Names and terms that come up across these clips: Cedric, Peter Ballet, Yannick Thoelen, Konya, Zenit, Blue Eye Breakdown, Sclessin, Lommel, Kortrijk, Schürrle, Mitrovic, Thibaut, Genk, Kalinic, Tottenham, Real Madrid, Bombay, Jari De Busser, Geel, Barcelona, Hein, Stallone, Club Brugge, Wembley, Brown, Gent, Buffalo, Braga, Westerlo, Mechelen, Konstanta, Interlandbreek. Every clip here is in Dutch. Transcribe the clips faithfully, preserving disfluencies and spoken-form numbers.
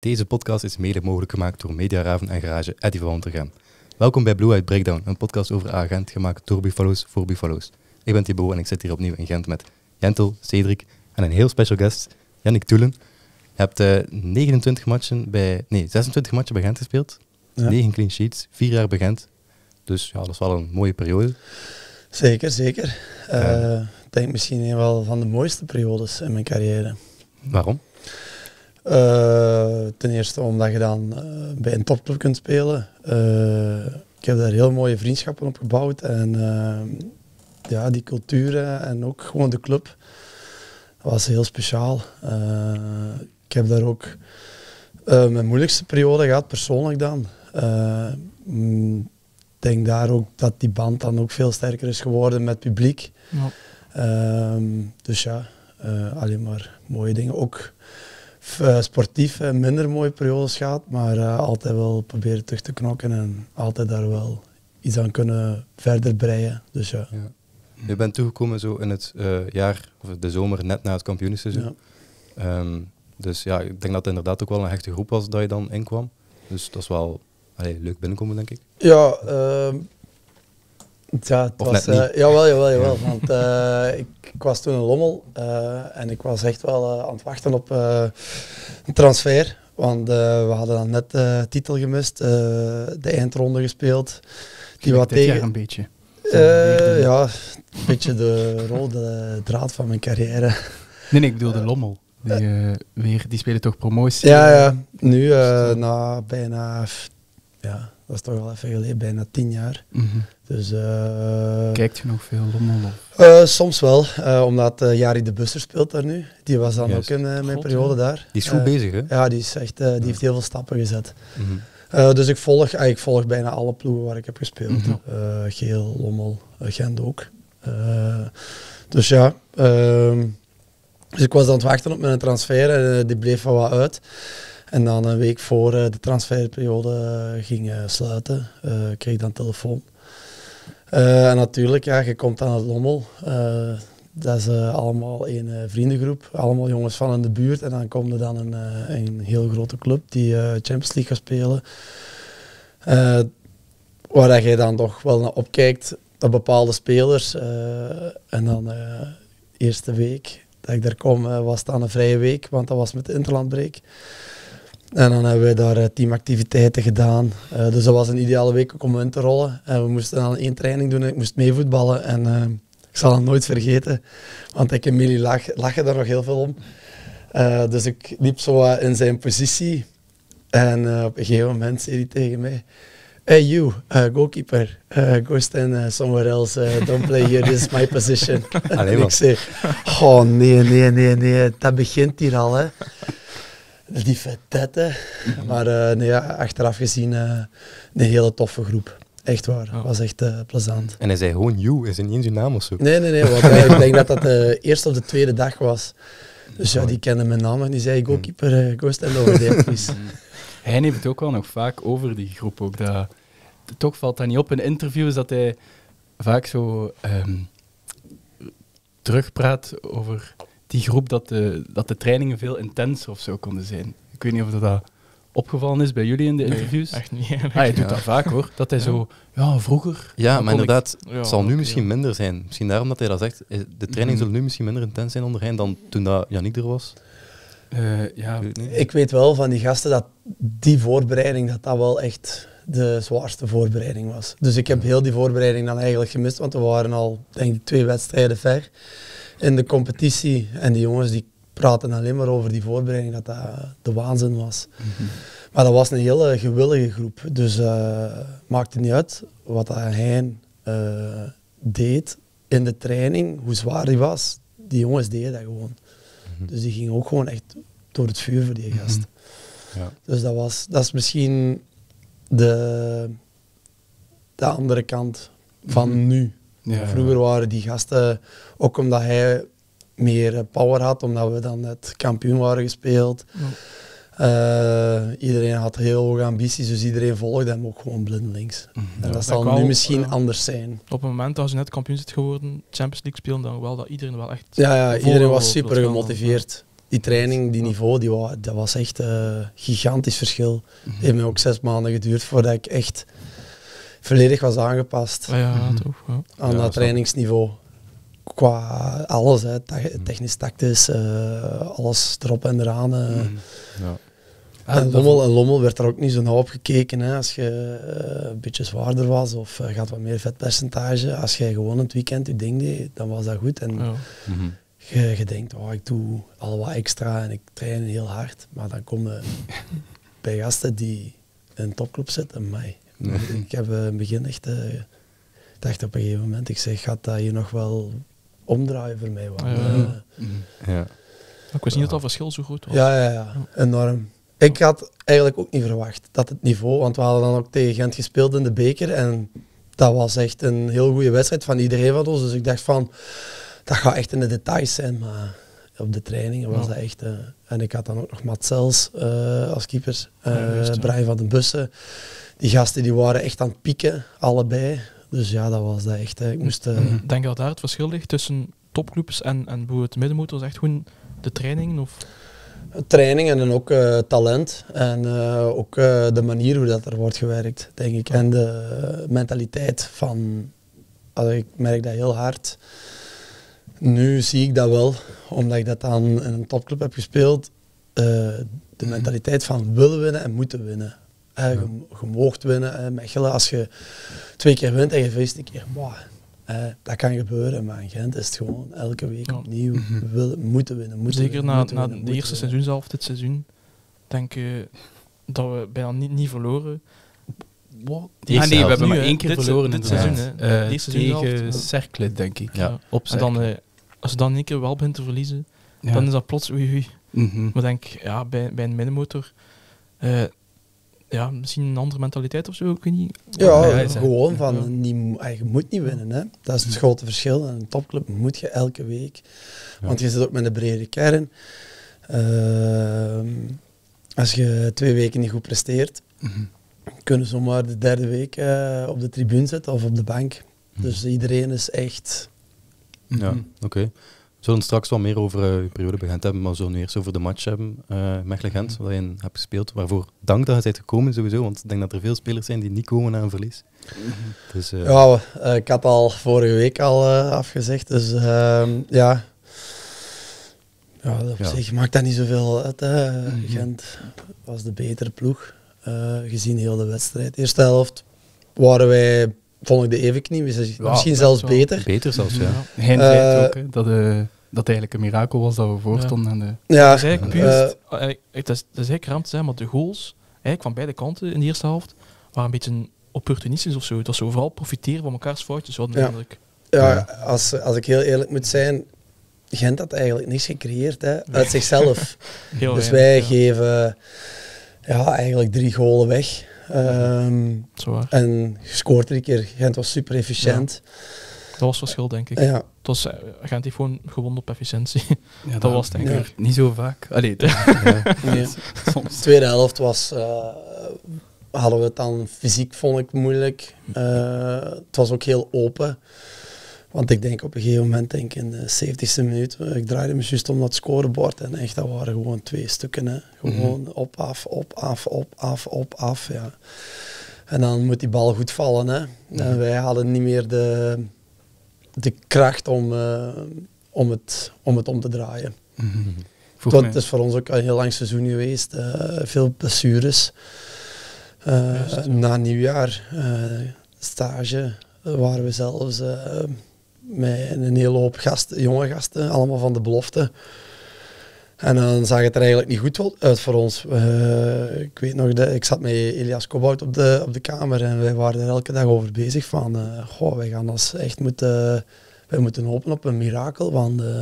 Deze podcast is mede mogelijk gemaakt door Mediaraven en Garage Eddy van Wantergem. Welkom bij Blue Eye Breakdown, een podcast over A-Gent gemaakt door Buffalo's voor Buffalo's. Ik ben Thibaut en ik zit hier opnieuw in Gent met Jentel, Cedric en een heel special guest, Yannick Thoelen. Je hebt uh, negenentwintig matchen bij, nee, zesentwintig matchen bij Gent gespeeld, ja. negen clean sheets, vier jaar bij Gent. Dus ja, dat is wel een mooie periode. Zeker, zeker. Uh, uh, ik denk misschien een wel van de mooiste periodes in mijn carrière. Waarom? Uh, ten eerste omdat je dan uh, bij een topclub kunt spelen. Uh, ik heb daar heel mooie vriendschappen op gebouwd. En uh, ja, die culturen en ook gewoon de club was heel speciaal. Uh, ik heb daar ook uh, mijn moeilijkste periode gehad, persoonlijk dan. Uh, mm, Ik denk daar ook dat die band dan ook veel sterker is geworden met het publiek. Ja. Um, dus ja, uh, alleen maar mooie dingen. Ook uh, sportief uh, minder mooie periodes gehad, maar uh, altijd wel proberen terug te knokken en altijd daar wel iets aan kunnen verder breien. Dus ja. Ja. Je bent toegekomen zo in het uh, jaar, of de zomer, net na het kampioensseizoen. Ja. Um, dus ja, ik denk dat het inderdaad ook wel een hechte groep was dat je dan inkwam. Dus dat is wel... Allee, leuk binnenkomen, denk ik. Ja, uh, ja het of was... Uh, jawel, jawel, jawel. Ja. Want uh, ik, ik was toen in Lommel uh, en ik was echt wel uh, aan het wachten op uh, een transfer. Want uh, we hadden dan net de uh, titel gemist, uh, de eindronde gespeeld. Die wat tegen... jaar een beetje. Uh, ja, een beetje de rode draad van mijn carrière. Nee, nee, ik bedoel de Lommel. Die, uh, weer, die spelen toch promotie? Ja, ja. Nu uh, na bijna... Ja, dat is toch wel even geleden, bijna tien jaar. Mm-hmm. Dus, uh, kijkt je nog veel Lommel? Uh, soms wel, uh, omdat uh, Jari De Busser speelt daar nu. Die was dan Juist. ook in uh, mijn God, periode ja. daar. Die is goed uh, bezig, hè? Ja, die, is echt, uh, die ja. heeft heel veel stappen gezet. Mm-hmm. uh, dus ik volg, uh, ik volg bijna alle ploegen waar ik heb gespeeld. Mm-hmm. uh, Geel, Lommel, uh, Gent ook. Uh, dus ja, uh, dus ik was aan het wachten op mijn transfer en uh, die bleef van wat uit. En dan een week voor uh, de transferperiode uh, ging uh, sluiten, uh, kreeg ik dan telefoon. Uh, en natuurlijk, ja, je komt aan het Lommel. Uh, dat is uh, allemaal een uh, vriendengroep, allemaal jongens van in de buurt. En dan komt er dan een, uh, een heel grote club die uh, Champions League gaat spelen. Uh, waar dat je dan toch wel naar opkijkt, naar bepaalde spelers. Uh, en dan de uh, eerste week dat ik daar kom, uh, was het dan een vrije week, want dat was met de interlandbreek. En dan hebben we daar uh, teamactiviteiten gedaan. Uh, dus dat was een ideale week ook om in te rollen. En we moesten dan één training doen en ik moest meevoetballen. En uh, ik zal het nooit vergeten, want ik en Mili lachen daar nog heel veel om. Uh, dus ik liep zo uh, in zijn positie. En uh, op een gegeven moment zei hij tegen mij: "Hey you, uh, goalkeeper, uh, go stand uh, somewhere else, uh, don't play here, this is my position." En ik zei: "Oh nee, nee, nee, nee, dat begint hier al, hè." Die vetette, mm-hmm. maar uh, nee, ja, achteraf gezien uh, een hele toffe groep. Echt waar, oh. was echt uh, plezant. En hij zei gewoon you, is ineens uw naam of zo? Nee, nee, nee, want uh, ik denk dat dat de eerste of de tweede dag was. Dus ja, die kende mijn naam en die zei: "Goalkeeper, uh, go stand over there, please." Hein heeft het ook wel nog vaak over die groep. Ook dat, toch valt dat niet op in interviews dat hij vaak zo um, terugpraat over... die groep, dat de, dat de trainingen veel intenser of zo konden zijn. Ik weet niet of dat opgevallen is bij jullie in de interviews. Nee, echt niet. Ah, hij doet ja. dat vaak hoor, dat hij ja. zo, ja, vroeger... Ja, maar inderdaad, ik... het zal nu misschien ja. minder zijn. Misschien daarom dat hij dat zegt, de training zal nu misschien minder intens zijn onder hen dan toen dat Yannick er was. Uh, ja. ik, weet ik weet wel van die gasten dat die voorbereiding, dat dat wel echt de zwaarste voorbereiding was. Dus ik heb heel die voorbereiding dan eigenlijk gemist, want we waren al, denk ik, twee wedstrijden ver in de competitie en die jongens die praten alleen maar over die voorbereiding, dat dat de waanzin was. Mm-hmm. Maar dat was een hele gewillige groep, dus uh, maakte niet uit wat hij uh, deed in de training, hoe zwaar die was, die jongens deden dat gewoon. Mm-hmm. Dus die gingen ook gewoon echt door het vuur voor die gast. Mm-hmm. Ja. Dus dat, was, dat is misschien de, de andere kant van mm-hmm. nu. Ja, vroeger waren die gasten, ook omdat hij meer power had, omdat we dan net kampioen waren gespeeld. Ja. Uh, iedereen had heel hoge ambities, dus iedereen volgde hem ook gewoon blindelings. Mm-hmm. En ja, dat zal nu misschien uh, anders zijn. Op het moment dat je net kampioen zit geworden, Champions League spelen, dan wel dat iedereen wel echt... Ja, ja iedereen was super gemotiveerd. die training, die niveau, die, dat was echt een uh, gigantisch verschil. Mm-hmm. Het heeft me ook zes maanden geduurd voordat ik echt volledig was aangepast. Ah, ja, mm-hmm. toch, ja. Aan ja, dat trainingsniveau. Qua alles, hè, technisch, tactisch, uh, alles erop en eraan. Uh. Mm-hmm. Ja. En Lommel, en Lommel werd er ook niet zo nauw op gekeken, hè. Als je uh, een beetje zwaarder was of uh, gaat wat meer vetpercentage. Als jij gewoon het weekend je ding deed, dan was dat goed. En ja. mm-hmm. je, je denkt, oh, ik doe al wat extra en ik train heel hard. Maar dan kom je bij gasten die in een topclub zitten. Mij. Nee. Ik heb in uh, het begin echt uh, dacht op een gegeven moment, ik zeg, gaat dat hier nog wel omdraaien voor mij? Want, ja. Uh, mm-hmm. ja. Ik wist niet ja. dat dat verschil zo groot was. Ja, ja, ja. enorm. Ik had eigenlijk ook niet verwacht dat het niveau, want we hadden dan ook tegen Gent gespeeld in de beker en dat was echt een heel goede wedstrijd van iedereen van ons. Dus ik dacht van, dat gaat echt in de details zijn, maar op de trainingen was ja. dat echt... Uh, en ik had dan ook nog Matzels uh, als keeper, uh, ja, juist, Brian van den Bussen. Die gasten die waren echt aan het pieken, allebei. Dus ja, dat was dat echt. Uh, ik moest, uh, ik denk dat daar het verschil ligt tussen topclubs en, en het middenmotor, echt gewoon de trainingen? Of... Trainingen en ook uh, talent en uh, ook uh, de manier hoe dat er wordt gewerkt, denk ik. En de uh, mentaliteit van, also, ik merk dat heel hard. Nu zie ik dat wel, omdat ik dat aan in een topclub heb gespeeld. Uh, de mentaliteit van willen winnen en moeten winnen. Uh, je, je moogt winnen. Uh, Mechelen, als je twee keer wint en je verliest een keer, wow, uh, dat kan gebeuren. Maar in Gent is het gewoon elke week opnieuw willen, moeten winnen. Moeten Zeker winnen, na, moeten na winnen, de eerste winnen. seizoen zelf, dit seizoen, denk je uh, dat we bijna niet, niet verloren. Wow. Ja, nee, we hebben nu, maar één keer dit verloren dit seizoen. Ja. Uh, tegen Cercle, denk ik. Ja. Ja. En dan, uh, als je dan één keer wel begint te verliezen, ja. dan is dat plots oei oei. Mm-hmm. Maar denk ja, bij, bij een middenmotor... Uh, ja, misschien een andere mentaliteit of zo, ik weet niet. Ja, ja gewoon van, ja. niet, je moet niet winnen. Hè. Dat is het grote verschil. In een topclub moet je elke week, ja. want je zit ook met een brede kern. Uh, als je twee weken niet goed presteert, mm-hmm. kunnen ze zomaar de derde week uh, op de tribune zitten of op de bank. Mm-hmm. Dus iedereen is echt... Ja, mm-hmm. oké. Okay. We zullen straks wel meer over je uh, periode begint hebben, maar we zullen eerst over de match hebben, uh, Mechelen-Gent, waar je in hebt gespeeld. Waarvoor dank dat je bent gekomen sowieso, want ik denk dat er veel spelers zijn die niet komen na een verlies. Dus, uh... Ja, uh, ik had al vorige week al uh, afgezegd, dus uh, ja. ja, op ja. zich maakt dat niet zoveel uit. Hè. Mm-hmm. Gent was de betere ploeg, uh, gezien heel de wedstrijd. Eerste helft waren wij... Vond ik de evenknie, wow, misschien zelfs beter. Beter zelfs, ja. ja. Hein zei uh, ook, hè, dat, uh, dat het eigenlijk een mirakel was dat we voorstonden. Ja. En de... ja. Dat is eigenlijk puur, uh, eigenlijk, dat is, dat is eigenlijk raam te zijn, maar de goals eigenlijk van beide kanten in de eerste helft waren een beetje opportunistisch of zo. Dat was overal profiteren van elkaars foutjes. Wat ja, ja als, als ik heel eerlijk moet zijn, Gent had eigenlijk niks gecreëerd hè, uit nee. zichzelf. Heel dus wij ja. geven ja, eigenlijk drie golen weg. Um, en gescoord drie keer. Gent was super efficiënt. Ja. Dat was verschil, denk ik. Ja. Het was, uh, Gent heeft gewoon gewonnen op efficiëntie. Ja, dat, dat was denk ik. Ja. Niet zo vaak. Allee, ja. nee. Soms. Tweede helft was, uh, hadden we het dan fysiek, vond ik moeilijk. Uh, het was ook heel open. Want ik denk op een gegeven moment, denk in de zeventigste minuut, ik draaide me juist om dat scorebord en echt, dat waren gewoon twee stukken. Hè. Gewoon mm-hmm. op, af, op, af, op, af, op, af. Ja. En dan moet die bal goed vallen. Hè. Mm-hmm. En wij hadden niet meer de, de kracht om, uh, om, het, om het om te draaien. Mm-hmm. Dat mij. is voor ons ook een heel lang seizoen geweest. Uh, veel blessures. Uh, Just, ja. Na nieuwjaar, uh, stage, uh, waren we zelfs... Uh, met een hele hoop gasten, jonge gasten, allemaal van de belofte. En dan zag het er eigenlijk niet goed uit voor ons. Uh, ik weet nog, de, ik zat met Elias Kobout op de, op de kamer en wij waren er elke dag over bezig van, uh, goh, wij gaan als echt moeten, wij moeten hopen op een mirakel. Want, uh,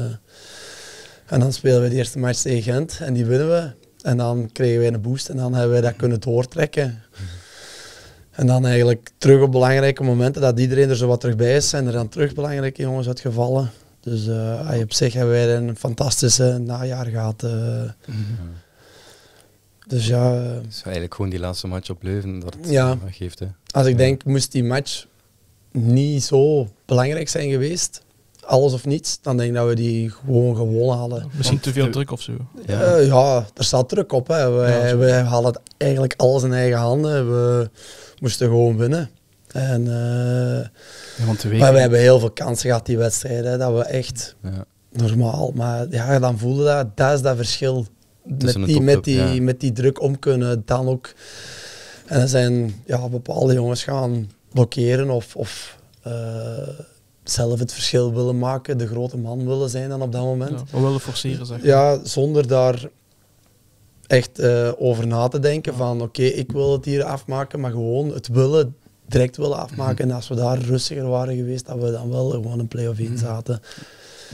en dan spelen we de eerste match tegen Gent en die winnen we. En dan kregen wij een boost en dan hebben wij dat kunnen doortrekken. En dan eigenlijk terug op belangrijke momenten, dat iedereen er zo wat terug bij is, zijn er dan terug belangrijke jongens uitgevallen. Dus uh, op zich hebben wij een fantastische najaar gehad. Uh. Mm-hmm. Dus ja... Uh, het is eigenlijk gewoon die laatste match op Leuven dat het ja. geeft. Hè. Als ik ja. denk, moest die match niet zo belangrijk zijn geweest, alles of niets, dan denk ik dat we die gewoon gewonnen hadden. Misschien te veel druk of zo. Ja, uh, ja er staat druk op. Hè. Wij, ja, wij hadden eigenlijk alles in eigen handen. We moesten gewoon winnen. En, uh, ja, want weken... Maar we hebben heel veel kansen gehad die wedstrijden. Dat we echt ja. normaal. Maar ja, dan voelde dat, dat is dat verschil. Met die, met, die, ja. met die druk om kunnen, dan ook. En er zijn ja, bepaalde jongens gaan blokkeren of, of uh, zelf het verschil willen maken, de grote man willen zijn dan op dat moment. Ja, we willen forceren, zeg. Ja, zonder daar echt uh, over na te denken ja. van oké, okay, ik wil het hier afmaken, maar gewoon het willen, direct willen afmaken. Mm-hmm. En als we daar rustiger waren geweest, dat we dan wel gewoon een play-off in zaten.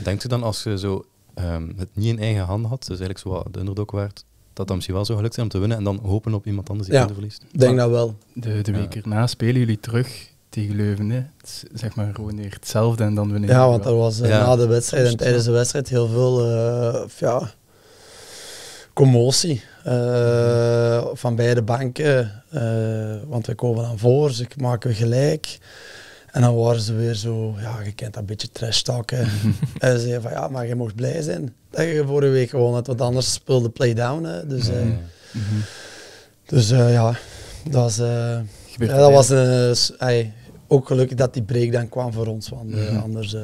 Denkt u dan als je zo um, het niet in eigen handen had, dus eigenlijk zo de underdog waard, dat dat misschien wel zo gelukt zijn om te winnen en dan hopen op iemand anders die ja, verliest? Ik denk dat wel. De, de week erna ja. spelen jullie terug tegen Leuven. Hè? Het is, zeg maar gewoon weer hetzelfde en dan winnen. Ja, want er was ja. na de wedstrijd en tijdens de wedstrijd heel veel uh, ja, commotie uh, van beide banken. Uh, want we komen dan voor, ze maken we gelijk. En dan waren ze weer zo, ja, je kent dat een beetje trash talk. En ze zeiden van, ja, maar je mocht blij zijn dat je vorige week gewoon had, want anders speelde play-down. Hè. Dus, ja, eh, ja. dus uh, ja, dat was, uh, ja, dat was uh, hey, ook gelukkig dat die breakdown kwam voor ons, want ja. uh, anders uh,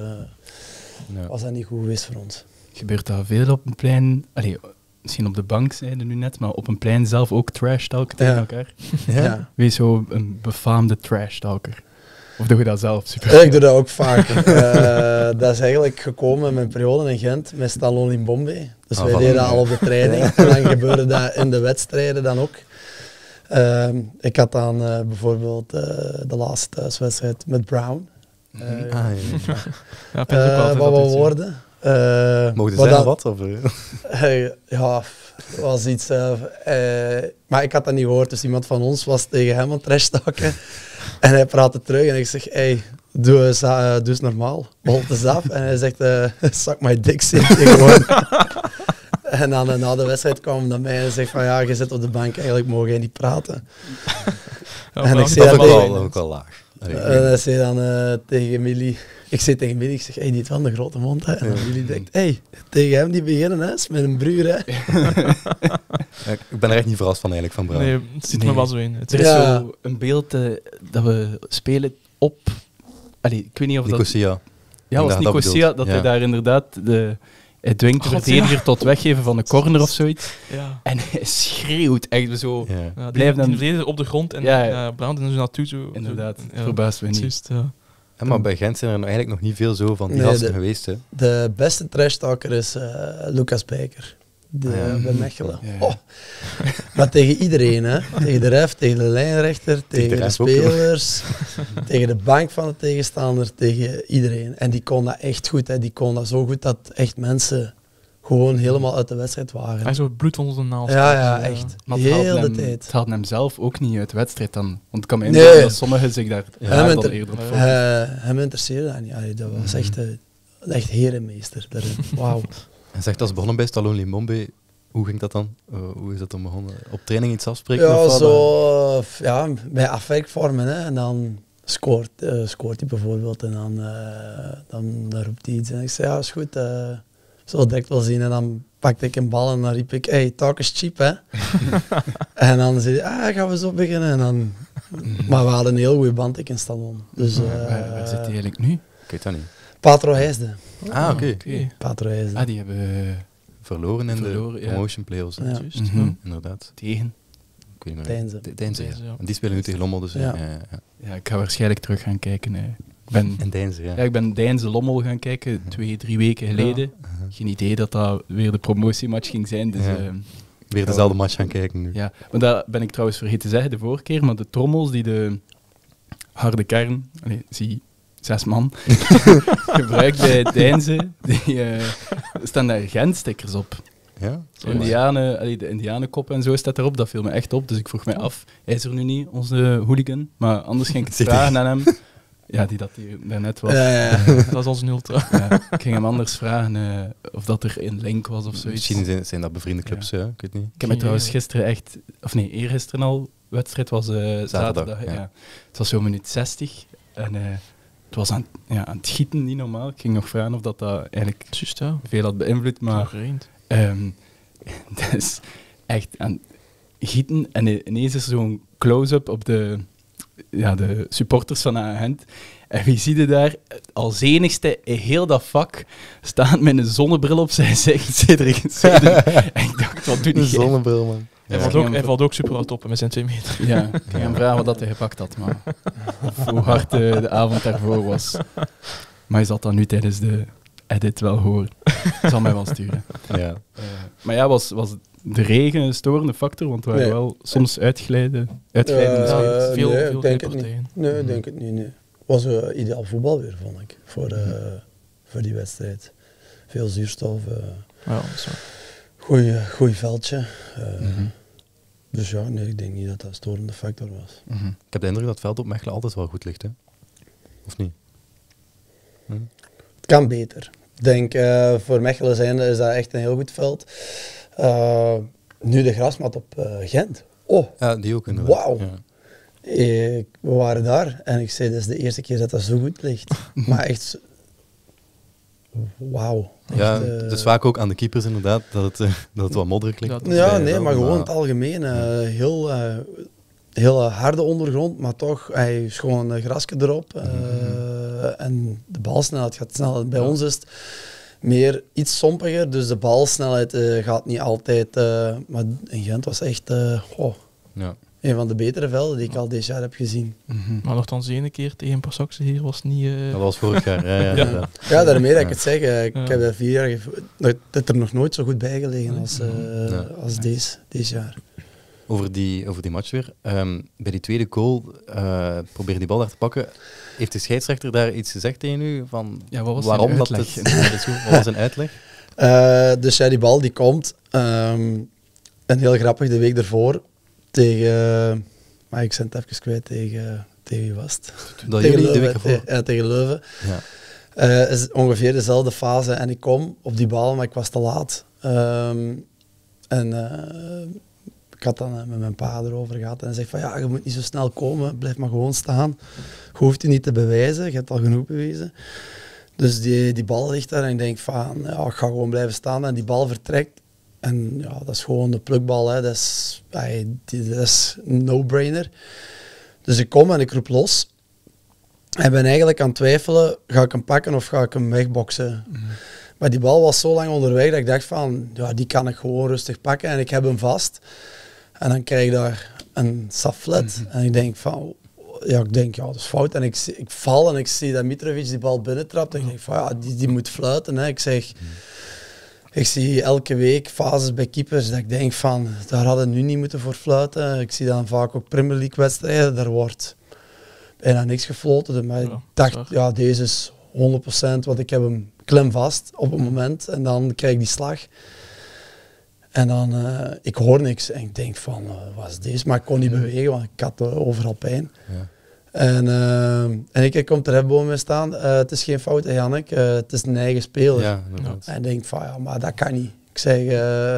ja. was dat niet goed geweest voor ons. Gebeurt dat veel op een plein? Allee, misschien op de bank zeiden nu net, maar op een plein zelf ook trash talk tegen ja. elkaar. Ja. Ja. Wees zo een befaamde trash talker. Of doe je dat zelf? Super. Ik doe dat ook vaak. uh, dat is eigenlijk gekomen in mijn periode in Gent met Stallone in Bombay. Dus ah, wij deden dat al op de training. Ja. En dan gebeurde dat in de wedstrijden dan ook. Uh, ik had dan uh, bijvoorbeeld uh, de laatste thuiswedstrijd met Brown. Uh, ah, ja. Ja. Ja, vind ik ook altijd uh, wat we woorden. Uh, Mogen ze dan wat? Of? Uh, ja, was iets. Uh, uh, maar ik had dat niet gehoord, dus iemand van ons was tegen hem aan het trash talken. En hij praatte terug en ik zeg, hey, doe eens, uh, doe eens normaal, holt eens af. En hij zegt, uh, suck my dick, zit ik gewoon. En dan uh, na de wedstrijd kwam hij naar mij en zegt van, ja, je zit op de bank, eigenlijk mogen jij niet praten. Ja, en ik zei dat tegen, ook wel laag. En hij zei dan uh, tegen Mili, ik zei tegen Mili, ik zeg, hey, die heeft wel een grote mond. Hè. En dan Mili denkt, hey, tegen hem die beginnen, hè, is met een broer. Hè. Ja, ik ben er echt niet verrast van eigenlijk, van Braga. Nee, het zit nee. me wel zo in. Het is ja. zo een beeld uh, dat we spelen op, allee, ik weet niet of dat... Nicosia. Ja, was Nicosia, dat, dat ja. hij daar inderdaad... de Hij dwingt de verdediger ja. tot weggeven van de corner of zoiets. Ja. En hij schreeuwt echt zo. Ja. Ja, Blijf dan verdediger op de grond en ja, ja. Uh, brandt en zo naartoe. Zo, inderdaad, ja. verbaasd we niet. Just, ja. Ja, maar bij Gent zijn er eigenlijk nog niet veel zo van die gasten nee, geweest. Hè. De beste trashtalker is uh, Lucas Bijker. De, ah, ja. Bij Mechelen. Ja, ja. Oh. Maar tegen iedereen, hè. Tegen de ref, tegen de lijnrechter, tegen, tegen de spelers, tegen de bank van de tegenstander, tegen iedereen. En die kon dat echt goed, hè. Die kon dat zo goed dat echt mensen gewoon helemaal uit de wedstrijd waren. Hij zo bloed onder de naald. Ja, ja, echt. Maar het heel de hem, tijd. Het haalde hem zelf ook niet uit de wedstrijd dan. Want het kan me inderdaad nee. dat sommigen zich daar ja, al eerder op uh, Hem interesseerde dat niet. Allee, dat was echt, uh, echt herenmeester. Wauw. En zegt, als begonnen bij Stallone in Bombay, hoe ging dat dan? Uh, hoe is dat dan begonnen? Op training iets afspreken? Ja, of zo, ja bij afwerkvormen. Hè. En dan scoort, uh, scoort hij bijvoorbeeld en dan, uh, dan, dan roept hij iets. En ik zei, ja, is goed, uh, zal het direct wel zien. En dan pakte ik een bal en dan riep ik, hey, talk is cheap, hè. En dan zei hij, ah, gaan we zo beginnen. En dan, maar we hadden een heel goede band, ik en Stallone. Dus, uh, waar, waar zit hij eigenlijk nu? Ik weet dat niet. Patro Heijsde. Ah, oké. Okay. Okay. Patro Heijsde. Ah, die hebben uh, verloren in verloren, de promotion ja. playoffs. Ja. Juist, mm-hmm. Mm-hmm. inderdaad. Tegen? Ik weet niet meer. Deinze. De, Deinze, Deinze, ja. Ja. Die spelen nu tegen Lommel, dus... Ja. Uh, ja. ja, ik ga waarschijnlijk terug gaan kijken. Uh. Ik ben, en Deinze, ja. ja. Ik ben Deinze Lommel gaan kijken, twee, drie weken geleden. Ja. Uh-huh. Geen idee dat dat weer de promotiematch ging zijn, dus... Ja. Uh, weer dezelfde match gaan kijken nu. Ja, maar dat ben ik trouwens vergeten te zeggen de vorige keer, maar de trommels die de harde kern... Allee, zie... Zes man. Gebruikt bij Deinze. Die uh, staan daar Gent-stickers op. Ja, Indianen, allee, de Indianenkop en zo staat erop. Dat viel me echt op. Dus ik vroeg mij af. Hij is er nu niet, onze hooligan. Maar anders ging ik het vragen aan hem. Ja, die dat hier daarnet was. Ja, ja. Uh, dat is onze ultra. Ja, ik ging hem anders vragen uh, of dat er een link was of zoiets. Misschien zijn dat bevriende clubs, ja. Ja, ik weet niet. Ik heb me trouwens gisteren echt... Of nee, eergisteren al. Wedstrijd was uh, zaterdag. zaterdag ja. Ja. Het was zo minuut zestig. En... Uh, Het was aan, ja, aan het gieten, niet normaal. Ik ging nog vragen of dat, dat eigenlijk Just, ja. veel had beïnvloed, maar um, dat is echt aan het gieten. En ineens is er zo'n close-up op de, ja, de supporters van A-Gent. En wie ziet het daar? Als enigste in heel dat vak staat met een zonnebril op zijn gezicht. Cedric, Cedric. En ik dacht, wat doet hij? Een zonnebril, man. Ja. Hij, valt ook, hij valt ook super hard op met zijn twee meter. Ja, ik ging hem vragen wat hij gepakt had, maar hoe hard uh, de avond daarvoor was. Maar je zal dat nu tijdens de edit wel horen. Ik zal mij wel sturen. Ja. Uh, maar ja, was, was de regen een storende factor? Want we waren nee. wel soms uitglijden. Uitglijden uh, uh, veel nee, veel denk partijen. Nee, ik mm. denk het niet. Nee. Het was uh, ideaal voetbal weer, vond ik, voor, uh, mm-hmm. voor die wedstrijd. Veel zuurstof. Uh, ja, Goed veldje. Uh, mm-hmm. Dus ja, nee, ik denk niet dat dat een storende factor was. Mm-hmm. Ik heb de indruk dat het veld op Mechelen altijd wel goed ligt, hè? Of niet? Hm? Het kan beter. Ik denk, uh, voor Mechelen zijnde is dat echt een heel goed veld. Uh, nu de grasmat op uh, Gent. Oh, ja, die ook inderdaad. Wauw. Ja. Ik, we waren daar en ik zei, dat is de eerste keer dat dat zo goed ligt. Maar echt... Wauw. Ja, uh, het is vaak ook aan de keepers inderdaad, dat het, uh, dat het wat modderig ligt. Ja, ja nee, maar gewoon maar... het algemeen. Uh, heel uh, heel uh, harde ondergrond, maar toch, hij is gewoon een grasje erop. Uh, mm-hmm. En de balsnelheid gaat snel. Bij ja. ons is het meer iets sompiger, dus de balsnelheid uh, gaat niet altijd. Uh, maar in Gent was echt... Uh, oh. ja. Een van de betere velden die ik al dit jaar heb gezien. Mm-hmm. Maar nogthans de ene keer tegen Passaxe hier was niet... Uh... Dat was vorig jaar, ja. Ja, ja. ja. ja daarmee dat ik het zeg. Ik ja. heb daar vier jaar... Gevo- dat het er nog nooit zo goed bij gelegen als, uh, ja. als ja. deze, deze jaar. Over die, over die match weer. Um, bij die tweede goal, uh, probeer die bal daar te pakken. Heeft de scheidsrechter daar iets gezegd tegen u? Van ja, wat was waarom dat het, wat was een uitleg? Uh, dus ja, die bal die komt. Um, en heel grappig, de week daarvoor... Tegen, maar ik zend het even kwijt, tegen, tegen wie was het? Dat tegen jullie Leuven, de week te, ja, tegen Leuven. Ja. Uh, is ongeveer dezelfde fase en ik kom op die bal, maar ik was te laat. Um, en uh, ik had dan met mijn pa erover gehad en hij zegt van ja, je moet niet zo snel komen, blijf maar gewoon staan. Je hoeft je niet te bewijzen, je hebt al genoeg bewezen. Dus die, die bal ligt daar en ik denk van ja, ik ga gewoon blijven staan en die bal vertrekt. En ja, dat is gewoon de plukbal, hè. Dat is, is een no-brainer. Dus ik kom en ik roep los. En ben eigenlijk aan het twijfelen, ga ik hem pakken of ga ik hem wegboksen? Mm-hmm. Maar die bal was zo lang onderweg dat ik dacht van, ja, die kan ik gewoon rustig pakken. En ik heb hem vast. En dan krijg ik daar een saflet. Mm-hmm. En ik denk van, ja, ik denk, ja, dat is fout. En ik, ik val en ik zie dat Mitrovic die bal binnentrapt. En ik denk van, ja, die, die moet fluiten, hè. Ik zeg... Mm-hmm. Ik zie elke week fases bij keepers dat ik denk van, daar hadden we nu niet moeten voor fluiten. Ik zie dan vaak ook Premier League wedstrijden, daar wordt bijna niks gefloten. Maar ja, ik dacht, waar. ja, deze is honderd procent, want ik heb hem klemvast op het moment en dan krijg ik die slag. En dan, uh, ik hoor niks en ik denk van, uh, wat is deze? Maar ik kon niet bewegen, want ik had uh, overal pijn. Ja. En, uh, en ik kom er hefboom mee staan, uh, het is geen fout, Yannick, uh, het is een eigen speler. Ja, en ik denk van, ja, maar dat kan niet. Ik zeg, uh,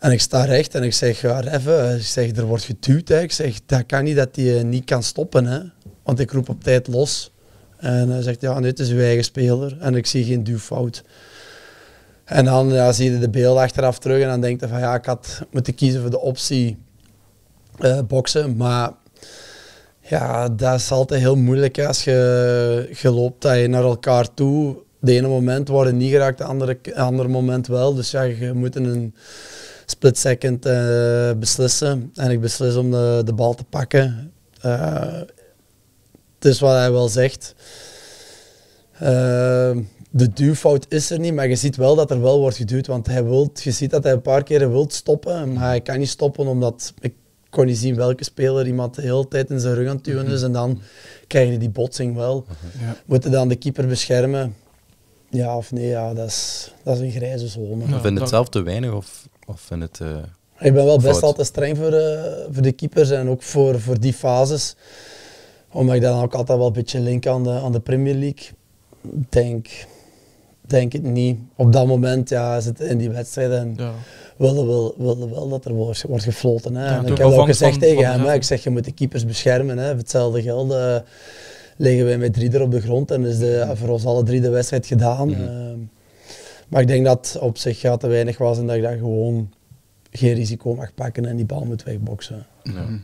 en ik sta recht en ik zeg, ja, even, ik zeg, er wordt geduwd, hè. Ik zeg, dat kan niet dat hij uh, niet kan stoppen, hè. Want ik roep op tijd los. En hij zegt, ja, nee, het is uw eigen speler en ik zie geen duwfout. En dan ja, zie je de beelden achteraf terug en dan denk je van, ja, ik had moeten kiezen voor de optie uh, boksen, maar... Ja, dat is altijd heel moeilijk als je, je loopt dat je naar elkaar toe. De ene moment worden niet geraakt, de andere, andere moment wel. Dus ja, je moet in een split second uh, beslissen. En ik beslis om de, de bal te pakken. Uh, het is wat hij wel zegt. Uh, de duwfout is er niet, maar je ziet wel dat er wel wordt geduwd. Want hij wilt, je ziet dat hij een paar keren wilt stoppen, maar hij kan niet stoppen omdat... Ik, Ik kon niet zien welke speler iemand de hele tijd in zijn rug aan het duwen is en dan krijg je die botsing wel. Ja. Moet je dan de keeper beschermen? Ja of nee, ja, dat, is, dat is een grijze zone. Ja, vind je het zelf te weinig of, of vind het... Uh, ik ben wel best fout. altijd streng voor, uh, voor de keepers en ook voor, voor die fases. Omdat ik dan ook altijd wel een beetje link aan de, aan de Premier League. Denk... Denk het niet. Op dat moment ja, zitten in die wedstrijd en ja. willen wel, willen wel dat er wordt, wordt gefloten. Hè. Ja, en ik heb ook gezegd tegen hem, ik zeg je moet de keepers beschermen. Hè. Hetzelfde geldt. Uh, liggen wij met drie er op de grond en is de, voor ons alle drie de wedstrijd gedaan. Mm-hmm. uh, maar ik denk dat op zich ja, te weinig was en dat je daar gewoon geen risico mag pakken en die bal moet wegboksen. Ja. Oké,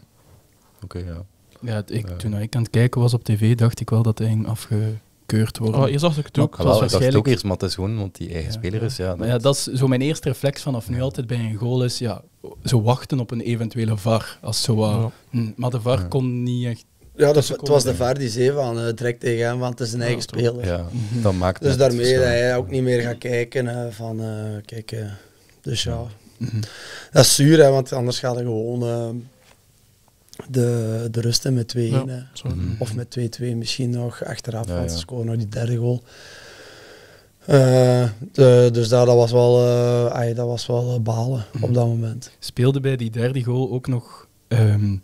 okay, ja. Ja, ik, toen ik aan het kijken was op tv, dacht ik wel dat hij ging afgekeurd worden. Oh, eerst dacht ik het ook. Ja, wel, waarschijnlijk... dacht het ook eerst, maar het is gewoon want die eigen ja, speler is. Ja, ja, dat is zo mijn eerste reflex vanaf nu altijd bij een goal is, ja, zo wachten op een eventuele V A R. Als zo, uh, ja. Maar de V A R ja. kon niet echt... Ja, dat, het was de V A R die zei van, uh, trek tegen hem, want het is een ja, eigen speler. Ja, dat maakt dus daarmee zo. Dat hij ook niet meer gaat kijken uh, van, uh, kijk, uh, dus ja. ja. Mm-hmm. Dat is zuur, hè, want anders gaat hij gewoon... Uh, De, de rust en met twee één. Ja, of met twee twee misschien nog achteraf, want ze scoren nog die derde goal. Uh, de, dus daar, dat was wel, uh, ay, dat was wel uh, balen mm. op dat moment. Speelde bij die derde goal ook nog um,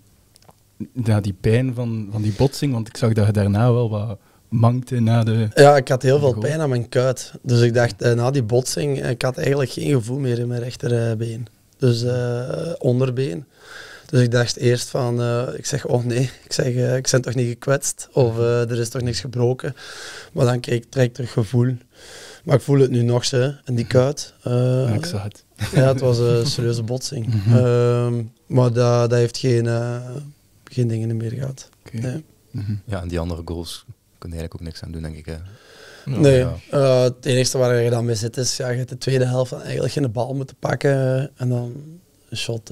ja, die pijn van, van die botsing? Want ik zag dat je daarna wel wat mankte na de... Ja, ik had heel veel goal. pijn aan mijn kuit. Dus ik dacht, uh, na die botsing, ik had eigenlijk geen gevoel meer in mijn rechterbeen. Dus uh, onderbeen. Dus ik dacht eerst van, uh, ik zeg, oh nee, ik zeg, uh, ik ben toch niet gekwetst of uh, er is toch niks gebroken. Maar dan kijk, trek terug gevoel. Maar ik voel het nu nog, hè, en die kuit. Uh, ja, ik zag het. Ja, het was een serieuze botsing. Mm-hmm. uh, maar dat, dat heeft geen, uh, geen dingen meer gehad. Okay. Nee. Mm-hmm. Ja, en die andere goals kon je eigenlijk ook niks aan doen, denk ik. Hè. Nou, nee, ja. uh, het enige waar je dan mee zit is, ja, je hebt de tweede helft dan eigenlijk geen bal moeten pakken en dan... Een shot,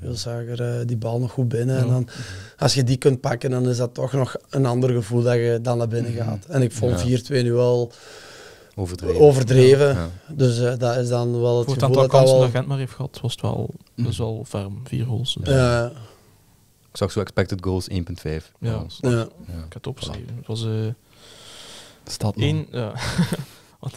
Hulzager, uh, uh, die bal nog goed binnen. Ja. En dan, als je die kunt pakken, dan is dat toch nog een ander gevoel dat je dan naar binnen gaat. En ik vond ja. vier twee nu al overdreven. overdreven. Ja. Ja. Dus uh, dat is dan wel het Voort gevoel dat kansen dat Gent maar heeft gehad, was het wel, dus wel ferm. Vier goals. Dus. Ja. Ik zag zo expected goals één komma vijf. Ja. Ja. Ja. Ik had het opgeschreven. Het was uh, staat één. Ja.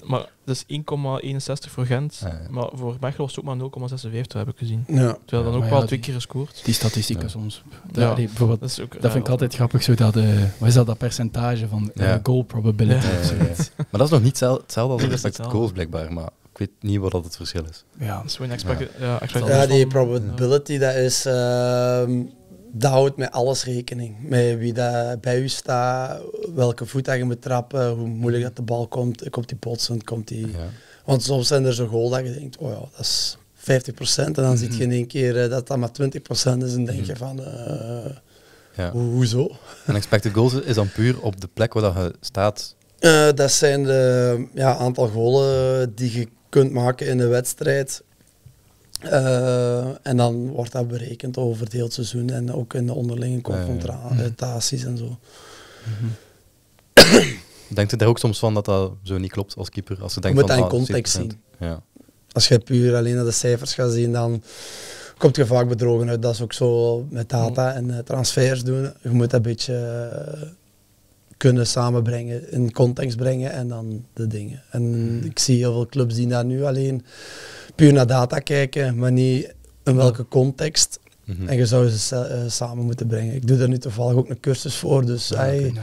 Maar dat is één komma eenenzestig voor Gent, ja, ja. maar voor Mechelen was het ook maar nul komma zesenvijftig, heb ik gezien. Ja. Terwijl dan ook ja, wel twee die, keer gescoord. Die statistieken ja. soms. Ja. Ja, die, bijvoorbeeld, dat, is ook, dat vind ja, ik ja. altijd grappig, zo dat, uh, wat is dat, dat percentage van ja. uh, goal probability ja. of ja, ja, ja. Maar dat is nog niet hetzelfde als expected goals blijkbaar, maar ik weet niet wat dat het verschil is. Ja, dat is gewoon expected, ja. Ja, expected ja, die probability, ja. dat is... Uh, Dat houdt met alles rekening. Met wie dat bij u staat, welke voet dat je moet trappen, hoe moeilijk dat de bal komt, komt die botsen, komt die... Ja. Want soms zijn er zo'n goal dat je denkt, oh ja, dat is vijftig procent. En dan mm-hmm. zie je in één keer dat dat maar twintig procent is en denk je van, uh, ja. ho- hoezo? En expected goals is dan puur op de plek waar dat je staat? Uh, dat zijn de ja, aantal golen die je kunt maken in de wedstrijd. Uh, en dan wordt dat berekend over het hele seizoen en ook in de onderlinge confrontaties en zo. Mm-hmm. Denkt u daar ook soms van dat dat zo niet klopt als keeper? Als je denkt je moet van, dat in context ah, zien. Ja. Als je puur alleen naar de cijfers gaat zien, dan komt je vaak bedrogen uit. Dat is ook zo met data en uh, transfers doen. Je moet dat een beetje uh, kunnen samenbrengen, in context brengen en dan de dingen. En mm. ik zie heel veel clubs die daar nu alleen... puur naar data kijken, maar niet in welke context. Mm-hmm. En je zou ze uh, samen moeten brengen. Ik doe daar nu toevallig ook een cursus voor, dus ja, okay, nice.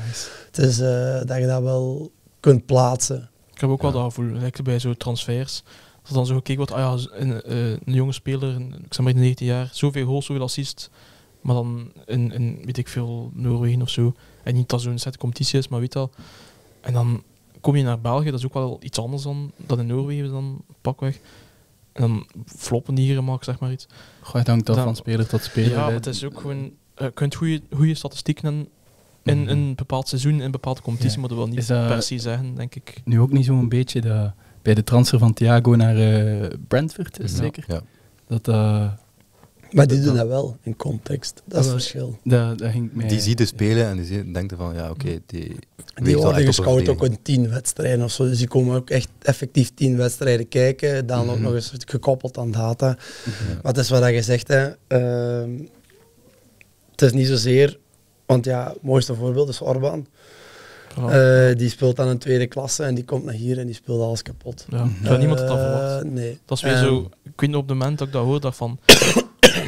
Het is uh, dat je dat wel kunt plaatsen. Ik heb ook ja. wel dat gevoel, lekker bij zo'n transfers. Dat dan zo gekeken wordt, ah ja, een, een jonge speler, ik zeg maar negentien jaar, zoveel goals, zoveel assist, maar dan in, in weet ik veel, Noorwegen of zo. En niet dat zo'n set competitie is, maar weet dat. En dan kom je naar België, dat is ook wel iets anders dan, dan in Noorwegen, dan pakweg. En dan floppen die hier maken, zeg maar iets. Goh, het hangt af van speler tot speler. Ja, maar het is ook gewoon... Je kunt goede statistieken in een bepaald seizoen, in een bepaalde competitie, ja. maar dat wil niet per se zeggen, denk ik. Nu ook niet zo'n beetje dat bij de transfer van Thiago naar uh, Brentford, is het ja. zeker? Ja. Dat, uh, maar die dat doen dat wel, in context. Dat is het verschil. Dat, dat ging mij, die ziet de spelen ja. en die denkt van, ja, oké... Okay, die die worden gescout ook in tien wedstrijden of zo. Dus die komen ook echt effectief tien wedstrijden kijken. Dan mm-hmm. ook nog eens gekoppeld aan data. Mm-hmm. Maar dat is wat je zegt, hè. Uh, het is niet zozeer... Want ja, het mooiste voorbeeld is Orban. Uh, die speelt aan een tweede klasse en die komt naar hier en die speelt alles kapot. Ja, mm-hmm. uh, niemand het dat verwacht. Nee. Dat is weer um, zo... Ik weet op het moment dat ik dat hoor, dat van...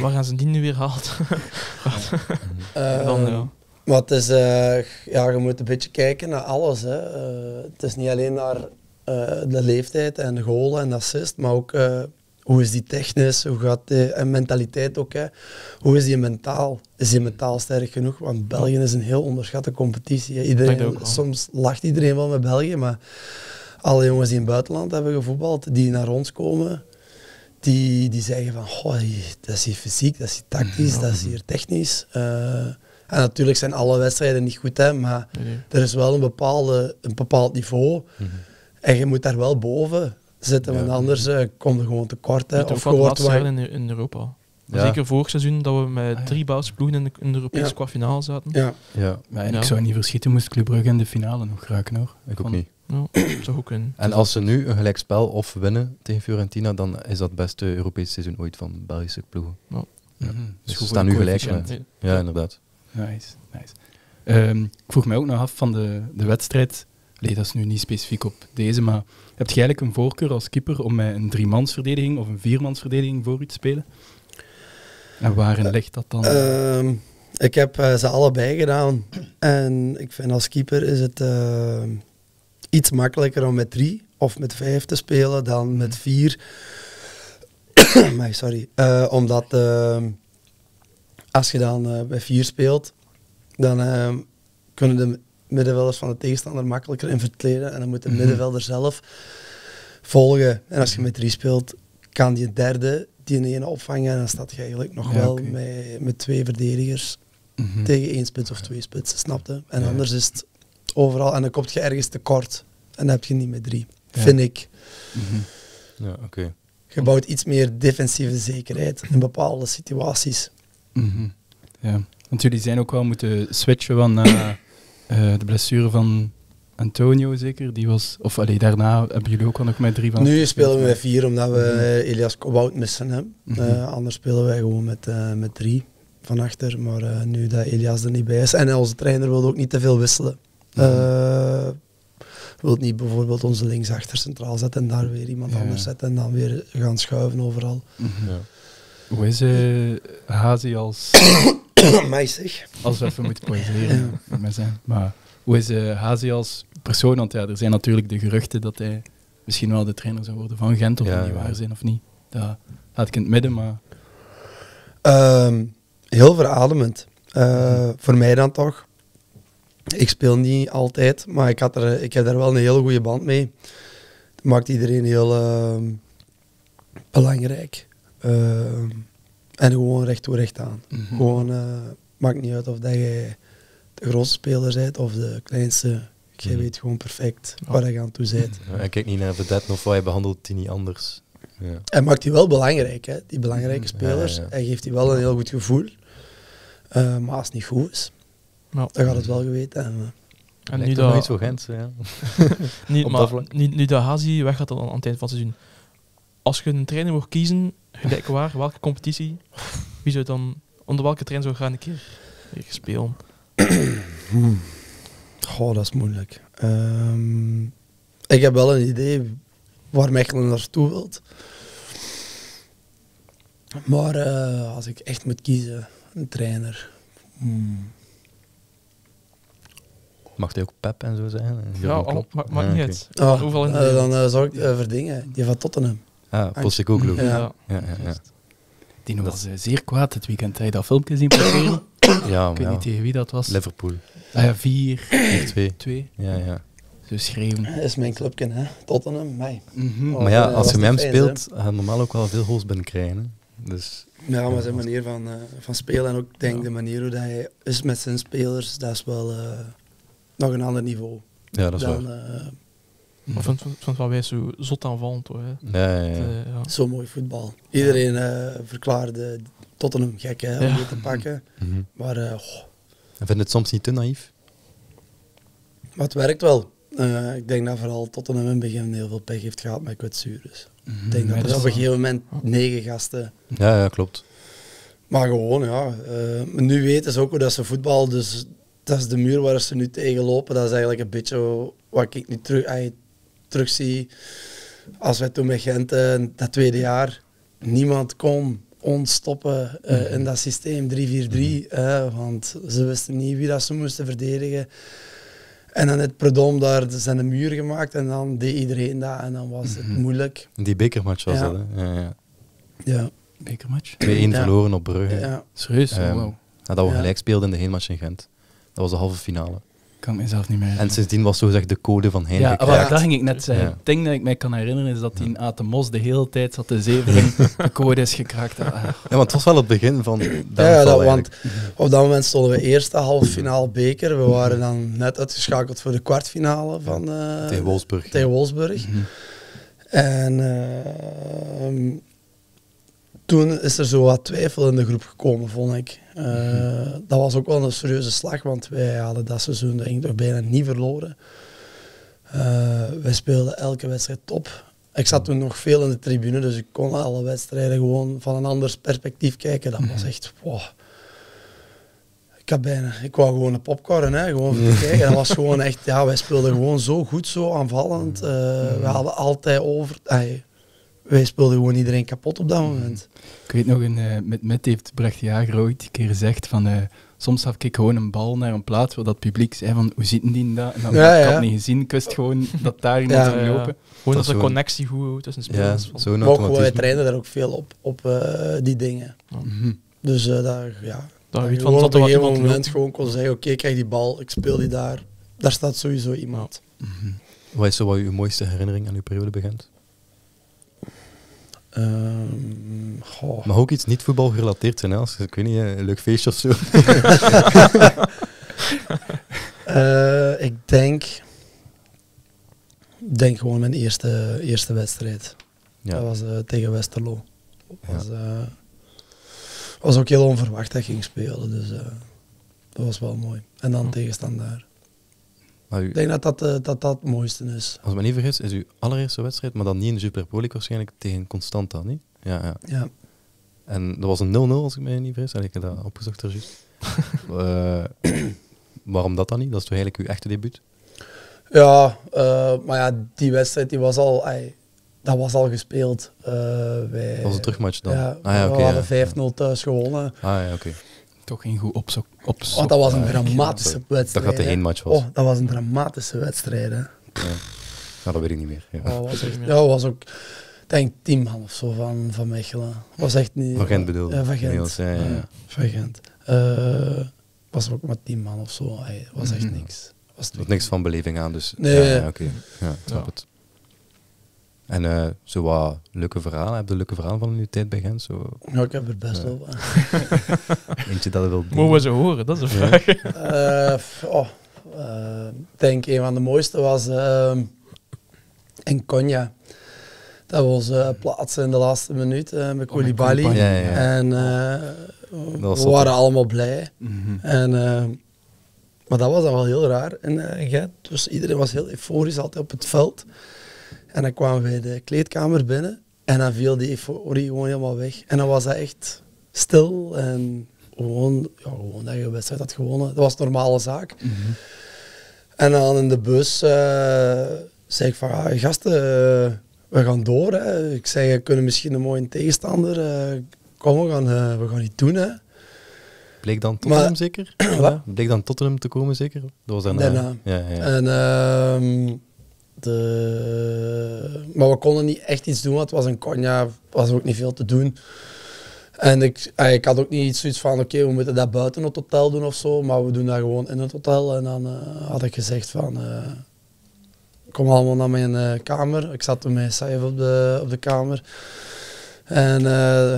Waar gaan ze die nu weer haalt? uh, dan, ja. Maar het is, uh, ja, je moet een beetje kijken naar alles. Hè. Uh, het is niet alleen naar uh, de leeftijd en de goal en assist, maar ook uh, Hoe is die technisch? Hoe gaat die, en mentaliteit ook. Hè. Hoe is die mentaal? Is die mentaal sterk genoeg? Want België is een heel onderschatte competitie. Iedereen, soms lacht iedereen wel met België, maar alle jongens die in het buitenland hebben gevoetbald, die naar ons komen, die, die zeggen van, goh, dat is hier fysiek, dat is hier tactisch, ja. dat is hier technisch. Uh, En natuurlijk zijn alle wedstrijden niet goed, hè, maar nee. er is wel een, bepaalde, een bepaald niveau. Mm-hmm. En je moet daar wel boven zitten, ja. want anders uh, komt er gewoon tekort. Hè, of wordt waar... in, in Europa. Ja. Zeker vorig seizoen dat we met drie basisploegen in de, in de Europese ja. kwartfinale zaten. Ja, ja. maar en ja. ik zou niet verschieten, moest Club Brugge in de finale nog raken hoor. Ik ook Van... niet. No, zo goed in. En als ze nu een gelijkspel of winnen tegen Fiorentina, dan is dat het beste Europese seizoen ooit van Belgische ploegen. No. Ja. Mm-hmm. Dus ze staan nu gelijk met. Nee. Ja, inderdaad. Nice, nice. Um, ik vroeg mij ook nog af van de, de wedstrijd. Allee, dat is nu niet specifiek op deze, maar heb je eigenlijk een voorkeur als keeper om met een driemansverdediging of een viermansverdediging voor u te spelen? En waarin ligt dat dan? Uh, uh, ik heb uh, ze allebei gedaan. En ik vind als keeper is het uh, iets makkelijker om met drie of met vijf te spelen dan met vier. maar sorry. Uh, omdat... Uh, Als je dan uh, bij vier speelt, dan uh, kunnen de middenvelders van de tegenstander makkelijker in verkleden en dan moet de mm-hmm. middenvelder zelf volgen. En als je met drie speelt, kan die derde die ene opvangen en dan staat je eigenlijk nog ja, wel okay. met, met twee verdedigers mm-hmm. tegen één spits of twee spitsen, snapte? En ja. anders is het overal en dan kom je ergens tekort en dan heb je niet met drie, ja. vind ik. Mm-hmm. Ja, okay. Je bouwt iets meer defensieve zekerheid in bepaalde situaties. Mm-hmm. Ja, want jullie zijn ook wel moeten switchen van naar uh, uh, de blessure van Antonio, zeker? Die was, of allee, daarna hebben jullie ook wel nog met drie van... Nu spelen we met vier, omdat we mm-hmm. Elias Kowout missen. Hè. Mm-hmm. Uh, anders spelen wij gewoon met, uh, met drie van achter. Maar uh, nu dat Elias er niet bij is... En onze trainer wil ook niet te veel wisselen. Mm-hmm. Uh, wil niet bijvoorbeeld onze linksachter centraal zetten en daar weer iemand ja. anders zetten en dan weer gaan schuiven overal. Mm-hmm. Ja. Hoe is uh, Hazi als... Meisig. Als we even moeten poëzeren. Maar hoe is uh, Hazi als persoon? Want ja, er zijn natuurlijk de geruchten dat hij misschien wel de trainer zou worden van Gent, of ja, niet waar zijn of niet. Dat laat ik in het midden, maar... Um, heel verademend. Uh, hmm. Voor mij dan toch. Ik speel niet altijd, maar ik, had er, ik heb daar wel een hele goede band mee. Dat maakt iedereen heel uh, belangrijk. Uh, en gewoon recht toe recht aan. Mm-hmm. Gewoon, uh, maakt niet uit of dat jij de grootste speler bent of de kleinste. Jij mm-hmm. weet gewoon perfect oh. waar je aan toe bent. Ja, en kijk niet naar vedetten of hij behandelt die niet anders. Ja. En maakt die wel belangrijk, hè? Die belangrijke spelers. Ja, ja. Hij geeft die wel een heel goed gevoel. Uh, maar als het niet goed is, nou. dan gaat het wel geweten. En, uh, en nu dat... niet zo Gent, ja. niet, maar, niet, niet dat Hazi weg gaat aan het eind van het seizoen. Als je een trainer moet kiezen, gelijk waar, welke competitie, wie zou dan, onder welke trein zou gaan een keer spelen? Goh, dat is moeilijk. Um, ik heb wel een idee waar Mechelen naartoe wilt. Maar uh, als ik echt moet kiezen, een trainer. Hmm. Mag hij ook Pep en zo zijn? Ja, al, maakt ma- ja, niet uit. Okay. Oh, hoeveel in de... uh, dan uh, zorg ik uh, voor dingen. Die van Tottenham. Ah, Postecoglou. Ja. Ja, ja, ja. Die was uh, zeer kwaad het weekend. Heb je dat filmpje zien passeren? Ja, ik weet ja. niet tegen wie dat was. Liverpool. Ah ja, vier. Twee. Twee. Ja, ja. Zo schreeuwen. Dat is mijn clubje, hè. Tottenham, mij. Mm-hmm. Maar, maar ja, als je met hem speelt, he? Gaat normaal ook wel veel goals binnenkrijgen. Dus, ja, maar ja, zijn manier van, uh, van spelen en ook denk ja. de manier hoe hij is met zijn spelers, dat is wel uh, nog een ander niveau. Ja, dat is dan, waar. Uh, Maar van van wat wij zo zot aanvallend hoor. Ja, ja, ja. Uh, ja. Zo mooi voetbal. Iedereen uh, verklaarde Tottenham gek hè, om ja. dit te pakken. Mm-hmm. Maar uh, oh. vind je het soms niet te naïef? Maar het werkt wel. Uh, ik denk dat vooral Tottenham in het begin heel veel pech heeft gehad met kwetsures. Mm-hmm. Ik denk dat er op een gegeven moment negen gasten. Ja, ja, klopt. Maar gewoon, ja. Uh, nu weten ze ook hoe dat ze voetbal. Dus dat is de muur waar ze nu tegen lopen. Dat is eigenlijk een beetje wat ik nu terug. terugzie, als wij toen met Gent uh, dat tweede jaar, niemand kon ons stoppen uh, mm-hmm. in dat systeem drie vier drie, mm-hmm. uh, want ze wisten niet wie dat ze moesten verdedigen. En dan het Predom, daar zijn een muur gemaakt en dan deed iedereen dat en dan was mm-hmm. het moeilijk. Die bekermatch was ja. dat, hè? Ja, ja. Ja, bekermatch. twee een ja. verloren op Brugge. Ja. Serieus? Um, wow. Nadat we ja. gelijk speelden in de heenmatch in Gent. Dat was de halve finale. Ik kan het mezelf niet meer herinneren. En sindsdien was zogezegd de code van Hein. Ja, ja, dat ging ik net zeggen. Ja. Het ding dat ik mij kan herinneren is dat hij in Atemos de hele tijd zat te zeveren. De code is gekraakt. Ah. Ja, want het was wel het begin van... Ja, dat, want op dat moment stonden we eerst de halve finale beker. We waren dan net uitgeschakeld voor de kwartfinale van... Uh, tegen Wolfsburg. Tegen Wolfsburg. Mm-hmm. En... Uh, um, toen is er zo wat twijfel in de groep gekomen, vond ik. Uh, mm-hmm. Dat was ook wel een serieuze slag, want wij hadden dat seizoen dat ging toch bijna niet verloren. Uh, wij speelden elke wedstrijd top. Ik zat toen nog veel in de tribune, dus ik kon alle wedstrijden gewoon van een ander perspectief kijken. Dat was echt... Wow. Ik had bijna... Ik wou gewoon een popcorn, hè, gewoon voor kijken. Dat was gewoon echt... Ja, wij speelden gewoon zo goed, zo aanvallend. Uh, we hadden altijd over... Ay, wij speelden gewoon iedereen kapot op dat moment. Ik weet nog, een, uh, met met heeft Brecht Jager ooit een keer gezegd van... Uh, soms gaf ik gewoon een bal naar een plaats waar dat publiek zei van... Hoe zit die dat? En dan ja, ja. ik had niet gezien, kust gewoon dat daar iemand ja, ging lopen. Ja. Gewoon als een connectie goed tussen spelers. Ja, maar wij trainen daar ook veel op, op uh, die dingen. Oh. Mm-hmm. Dus uh, daar, ja... Dat dat je gewoon op een gegeven moment lopen. Gewoon kon zeggen, oké, okay, ik krijg die bal, ik speel die daar. Daar staat sowieso iemand. Mm-hmm. Wat is zo wat uw mooiste herinnering aan uw periode begint? Um, goh. Maar ook iets niet voetbal gerelateerd zijn, hè? Als, ik weet niet, een leuk feestje of zo. uh, ik denk, denk gewoon mijn eerste, eerste wedstrijd. Ja. Dat was uh, tegen Westerlo. Dat was, ja. uh, was ook heel onverwacht dat ik ging spelen, dus uh, dat was wel mooi. En dan oh. tegenstandaar. U... Ik denk dat dat, uh, dat dat het mooiste is. Als ik me niet vergis, is uw allereerste wedstrijd, maar dan niet in de Super Pro League waarschijnlijk, tegen Constanta, niet? Ja, ja. ja. En dat was een nul nul, als ik me niet vergis. En ik heb dat opgezocht er juist. uh, waarom dat dan niet? Dat is toch eigenlijk uw echte debuut? Ja, uh, maar ja, die wedstrijd die was al... Ay, dat was al gespeeld. Uh, wij, dat was een terugmatch dan? Ja, ah, ja we okay, hadden ja, vijf nul ja. thuis gewonnen. Ah ja, oké. Okay. Toch geen goed opzok. opzok oh, dat was een dramatische ja, wedstrijd. Dat dat de heenmatch was. Oh, dat was een dramatische wedstrijd. Hè. Ja. Nou, dat weet ik niet meer. Ja, dat was, echt, ja, was ook, denk tien man of zo van, van Mechelen. Was echt niet... Van Gent bedoelde. Ja, van Gent. Ja, ja, ja. Van Gent. Uh, was ook maar tien man of zo. Hey, was echt mm-hmm. niks. Was er was niks van beleving aan, dus... Nee. Ja, ja, oké. Okay. Ja, snap ja. het. En uh, zo wat leuke verhalen. Heb je leuke verhalen van uw tijd bij Gent? Zo... Ja, ik heb er best wel uh. van. Eentje dat wil doen. Mogen we ze horen? Dat is een vraag. Ik uh, oh, uh, denk een van de mooiste was uh, in Konya. Dat was uh, plaatsen in de laatste minuut uh, met Koulibaly. Oh, ja, ja. En uh, we super. waren allemaal blij. Mm-hmm. En, uh, maar dat was dan wel heel raar in uh, Gent. Dus iedereen was heel euforisch, altijd op het veld. En dan kwamen wij de kleedkamer binnen en dan viel die euforie gewoon helemaal weg. En dan was dat echt stil en gewoon, ja, gewoon dat je de wedstrijd had gewonnen. Dat was een normale zaak. Mm-hmm. En dan in de bus uh, zei ik van, ah, gasten, uh, we gaan door. Hè. Ik zei, we kunnen misschien een mooie tegenstander. Uh, kom, we gaan, uh, we gaan iets doen. Hè. Bleek dan Tottenham zeker? Ja, bleek dan Tottenham te komen zeker? Dat was dan, uh, Daarna. Ja, ja. En... Uh, De... Maar we konden niet echt iets doen, want het was een Konya, was ook niet veel te doen. En ik, ik had ook niet zoiets van, oké, okay, we moeten dat buiten het hotel doen of zo, maar we doen dat gewoon in het hotel. En dan uh, had ik gezegd van, uh, kom allemaal naar mijn uh, kamer. Ik zat met mijn cijfer op de, op de kamer. En uh,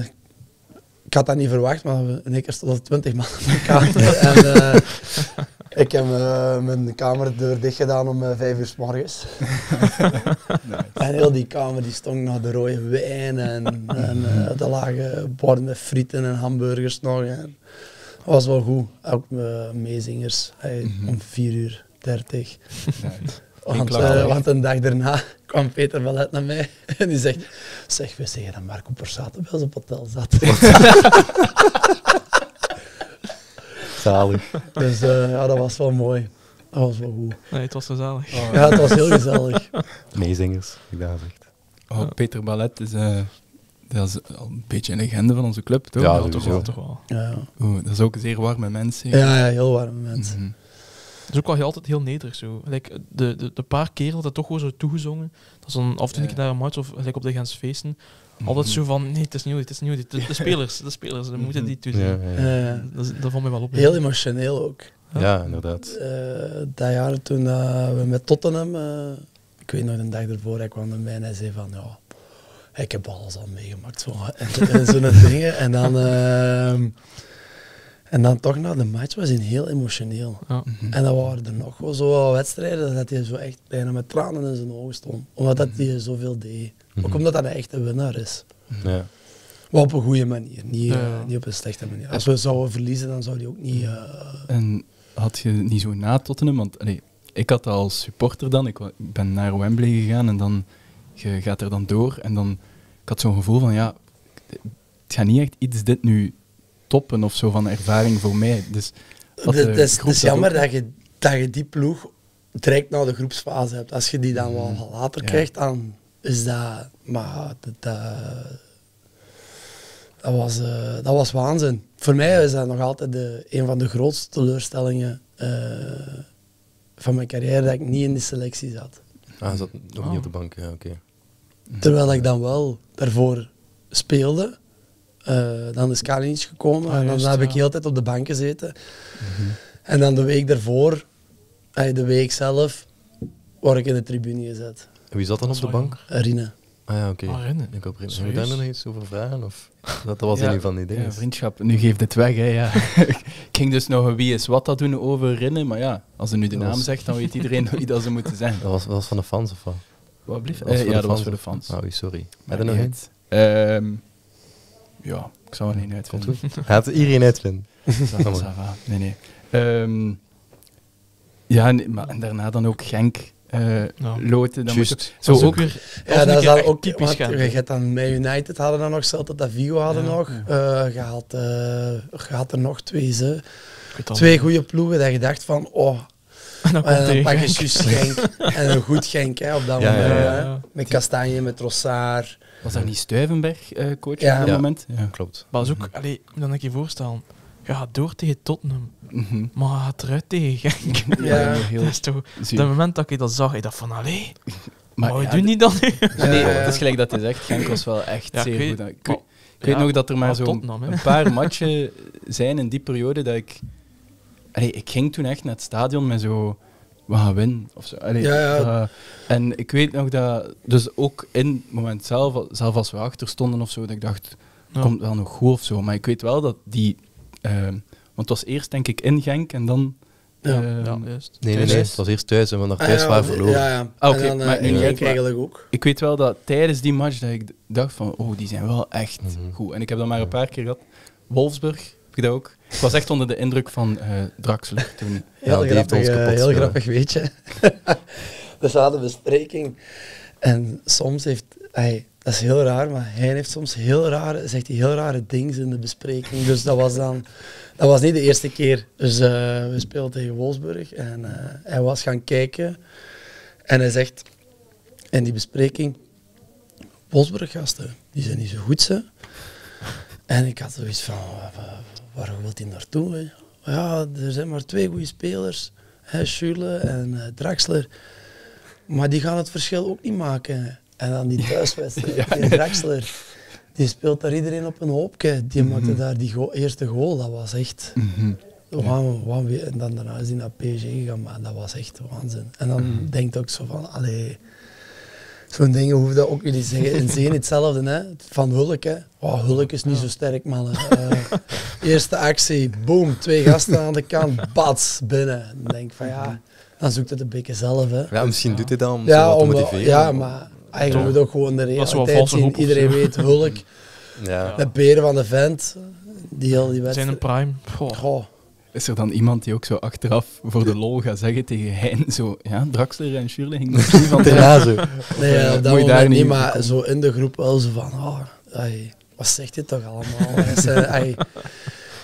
ik had dat niet verwacht, maar in één keer stond er twintig man op mijn kamer. en, uh, Ik heb uh, mijn kamerdeur dicht gedaan om uh, vijf uur 's morgens. Nice. En heel die kamer die stonk naar de rode wijn en, en uh, er lagen borden met frieten en hamburgers nog. En dat was wel goed. Ook uh, meezingers hey, mm-hmm. om vier uur dertig. Nice. Want, uh, want een dag daarna kwam Peter Ballet naar mij en die zegt: zeg, we zeggen dat Marco Borsato bij ons op hotel zat. Zalig. Dus uh, ja, dat was wel mooi. Dat was wel goed. Nee, het was gezellig. Oh. Ja, het was heel gezellig. Meezingers, ik daar zegt. Oh, Peter Ballet is, uh, dat is al een beetje een legende van onze club, toch? Ja, dat toch wel. Toch wel. Ja, ja. Oeh, dat is ook zeer warme mensen. Ja, ja, heel warme mensen. Mm-hmm. Dat is ook wel altijd heel nederig zo. Like, de, de, de paar keer dat het toch gewoon zo toegezongen, dat is dan af en toe ja. naar een match of like, op de Gentse feesten. altijd zo van, nee, het is nieuw, het is nieuw. De, de spelers, de spelers, we moeten die toe zien. Ja, ja, ja. Dat, dat vond me wel op. Heel emotioneel ook. Ja, ja inderdaad. Uh, dat jaar toen uh, we met Tottenham, uh, ik weet nog een dag ervoor, hij kwam naar mij en hij zei van, ja, ik heb alles al meegemaakt. Zo, en, en zo'n dingen. En dan... Uh, En dan toch na de match was hij heel emotioneel. Ja. En dan waren er nog wel zo wat wedstrijden dat hij zo echt bijna met tranen in zijn ogen stond. Omdat dat hij zoveel deed. Ook omdat hij echt een winnaar is. Ja. Maar op een goede manier, niet, ja. uh, niet op een slechte manier. Als we zouden verliezen, dan zou hij ook niet... Uh... En had je het niet zo na Tottenham? Want allee, ik had dat als supporter dan. Ik ben naar Wembley gegaan en dan... Je gaat er dan door. En dan... Ik had zo'n gevoel van, ja... Het gaat niet echt iets dit nu... toppen of zo van ervaring voor mij. Dus dat het is, is jammer dat, dat, je, dat je die ploeg direct naar de groepsfase hebt. Als je die dan wel mm. later ja. krijgt, dan is dat... Maar dat, dat, dat, was, uh, dat was waanzin. Voor mij is dat nog altijd de, een van de grootste teleurstellingen uh, van mijn carrière, dat ik niet in de selectie zat. Ah, je zat nog oh. niet op de bank, ja, oké. Okay. Terwijl ik dan wel daarvoor speelde. Uh, dan is Kalinic gekomen ah, en dan juist, heb ja. ik heel de tijd op de bank gezeten. Mm-hmm. En dan de week daarvoor, de week zelf, word ik in de tribune gezet. En wie zat dan op Sorry. de bank? Rine. Ah ja, oké. Okay. Ah, ik heb Rine. Zou je daar nog iets over vragen? Of? Dat was ja, in ieder geval niet. Ja, vriendschap, nu geeft het weg. Hè, ja. Ik ging dus nog een wie is wat dat doen over Rine, maar ja, als ze nu de naam was... zegt, dan weet iedereen wie dat ze moeten zijn. Dat was, was van de fans of wat? Wat blieft? Uh, ja, dat was voor de fans. Oh, sorry. Heb je nog iets? Ja, ik zou er één uitvinden. Gaat er iedereen uitvinden? Nee, nee. Um, ja, nee, maar en daarna dan ook Genk uh, no. loten. Dan Just, moet zo dat ook weer, ja, dat is dan ook typisch. Je hebt dan met United hadden dan nog, Celta dat Vigo hadden ja, nog. Ja. Uh, je, had, uh, je had er nog twee, ze. Twee goede ploegen dat je dacht van, oh, en dan, en dan pak je juist Genk. En een goed Genk, hè, op dat ja, moment. Ja, ja, ja. Met Kastanje, met Rossard. Was dat niet Stuyvenberg uh, coach ja. op dat ja. moment? Ja, klopt. Maar dat is ook, allee, dan kan ik je voorstellen, je gaat door tegen Tottenham, mm-hmm. maar je gaat eruit tegen Genk. Ja. Ja. Dat is toch, op dat moment dat ik dat zag, ik dacht van, allee, maar wat ja, doe niet dan nu? Ja. Nee, het is gelijk dat je zegt, Genk was wel echt ja, zeer weet, goed. Ik, maar, ik weet ja, nog dat er maar zo'n paar matchen zijn in die periode dat ik... Allee, ik ging toen echt naar het stadion met zo... We gaan winnen, of zo. Allee, ja, ja. Uh, en ik weet nog dat... Dus ook in het moment zelf, zelf als we achter stonden of zo, dat ik dacht, ja. komt wel nog goed of zo. Maar ik weet wel dat die... Uh, want het was eerst, denk ik, in Genk en dan... Uh, ja, ja, juist. Nee, nee, nee, het was eerst thuis en we nog thuis ah, ja, waren verloren. Ja, ja. Ah, okay, en dan, uh, maar, nee, nee, Genk eigenlijk ook. Ik weet wel dat tijdens die match dat ik dacht van, oh, die zijn wel echt mm-hmm. goed. En ik heb dat maar een paar keer gehad. Wolfsburg... Ik, dat ook. Ik was echt onder de indruk van uh, Draxler toen. Heel, ja, grappig, uh, heel grappig, weet je. Dus we hadden bespreking. En soms heeft hij, dat is heel raar, maar hij heeft soms heel rare, zegt hij heel rare dingen in de bespreking. Dus dat was dan, dat was niet de eerste keer. Dus uh, we speelden tegen Wolfsburg en uh, hij was gaan kijken. En hij zegt in die bespreking, Wolfsburg gasten, die zijn niet zo goed ze. En ik had zoiets van, waar wil hij naartoe? Hè? Ja, er zijn maar twee goede spelers, Schule en uh, Draxler. Maar die gaan het verschil ook niet maken. En dan die thuiswedstrijd, ja. die Draxler, die speelt daar iedereen op een hoopje. Die mm-hmm. maakte daar die go- eerste goal, dat was echt... Mm-hmm. Wow, wow. En dan daarna is hij naar P S G gegaan, maar dat was echt waanzin. En dan mm-hmm. denkt ook zo van, allee... Zo'n dingen hoeven dat ook jullie zeggen. In Zeen hetzelfde, hè? Van Hulk. Hè? Oh, Hulk is niet ja. zo sterk, man. Uh, eerste actie, boom, twee gasten aan de kant, bats, binnen. En dan denk ik van ja, dan zoekt het een beetje zelf. Hè. Ja, misschien ja. doet hij dat om ja, te motiveren. Ja, maar eigenlijk moet ook gewoon de realiteit zien. Iedereen weet Hulk, ja. de beren van de vent, die heel die wedstrijd. Zijn een prime. Goh. Goh. Is er dan iemand die ook zo achteraf voor de lol gaat zeggen tegen Hein, zo, ja, Draxler en Schürrle ging nog niet van ja, zo. Nee, ja, op dat moment daar niet, maar komen. Zo in de groep wel zo van, oh, ai, wat zegt dit toch allemaal? Zei, ai,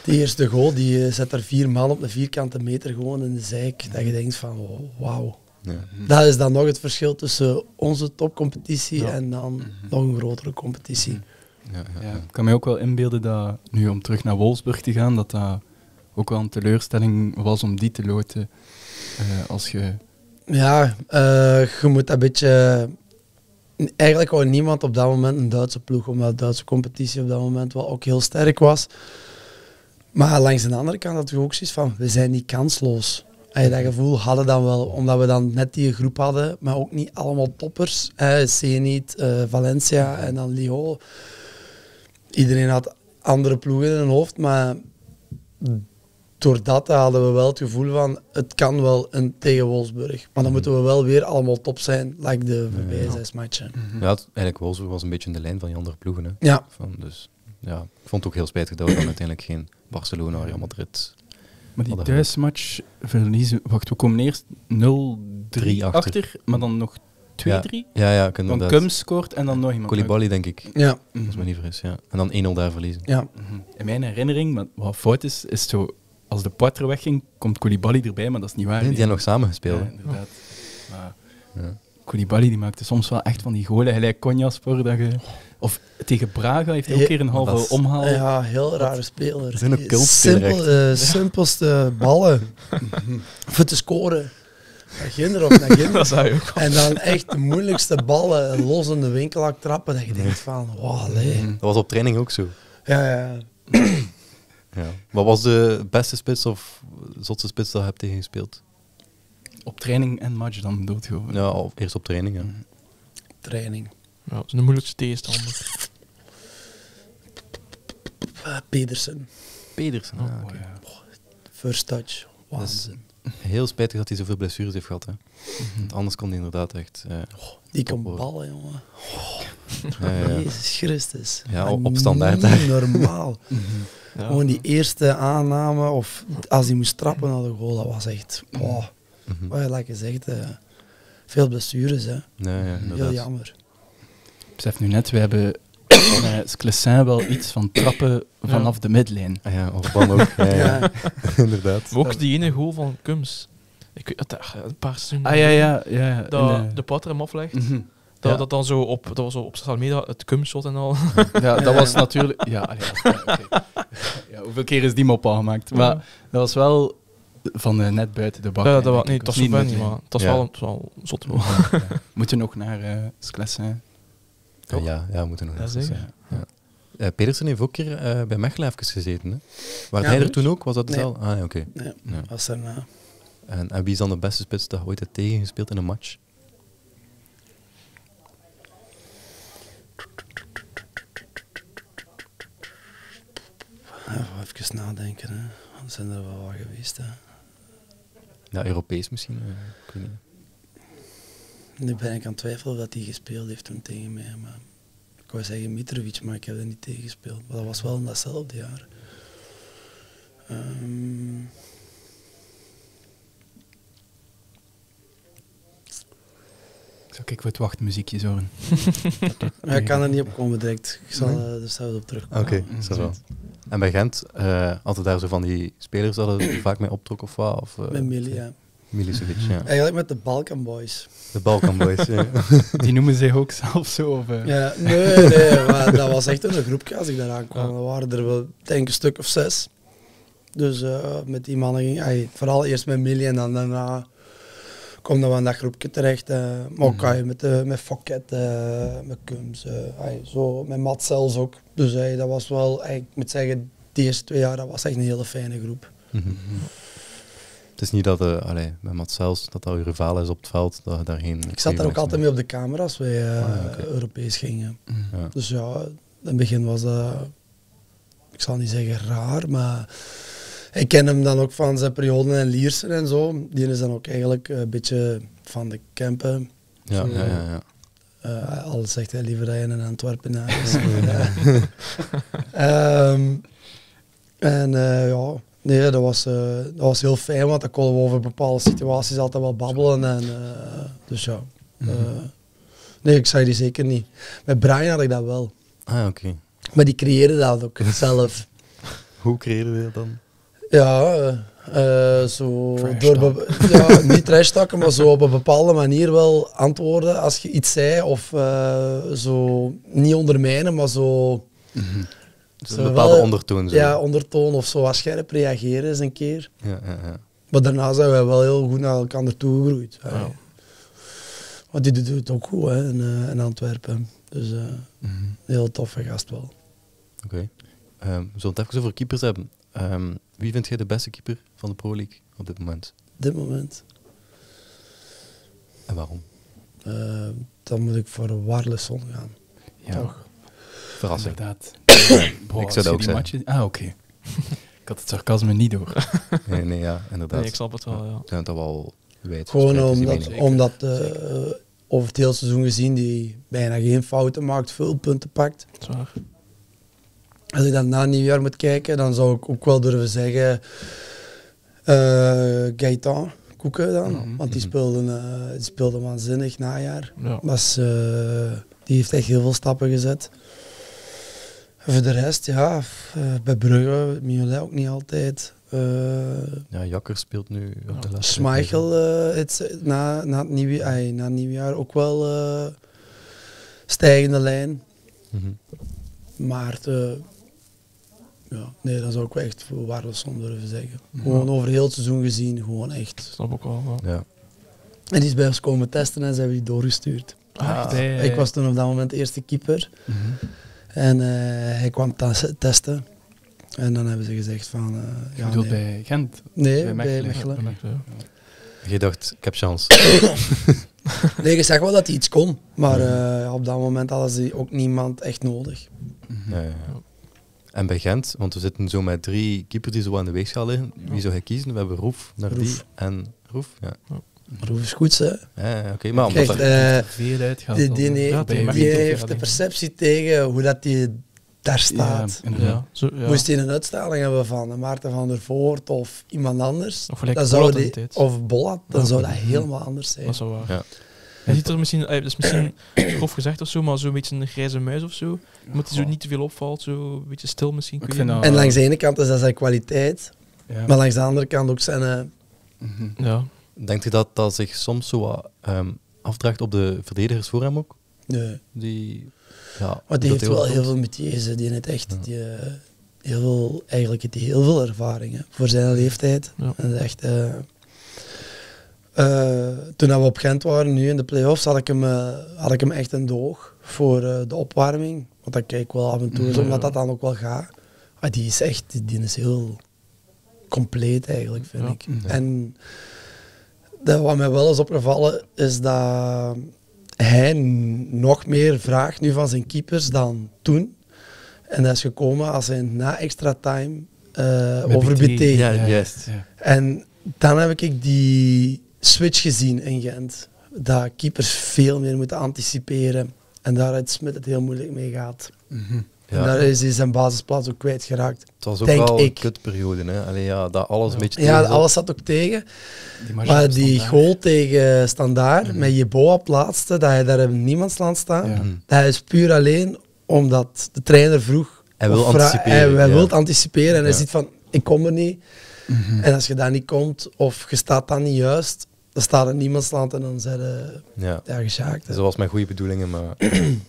die eerste goal, die zet er vier man op een vierkante meter gewoon in de zijk, dat je denkt van, wauw. Ja. Dat is dan nog het verschil tussen onze topcompetitie ja. en dan mm-hmm. nog een grotere competitie. Ja, ja, ja. Ja, ik kan mij ook wel inbeelden dat, nu om terug naar Wolfsburg te gaan, dat dat... ook wel een teleurstelling was om die te loten uh, als je... Ja, uh, je moet dat beetje eigenlijk gewoon niemand op dat moment een Duitse ploeg, omdat de Duitse competitie op dat moment wel ook heel sterk was. Maar langs de andere kant had ik ook zoiets van, we zijn niet kansloos. Hey, dat gevoel hadden dan wel, omdat we dan net die groep hadden, maar ook niet allemaal toppers. Hey, Zenit, uh, Valencia en dan Lyon. Iedereen had andere ploegen in hun hoofd, maar door dat hadden we wel het gevoel van, het kan wel een tegen Wolfsburg. Maar dan moeten we wel weer allemaal top zijn, like de voorbije zes matchen. Ja, het, eigenlijk Wolfsburg was een beetje in de lijn van die andere ploegen. Hè? Ja. Van, dus, ja. Ik vond het ook heel spijtig dat we dan uiteindelijk geen Barcelona, Real Madrid... Maar die thuismatch verliezen... Wacht, we komen eerst nul drie achter, maar dan nog twee drie. Ja, ja, ja, dan Kums scoort en dan nog iemand. Koulibaly, denk ik. Ja. Als me niet vergis, ja. En dan één nul daar verliezen. Ja. In mijn herinnering, maar wat fout is, is zo... Als de Poitre wegging, komt Koulibaly erbij, maar dat is niet waar. Nee, die hebben nog samen gespeeld. Ja, inderdaad. Oh. Maar ja. Koulibaly die maakte soms wel echt van die golen. Hij lijkt Konya voor dat je... Of tegen Braga heeft hij ook keer een halve omhaal. Ja, heel rare speler. Zijn ook cultspeler. Simpel, uh, simpelste ballen. Voor te scoren. Naar ginder of naar ginder. Dat zou je ook. En dan echt de moeilijkste ballen los in de winkelhak trappen. Dat je denkt van, wow, nee. Dat was op training ook zo. Ja, ja. Ja. Wat was de beste spits of zotste spits dat je hebt tegen gespeeld? Op training en match dan doodgehouden. Ja, of eerst op training. Ja. Training. Ja, dat is de moeilijkste tegenstander. Pedersen. Pedersen, oh, ah, okay. Ja. First touch. Waanzin. Heel spijtig dat hij zoveel blessures heeft gehad. Hè. Mm-hmm. Anders kon hij inderdaad echt... Uh, oh, die kan ballen, jongen. Oh. Ja, ja. Jezus Christus. Ja, op standaard. Niet normaal. Mm-hmm. Ja. Gewoon die eerste aanname, of als hij moest trappen naar de goal, dat was echt... Oh. Mm-hmm. Wat je lekker zegt, uh, veel blessures. Hè. Ja, ja, heel jammer. Ik besef nu net, we hebben uh, Sclessin wel iets van trappen vanaf ja. de midlijn. Ah ja, of dan ook. Ja, ja. Inderdaad. Maar ook die ene goal van Kums. Ik weet, dat, een paar seconden. Ah ja, ja. ja, ja. Dat de, de Poitre hem aflegt. Mm-hmm. Dat, ja. dat dan zo op, dat was zo op social media, het Kumshot en al. Ja, dat was natuurlijk... Ja, allee, dat was, okay. Ja, hoeveel keer is die mop aangemaakt? Maar dat was wel van uh, net buiten de bak. Ja, dat was niet, dat was niet, niet maar dat was ja. wel, wel zot. Ja, ja. Moet je nog naar uh, Sclessin? Uh, ja, ja, we moeten nog eens zeggen. Ja. Uh, Pedersen heeft ook keer uh, bij Mechelen even gezeten. Hè? Waar ja, hij er toen ook? Was dat dezelfde? Nee. Ah, oké. Okay. Nee, ja. was er na. En, en wie is dan de beste spits dat ooit heeft tegengespeeld in een match? Even nadenken, hè. Dan zijn er wel wat geweest, hè. Ja, Europees misschien. Ik weet niet. Nu ben ik aan het twijfelen dat hij gespeeld heeft toen tegen mij. Maar ik wou zeggen Mitrovic, maar ik heb er niet tegen gespeeld. Maar dat was wel in datzelfde jaar. Um... Zal ik wat wachtmuziekjes horen? Ja, ik kan er niet op komen direct. Ik zal nee? er zelf op terugkomen. Oké, okay, dat wel. En bij Gent, uh, altijd daar zo van die spelers dat er vaak mee optrok of wat? Of, uh, met Mili, ja. Milicevic, ja. Eigenlijk met de Balkan Boys. De Balkan Boys, ja. Die noemen zich ook zelf zo? Of, uh? Ja, nee, nee, maar dat was echt een groepje als ik daaraan kwam. Er waren er wel, denk ik, een stuk of zes. Dus uh, met die mannen ging ay, vooral eerst met Mili en dan daarna kom dan wel in dat groepje terecht. Uh, maar ook ay, met, uh, met Fokket, uh, met Kums, uh, ay, zo, met Mat zelfs ook. Dus ay, dat was wel, ay, ik moet zeggen, de eerste twee jaar, dat was echt een hele fijne groep. Mm-hmm. Het is niet dat, uh, allee, bij Matzels, dat dat uw rivaal is op het veld, dat je daar geen... Ik zat daar ook altijd mee op de camera als wij uh, ah, ja, okay. Europees gingen. Ja. Dus ja, in het begin was dat, ik zal niet zeggen raar, maar ik ken hem dan ook van zijn perioden en Liersen en zo. Die is dan ook eigenlijk een beetje van de Kempen. Ja, zo, ja, ja, ja. Uh, al zegt hij liever dat je een Antwerpenaar is. uh, um, en uh, ja... Nee, dat was, uh, dat was heel fijn, want dan konden we over bepaalde situaties altijd wel babbelen. En, uh, dus ja. Uh, mm-hmm. Nee, ik zei die zeker niet. Met Brian had ik dat wel. Ah, oké. Okay. Maar die creëerde dat ook zelf. Hoe creëerde hij dat dan? Ja, uh, uh, zo door ja, niet trash takken, maar zo op een bepaalde manier wel antwoorden als je iets zei. Of uh, zo, niet ondermijnen, maar zo... Mm-hmm. Dus een bepaalde wel, ondertoon. Zo. Ja, ondertoon of zo. Als scherp reageren eens een keer. Ja, ja, ja. Maar daarna zijn we wel heel goed naar elkaar toegegroeid. Wow. Maar die doet het ook goed hè, in, uh, in Antwerpen. Dus uh, mm-hmm. een heel toffe gast wel. Oké. Okay. Um, we zullen het even over keepers hebben. Um, wie vind jij de beste keeper van de Pro League op dit moment? Dit moment. En waarom? Uh, dan moet ik voor Warleson gaan. Ja. Toch? Verrassing. Inderdaad. Boah, ik zou dat ook zeggen. Matje... Ah, oké. Okay. Ik had het sarcasme niet door. nee, nee, ja, inderdaad. Nee, ik snap het wel, ja. Ik vind het wel wijd. Gewoon omdat, omdat uh, over het hele seizoen gezien, die bijna geen fouten maakt, veel punten pakt. Zwaar. Als ik dan na nieuwjaar moet kijken, dan zou ik ook wel durven zeggen uh, Gaëtan Koeken dan. Mm-hmm. Want die speelde, uh, die speelde waanzinnig najaar. Ja. Was, uh, die heeft echt heel veel stappen gezet. Voor de rest, ja, bij Brugge, Mignolet ook niet altijd. Uh, ja, Jakker speelt nu op de laatste. Schmeichel uh, het, na, na, het nieuwe, ay, na het nieuwjaar ook wel uh, stijgende lijn. Mm-hmm. Maar uh, ja, nee, dat zou ik echt voor Warleson durven zeggen. Gewoon ja. over heel het seizoen gezien, gewoon echt. Snap ik wel. Ja. Ja. En die is bij ons komen testen en ze hebben die doorgestuurd. Ah, echt, hey, hey. Ik was toen op dat moment eerste keeper. Mm-hmm. En uh, hij kwam tas- testen. En dan hebben ze gezegd van... Uh, je ja, bedoelt nee. bij Gent? Nee, bij Mechelen. Bij Mechelen. Bij Mechelen. Ja. Je dacht, ik heb chance. nee, ik zeg wel dat hij iets kon. Maar uh, op dat moment hadden ze ook niemand echt nodig. Ja, ja, ja. En bij Gent, want we zitten zo met drie keepers die zo aan de weegschaal liggen. Wie zou je kiezen? We hebben Roef, Nardi en Roef. Ja. Oh. Roef is goed, hè? Ja, oké, okay. maar omdat er veel uitgaat. Die, die, die, ja, die, die, die heeft de perceptie tegen hoe dat die daar staat. Ja, ja. Zo, ja. Moest hij een uitstraling hebben van Maarten van der Voort of iemand anders, of, dan zou die, of Bollat, dan ja. zou dat helemaal anders zijn. Dat zou waar. Ja. Hij ziet er misschien, dat is misschien grof gezegd of zo, maar zo'n beetje een grijze muis of zo. Omdat hij zo niet te veel opvalt, zo een beetje stil misschien. Kun je nou, en langs de ene kant is dat zijn kwaliteit, ja. maar langs de andere kant ook zijn... Uh, mm-hmm. ja. Denkt u dat dat zich soms zo um, afdraagt op de verdedigers voor hem ook? Nee. Die, ja, maar die heeft wel heel veel metiers. Die heeft echt ja. die, uh, heel veel, eigenlijk heeft heel veel ervaringen voor zijn leeftijd. Ja. En echt, uh, uh, toen we op Gent waren, nu in de play-offs, had ik hem, uh, had ik hem echt een doog voor uh, de opwarming. Want dat kijk ik wel af en toe, ja. omdat dat dan ook wel gaat. Maar die is echt, die is heel compleet eigenlijk, vind ja. ik. Ja. En... Dat wat mij wel is opgevallen, is dat hij nog meer vraagt nu van zijn keepers dan toen. En dat is gekomen als hij na extra time uh, over B T. B T. Ja, juist. Ja. En dan heb ik die switch gezien in Gent. Dat keepers veel meer moeten anticiperen. En daaruit Smit het heel moeilijk mee gaat. Mm-hmm. Ja. En daar is hij zijn basisplaats ook kwijtgeraakt. Het was ook wel een kutperiode, hè? Allee, ja, dat alles een beetje ja, alles zat ook tegen. Die maar die goal tegen Standaard, mm-hmm. met Jeboa plaatste, dat hij daar in niemands land staat. Ja. Dat is puur alleen omdat de trainer vroeg... Hij wil fra- anticiperen. Hij, hij ja. wil anticiperen en ja. hij ziet van, ik kom er niet. Mm-hmm. En als je daar niet komt, of je staat dan niet juist, dan staat er in niemands land en dan zijn ze ja. ja, geschaakt. Dat was met goede bedoelingen, maar...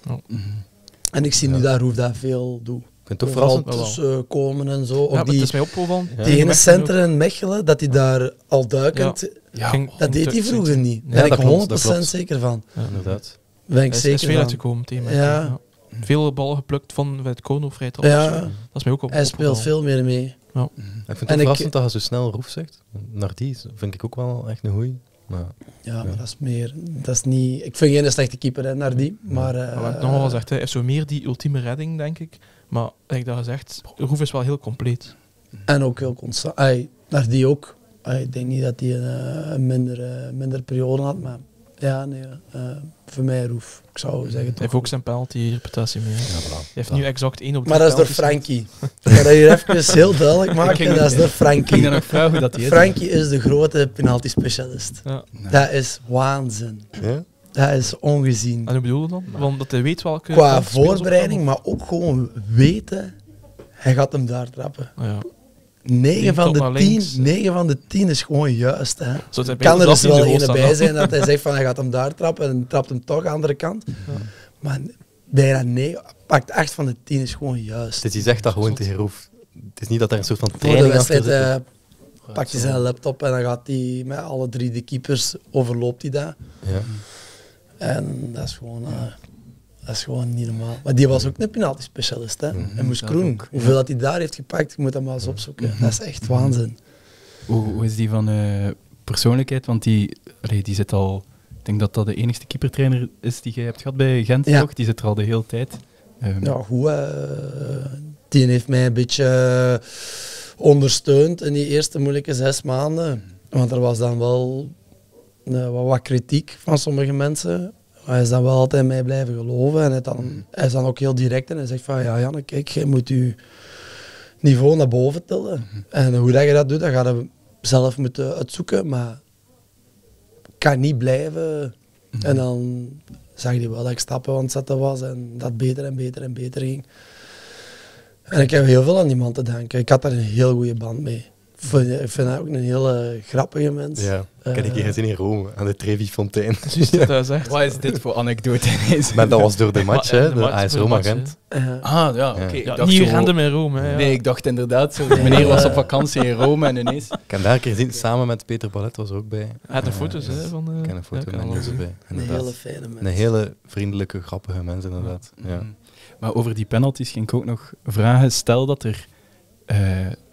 oh. mm-hmm. En ik zie ja. nu daar hoe dat veel doet. Ik vind het tussen komen en zo. Ja, die, het is mij opgevallen. Ja. Tegen het centrum in Mechelen, dat hij daar al duikend... Ja. Ja, ging, dat deed hij vroeger niet. Ja, daar ben ik honderd procent zeker van. Ja, inderdaad. Ben ik er is, zeker is veel van. uitgekomen tegen Mechelen. Ja. Ja. Veel ballen geplukt van het Kono-vrijtrap. Ja. Dat is mij ook op, hij speelt opgevallen. veel meer mee. Ja. Ik vind het en verrassend ik, dat hij zo snel Roef zegt. Nardi vind ik ook wel echt een goeie. Maar, ja, ja, maar dat is meer. Dat is niet, ik vind geen slechte keeper, hè, naar die. Ja. Maar, uh, maar wat ik nogal gezegd, hij heeft zo meer die ultieme redding, denk ik. Maar, heb ik dat gezegd, Roef is wel heel compleet. En ook heel constant. Ay, naar die ook. Ay, ik denk niet dat hij een, een minder, uh, minder periode had, maar ja, nee. Uh, voor mij Roef. Ik zou zeggen. Hij toch heeft ook zijn penalty-reputatie mee. Ja, voilà. Hij heeft ja. nu exact één op de. Maar dat is door Frankie. Ik ga dat hier even heel duidelijk maken. Dat is door Frankie. Ik vragen hoe dat hij Frankie is de grote penalty-specialist. Ja. Nee. Dat is waanzin. Ja? Dat is ongezien. En hoe bedoel je dan? Want dat hij weet welke. Qua voorbereiding, maar ook gewoon weten. Hij gaat hem daar trappen. Oh, ja. negen van de tien is gewoon juist. Hè. Kan er dus wel een bij zijn dat hij zegt van hij gaat hem daar trappen en trapt hem toch aan de andere kant. Ja. Maar bijna negen, pakt acht van de tien is gewoon juist. Dus hij zegt dat gewoon tegen Roef. Het is niet dat er een soort van training achter zit. Voor de wedstrijd uh, pakt hij zijn laptop en dan gaat hij met alle drie de keepers, overloopt hij dat. Ja. En dat is gewoon, uh, dat is gewoon niet normaal. Maar die was ook een penalty specialist, hè. Mm-hmm, en moest Kroen. Hoeveel dat hij daar heeft gepakt, je moet dat maar eens opzoeken. Mm-hmm. Dat is echt waanzin. Hoe, hoe is die van uh, persoonlijkheid? Want die, allee, die zit al... Ik denk dat dat de enigste keepertrainer is die jij hebt gehad bij Gent, ja. Toch? Die zit er al de hele tijd. Um. Ja, goed. Uh, die heeft mij een beetje uh, ondersteund in die eerste moeilijke zes maanden. Want er was dan wel uh, wat, wat kritiek van sommige mensen. Hij is dan wel altijd mij blijven geloven. En hij, dan, hij is dan ook heel direct en hij zegt van, ja Janne, kijk, je moet je niveau naar boven tillen. Mm-hmm. En hoe dat je dat doet, dat ga je zelf moeten uitzoeken. Maar ik kan niet blijven. Mm-hmm. En dan zag hij wel dat ik stappen aan het zetten was en dat beter en beter en beter ging. En ik heb heel veel aan die man te danken. Ik had daar een heel goede band mee. Ik vind hij ook een hele grappige mens. Ja, uh, ken ik eens in Rome, aan de Trevi Fontein. Ja. Wat is dit voor anekdote? Maar dat was door de match, hè? De A S Roma-Gent. Uh, ah, ja, oké. Okay. Ja. Niet random in Rome, hè? Ja. Nee, ik dacht inderdaad zo. De meneer was op vakantie in Rome en ineens... Ik kan daar een keer zien, samen met Peter Ballet was er ook bij. Hij had de foto's, hè? Uh, van de... Ik ken een foto ja, van erbij. Een hele fijne mens. Een hele vriendelijke, grappige mens, inderdaad. Ja. Ja. Maar over die penalties ging ik ook nog vragen. Stel dat er... Uh,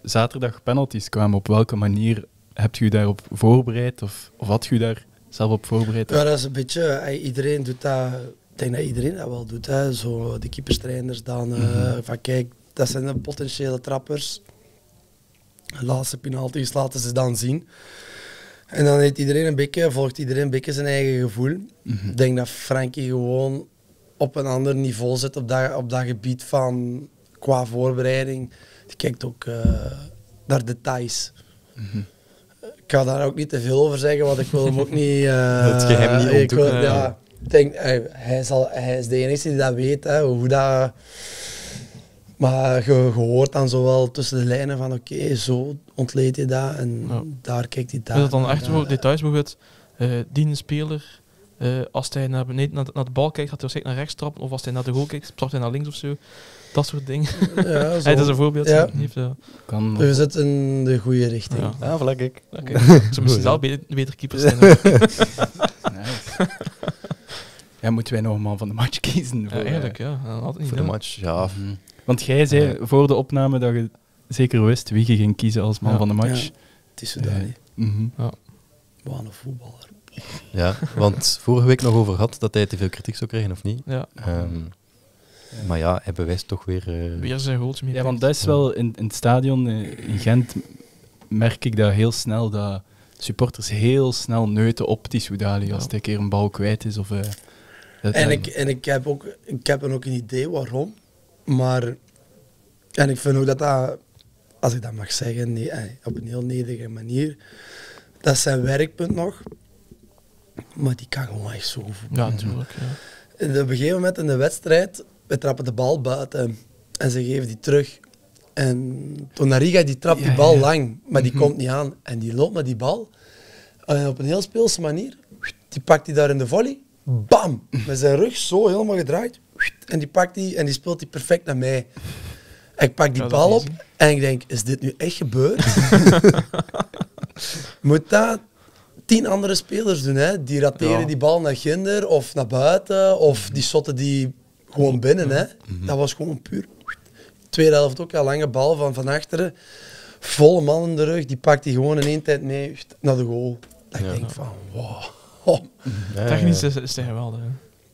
zaterdag penalties kwamen, op welke manier hebt u daarop voorbereid? Of, of had u daar zelf op voorbereid? Ja, dat is een beetje... Iedereen doet dat... Ik denk dat iedereen dat wel doet. Hè. Zo, de keeperstrainers dan... Uh, mm-hmm. Van kijk, dat zijn de potentiële trappers. De laatste penalties laten ze dan zien. En dan heeft iedereen een beetje, volgt iedereen een beetje zijn eigen gevoel. Mm-hmm. Ik denk dat Frankie gewoon op een ander niveau zit op dat, op dat gebied van... Qua voorbereiding... Die kijkt ook uh, naar details. Mm-hmm. Ik ga daar ook niet te veel over zeggen, want ik wil hem ook niet... Uh, het geheim niet ontdoen. Ik wil, ja, ik denk, hij, hij, zal, hij is de enige die dat weet, hè, hoe dat... Maar je, je hoort dan zo wel tussen de lijnen van oké, okay, zo ontleed je dat en ja. Daar kijkt hij daar. Is dat dan echt voor details, bijvoorbeeld, uh, die speler... Uh, als hij naar beneden naar de, naar de bal kijkt, gaat hij waarschijnlijk naar rechts trappen. Of als hij naar de goal kijkt, trapt hij naar links of zo. Dat soort dingen. Ja, zo. Hey, dat is een voorbeeld. Ja. Heeft, ja. Kan, we zitten in de goede richting. Ja, ja vlak ik. Okay. Ze moesten wel beter, beter keepers zijn. Nice. Ja, moeten wij nog een man van de match kiezen? Voor, ja, eigenlijk, ja. Altijd niet voor de match, ja. Mm. Want jij zei ja. Voor de opname dat je zeker wist wie je ging kiezen als man ja. Van de match. Ja. Het is zo daar. Wat een voetballer. Ja, want vorige week nog over had dat hij te veel kritiek zou krijgen, of niet? Ja. Um, maar ja, hij bewijst toch weer... Uh... Weer zijn goaltje mee. Ja, want dat is wel in, in het stadion in Gent merk ik dat heel snel, dat supporters heel snel neuten op die Soudali als hij een keer een bal kwijt is. Of, uh, en ik, en ik, heb ook, ik heb dan ook een idee waarom, maar... En ik vind ook dat dat, als ik dat mag zeggen, nee, op een heel nederige manier, dat is zijn werkpunt nog. Maar die kan gewoon echt zo voetballen. Ja, natuurlijk. Ja. Op een gegeven moment in de wedstrijd, we trappen de bal buiten en ze geven die terug. En Tonariga die trapt ja, die bal ja. Lang, maar die mm-hmm. komt niet aan. En die loopt met die bal en op een heel speelse manier. Die pakt die daar in de volley, bam! Met zijn rug zo helemaal gedraaid. En die, pakt die, en die speelt die perfect naar mij. En ik pak die bal op en ik denk, is dit nu echt gebeurd? Moet dat... Tien andere spelers doen, hè? Die rateren ja. Die bal naar ginder of naar buiten of die sotten die gewoon binnen. Hè? Mm-hmm. Dat was gewoon puur. Tweede helft ook, een lange bal van van achteren. Volle man in de rug, die pakt die gewoon in één tijd mee naar de goal. Dat ja. Ik denk van, wow. Oh. Ja, technisch is, is het geweldig. Hè?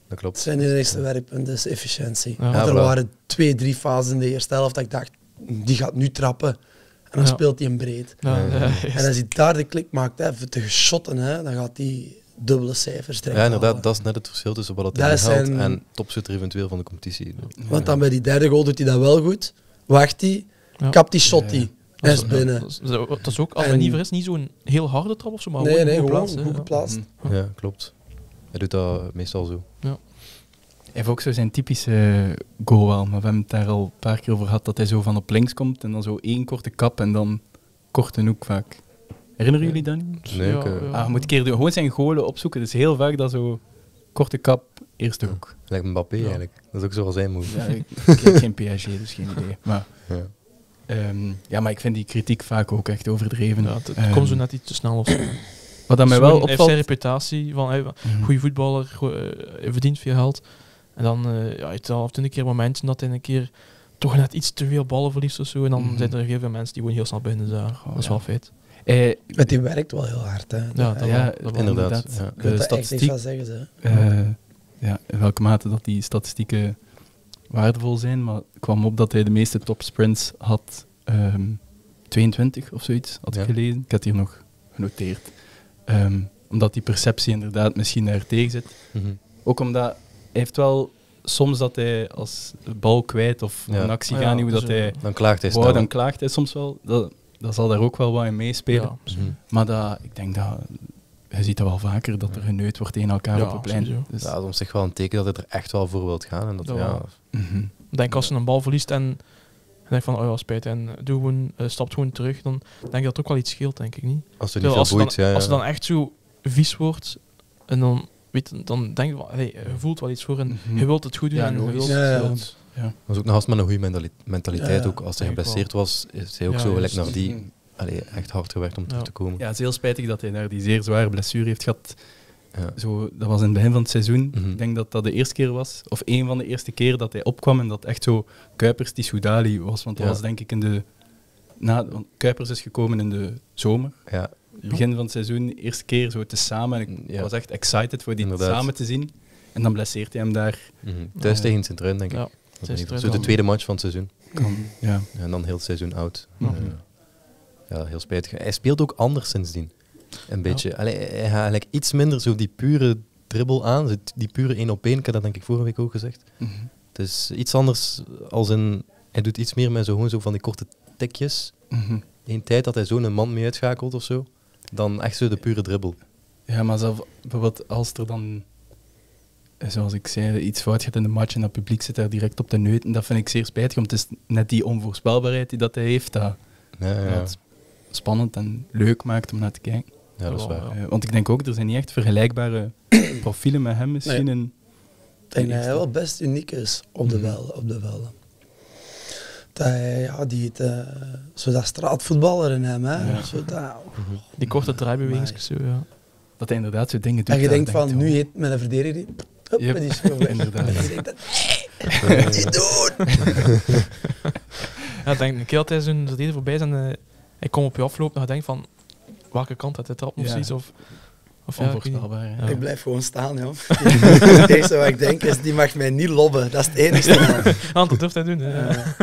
Dat klopt. Zijn de eerste werkpunt is efficiëntie. Ja. Ja, er waren twee, drie fases in de eerste helft dat ik dacht, die gaat nu trappen. En dan ja. Speelt hij hem breed. Ja, ja, en als hij daar de klik maakt, hè, te geschotten, hè, dan gaat hij dubbele cijfers trekken. Ja, inderdaad, dat is net het verschil tussen wat hij haalt zijn... en topschutter eventueel van de competitie. Ja. Want dan bij die derde goal doet hij dat wel goed. Wacht hij, ja. Kapt die shot hij. Ja, ja. Is binnen. Ja, dat, is, dat is ook, als hij niet vergis, niet zo'n heel harde trap of zo, maar nee, goed, nee, goed geplaatst. Goed geplaatst. Ja. Ja, klopt. Hij doet dat meestal zo. Ja. Hij heeft ook zo zijn typische goal wel, maar we hebben het daar al een paar keer over gehad, dat hij zo van op links komt en dan zo één korte kap en dan korte hoek vaak. Herinneren jullie dat niet? Nee, okay. Ja, ja. Ah, je moet een keer gewoon zijn golen opzoeken, dus heel vaak dat zo korte kap, eerste hoek. Ja, lijkt Mbappé ja. Eigenlijk, dat is ook zoals hij moet. Ja, ik heb geen P S G, dus geen idee. Maar, ja. Um, ja, maar ik vind die kritiek vaak ook echt overdreven. Ja, het um, komt zo net iets te snel of zo. Wat dat mij wel opvalt... Hij heeft zijn reputatie van hey, mm-hmm. goede voetballer, goeie, uh, verdient veel geld. En dan uh, ja, heeft hij al twintig keer momenten dat hij een keer toch net iets te veel ballen verliest of zo. En dan mm-hmm. zijn er heel veel mensen die gewoon heel snel beginnen. Dus, uh, oh, dat is ja. wel feit. Eh, Want die werkt wel heel hard. Hè? Ja, ja, dat ja, wel, dat inderdaad. inderdaad. Ja. Ik wil daar echt niks van zeggen. Ze. Uh, ja, in welke mate dat die statistieken waardevol zijn, maar het kwam op dat hij de meeste topsprints had. Um, tweeëntwintig of zoiets, had ja. ik gelezen. Ik had hier nog genoteerd. Um, omdat die perceptie inderdaad misschien daar tegen zit. Mm-hmm. Ook omdat hij heeft wel soms dat hij als bal kwijt of ja. een actie ah, gaat ja, dus hij dan klaagt hij, wow, dan klaagt hij soms wel. Dat, dat zal daar ook wel wat in meespelen. Ja. Mm-hmm. Maar dat, ik denk dat... Je ziet dat wel vaker, dat er geneukt wordt tegen elkaar ja, op het plein. Dus. Ja, dat is op zich wel een teken dat hij er echt wel voor wilt gaan. En dat, dat ja. mm-hmm. Ik denk als je een bal verliest en... denk van, oh ja, spijt. En doe gewoon, uh, stapt gewoon terug. Dan denk ik dat ook wel iets scheelt, denk ik niet. Als het niet veel boeit, ja, ja. Als het dan echt zo vies wordt, en dan, weet, dan denk je van, hey, je voelt wel iets voor en mm-hmm. je wilt het goed doen. Ja, en je wilt, ja, ja. Je wilt, ja. Dat was ook nog als met een goede mentaliteit. Ja, ja. Ook als hij geblesseerd was, is hij ook ja, zo gelijk naar die... Allee, echt hard gewerkt om ja. terug te komen. Ja, het is heel spijtig dat hij naar die zeer zware blessure heeft gehad. Ja. Zo, dat was in het begin van het seizoen. Mm-hmm. Ik denk dat dat de eerste keer was, of een van de eerste keer dat hij opkwam en dat echt zo Kuipers Tissoudali was. Want dat ja. was denk ik in de... Na, want Kuipers is gekomen in de zomer. Ja. Begin van het seizoen, de eerste keer zo tezamen. En ik ja. was echt excited voor die Inderdaad. samen te zien. En dan blesseert hij hem daar. Mm-hmm. Thuis uh, tegen Sint-Truiden, denk ik. Ja. Sint-Truiden. Zo de tweede match van het seizoen. Kan. Ja. En dan heel het seizoen oud. Mm-hmm. Uh, Ja, heel spijtig. Hij speelt ook anders sindsdien. Een beetje. Ja. Allee, hij gaat eigenlijk iets minder zo die pure dribbel aan. Die pure één op één, ik heb dat denk ik vorige week ook gezegd. Mm-hmm. Het is iets anders als in... Hij doet iets meer met zo, gewoon zo van die korte tikjes. Mm-hmm. Eén tijd dat hij zo een man mee uitschakelt of zo. Dan echt zo de pure dribbel. Ja, maar zelf, bijvoorbeeld als er dan... Zoals ik zei, iets fout gaat in de match en dat publiek zit daar direct op te neuten. Dat vind ik zeer spijtig, want het is net die onvoorspelbaarheid die dat hij heeft. Dat, ja, ja. Dat spannend en leuk maakt om naar te kijken. Ja, dat is waar. Uh, want ik denk ook, er zijn niet echt vergelijkbare profielen met hem misschien. Nee. In, in en hij wel best uniek is op de velden. Mm-hmm. Dat hij, ja, die uh, zo dat straatvoetballer in hem, hè. Ja. Zo dat, oh. Die korte draaibewegingjes, zo, ja. Dat hij inderdaad zo dingen doet. En je denkt van, denkt, nu heet mijn verdediger die... Hup, yep. En die is weg. Inderdaad. En je denkt dat, nee, niet doen! Ja, ik denk, een keer dat hij zo'n verdediger voorbij is en... Uh, Ik kom op je afloop en je denkt van welke kant uit de trap moet precies ja. of, of onvoorspelbaar. Ja, ik, ja. ik blijf gewoon staan, joh. Het eerste wat ik denk is die mag mij niet lobben. Dat is het enige. Want dat durft hij doen. Hè. Ja.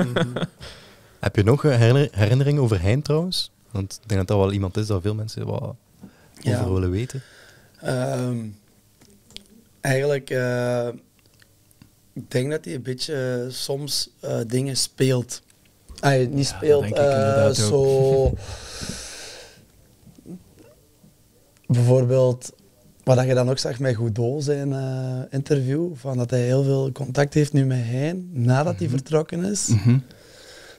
Heb je nog herinner- herinneringen over Hein trouwens? Want ik denk dat dat wel iemand is dat veel mensen wel ja. over willen weten. Um, eigenlijk, uh, ik denk dat hij een beetje uh, soms uh, dingen speelt. Hij ah, niet ja, speelt uh, zo. Bijvoorbeeld, wat je dan ook zag met Goudot zijn uh, interview, van dat hij heel veel contact heeft nu met Hein, nadat mm-hmm. hij vertrokken is. Mm-hmm.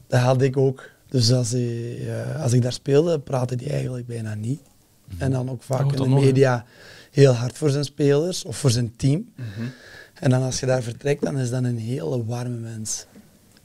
Dat had ik ook. Dus als, hij, uh, als ik daar speelde, praatte hij eigenlijk bijna niet. Mm-hmm. En dan ook vaak oh, in de media nog, heel hard voor zijn spelers of voor zijn team. Mm-hmm. En dan als je daar vertrekt, dan is dat een hele warme mens.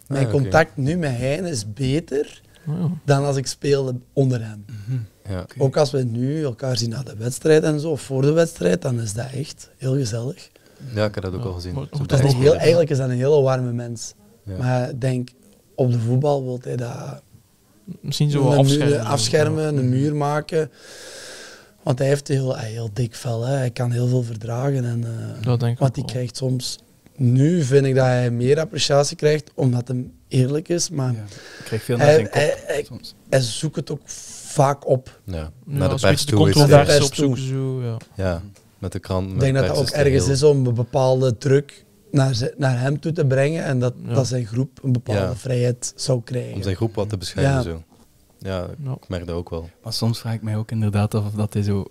Mijn ah, okay. contact nu met Hein is beter oh. dan als ik speelde onder hem. Mm-hmm. Ja, okay. Ook als we nu elkaar zien na de wedstrijd en zo, of voor de wedstrijd, dan is dat echt heel gezellig. Ja, ik heb dat ook ja. al gezien. Maar, dat dat is heel, eigenlijk is dat een hele warme mens. Ja. Maar ik denk, op de voetbal wil hij dat... Misschien zo een afschermen. Muur, afschermen, ja. een muur maken. Want hij heeft een heel, heel dik vel, hè. Hij kan heel veel verdragen. En, uh, dat denk ik want hij krijgt soms... Nu vind ik dat hij meer appreciatie krijgt, omdat hij eerlijk is, maar ja, krijgt veel naar hij, zijn kop, hij, hij, soms. hij zoekt het ook vaak op. Ja, ja, naar de pers toe. Naar de pers toe. Zo, ja. ja, met de krant. Ik denk dat dat ook ergens heel... is om een bepaalde druk naar, ze, naar hem toe te brengen en dat, ja. dat zijn groep een bepaalde ja. vrijheid zou krijgen. Om zijn groep wat te beschermen. Ja, zo. ja ik merk dat ook wel. Maar soms vraag ik mij ook inderdaad af of dat hij zo...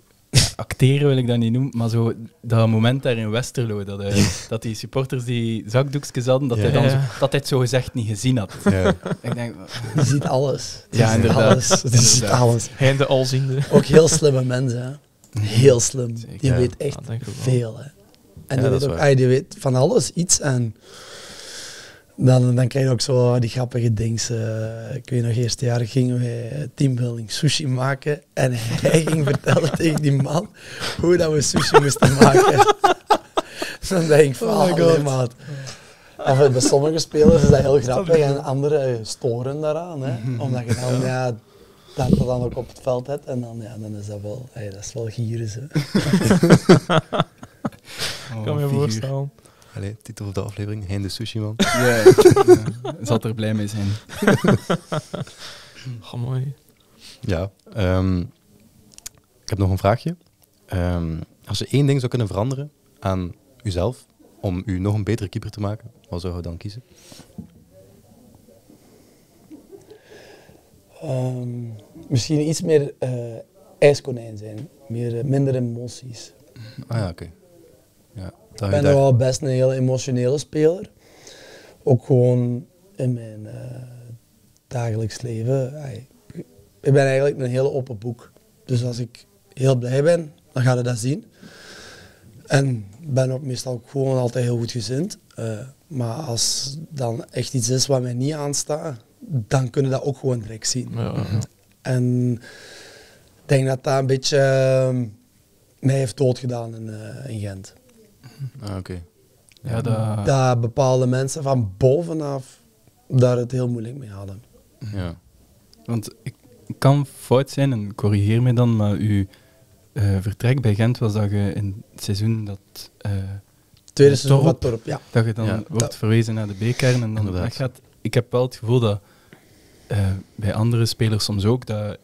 Acteren wil ik dat niet noemen, maar zo dat moment daar in Westerlo, dat, hij, dat die supporters die zakdoekjes hadden, dat, ja, hij dan zo, dat hij het zogezegd niet gezien had. Ja. Ik denk, je ziet alles. Je ja, ziet inderdaad. Alles. Je ziet alles. Hij en de alziende. Ook heel slimme mensen, hè. Heel slim. Zeker. Die weet echt ja, veel. Hè. En ja, die, weet ook, ah, die weet van alles iets. En Dan, dan krijg je ook zo die grappige dings. Uh, ik weet nog, eerste jaar gingen we teambuilding sushi maken. En hij ging vertellen tegen die man hoe dat we sushi moesten maken. Dan denk ik van, oh my God. Maat. En bij sommige spelers is dat heel grappig en anderen storen daaraan. Hè? Omdat je dan, ja, dat je dan ook op het veld hebt. En dan, ja, dan is dat wel, hey, dat is wel gieres. Hè? Oh, kan me voorstellen. Allee, titel van de aflevering, Hein de Sushi Man. Ja, ja, ja. Zal er blij mee zijn. Oh, mooi. Ja, um, ik heb nog een vraagje. Um, als je één ding zou kunnen veranderen aan uzelf om u nog een betere keeper te maken, wat zou je dan kiezen? Um, misschien iets meer uh, ijskonijn zijn, meer, uh, minder emoties. Ah ja, oké. Okay. Ja. Ik ben nog wel best een heel emotionele speler. Ook gewoon in mijn uh, dagelijks leven. Ay, ik ben eigenlijk een heel open boek. Dus als ik heel blij ben, dan ga je dat zien. En ben ook meestal ook gewoon altijd heel goed gezind. Uh, maar als dan echt iets is wat mij niet aanstaat, dan kunnen we dat ook gewoon direct zien. Ja, ja. En ik denk dat dat een beetje uh, mij heeft doodgedaan in, uh, in Gent. Ah, okay. Ja, dat... dat bepaalde mensen van bovenaf daar het heel moeilijk mee hadden. Ja. Want ik kan fout zijn, en corrigeer me dan, maar uw uh, vertrek bij Gent was dat je in het seizoen dat... Uh, Tweede seizoen van Torp, ja. Dat je dan ja, wordt dat... verwezen naar de B-kern en dan weg gaat. Ik heb wel het gevoel dat uh, bij andere spelers soms ook, dat,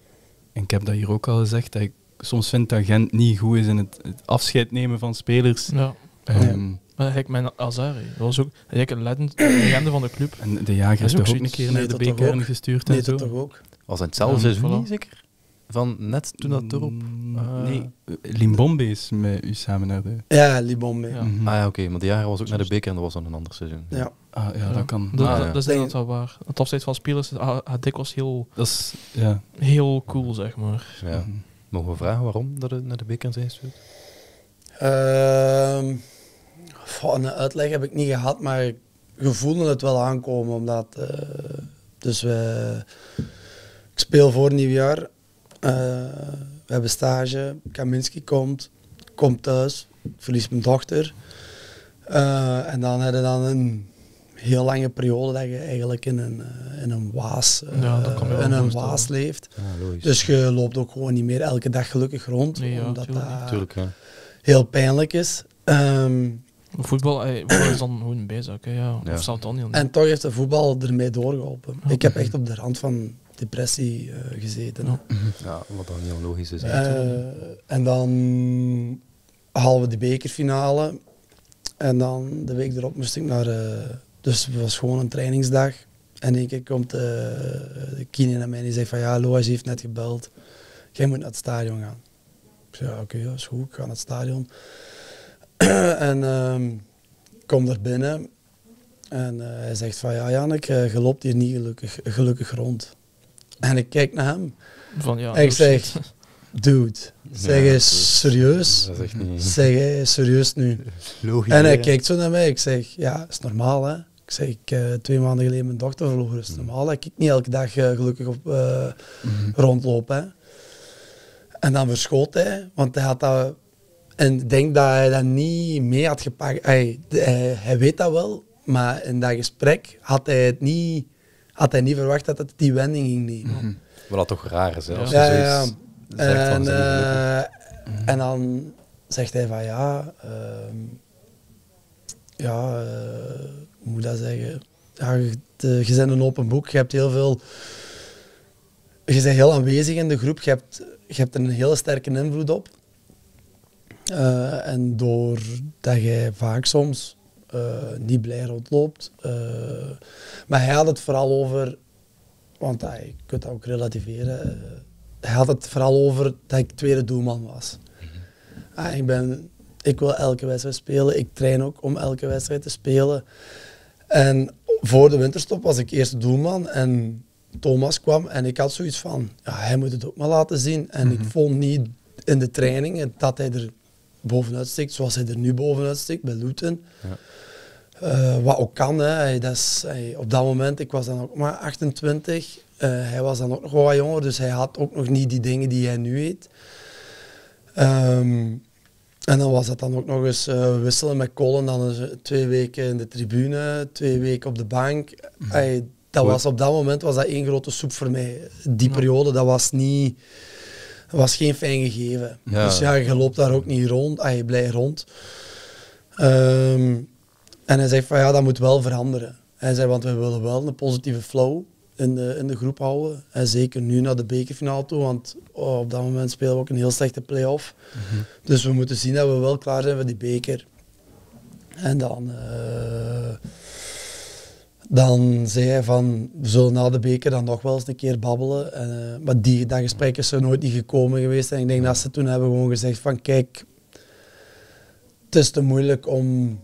en ik heb dat hier ook al gezegd, dat ik soms vind dat Gent niet goed is in het, het afscheid nemen van spelers. Ja. Um, ja. Ik mijn Azari, dat was ook ik een legende van de club. En de Jager is toch ook een keer naar de B-kern gestuurd en zo. Toch ook. Was het hetzelfde seizoen niet zeker? Van net toen dat erop. Uh, nee, Limbombe is met u samen naar de. Ja, Limbombe. Ja. Mm-hmm. Ah ja, oké, okay, maar de Jager was ook naar de B-kern, dat was dan een ander seizoen. Ja, ah, ja, ja. dat kan. Dat, ah, ja. dat is inderdaad wel waar. Het afscheid van spelers, het dik was heel, dat is, ja. heel cool, zeg maar. Ja. Mm-hmm. Mogen we vragen waarom dat het naar de B-kern zijn gestuurd? Uh, een uitleg heb ik niet gehad, maar ik voelde het wel aankomen. Omdat, uh, dus we, ik speel voor nieuwjaar, uh, we hebben stage, Kaminski komt, komt thuis, ik verlies mijn dochter. Uh, en dan heb je dan een heel lange periode dat je eigenlijk in een, in een waas, uh, ja, dat kan je wel in een waas leeft. Ja, dus je loopt ook gewoon niet meer elke dag gelukkig rond. Nee, ja, omdat tuurlijk, dat, heel pijnlijk is. Um, voetbal, ey, voetbal is dan gewoon een bijzaak. Ja. Ja. Of zou het dan niet? En toch heeft de voetbal ermee doorgeholpen. Okay. Ik heb echt op de rand van depressie uh, gezeten. Ja. Ja, wat dan heel logisch is. Uh, en dan halen we de bekerfinale. En dan de week erop moest ik naar... Uh, dus het was gewoon een trainingsdag. En één keer komt uh, de kine naar mij en die zegt van ja, Loas heeft net gebeld. Jij moet naar het stadion gaan. Ik zei, ja, oké, okay, dat is goed, ik ga naar het stadion. En um, kom er binnen en uh, hij zegt van, ja, Yannick, uh, je loopt hier niet gelukkig, gelukkig rond. En ik kijk naar hem van, ja, en ik zeg, dude, zeg jij serieus? Dat is echt niet... Zeg jij serieus nu? Logisch, en hij ja. kijkt zo naar mij, ik zeg, ja, is normaal, hè. Ik zeg, ik, uh, twee maanden geleden mijn dochter verloren, is normaal dat ik niet elke dag uh, gelukkig op, uh, mm-hmm. rondloop, hè. En dan verschoot hij, want hij had dat... En ik denk dat hij dat niet mee had gepakt. Hij, hij, hij weet dat wel, maar in dat gesprek had hij het niet, had hij niet verwacht dat het die wending ging nemen. Mm-hmm. Wat dat toch raar is, hè? Als ja, ja. En, uh, mm-hmm. en dan zegt hij van ja, uh, ja, uh, hoe moet ik dat zeggen? Ja, je, de, je bent een open boek, je hebt heel veel... Je bent heel aanwezig in de groep, je hebt, je hebt er een hele sterke invloed op. Uh, en doordat jij vaak soms uh, niet blij rondloopt. Uh, maar hij had het vooral over, want uh, je kunt dat ook relativeren, uh, hij had het vooral over dat ik tweede doelman was. Uh, ik, ben, ik wil elke wedstrijd spelen, ik train ook om elke wedstrijd te spelen. En voor de winterstop was ik eerste doelman en Thomas kwam en ik had zoiets van, ja, hij moet het ook maar laten zien. En mm-hmm. ik vond niet in de trainingen dat hij er bovenuit steekt, zoals hij er nu bovenuit steekt bij Luton. Ja. Uh, wat ook kan, hè. Dat is, hey, op dat moment, ik was dan ook maar achtentwintig, uh, hij was dan ook nog wel wat jonger, dus hij had ook nog niet die dingen die hij nu eet. Um, en dan was dat dan ook nog eens uh, wisselen met Colin, dan twee weken in de tribune, twee weken op de bank. Mm. Hey, dat was, op dat moment was dat één grote soep voor mij. Die mm. periode, dat was niet... was geen fijn gegeven. Ja. Dus ja, je loopt daar ook niet rond, ah, je blijft rond. Um, en hij zegt van ja, dat moet wel veranderen. Hij zei, want we willen wel een positieve flow in de, in de groep houden. En zeker nu naar de bekerfinale toe, want oh, op dat moment spelen we ook een heel slechte play-off. Mm-hmm. Dus we moeten zien dat we wel klaar zijn voor die beker. En dan... Uh, Dan zei hij van, we zullen na de beker dan nog wel eens een keer babbelen. En, maar die, dat gesprek is er nooit niet gekomen geweest. En ik denk dat ze toen hebben gewoon gezegd van, kijk, het is te moeilijk om...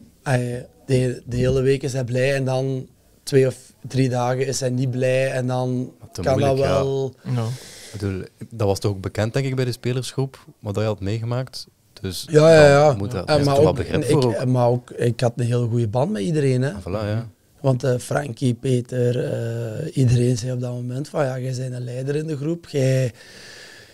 De, de hele week is hij blij en dan twee of drie dagen is hij niet blij. En dan te kan moeilijk, dat wel... Ja. No. Ik bedoel, dat was toch ook bekend, denk ik, bij de spelersgroep, wat jij had meegemaakt. Dus ja, ja, ja. Moet dat, ja. Maar, ook, ik, ook. maar ook, ik had een heel goede band met iedereen. Hè. Ah, voilà, ja. Want uh, Frankie, Peter, uh, iedereen zei op dat moment van ja, jij bent een leider in de groep. Jij,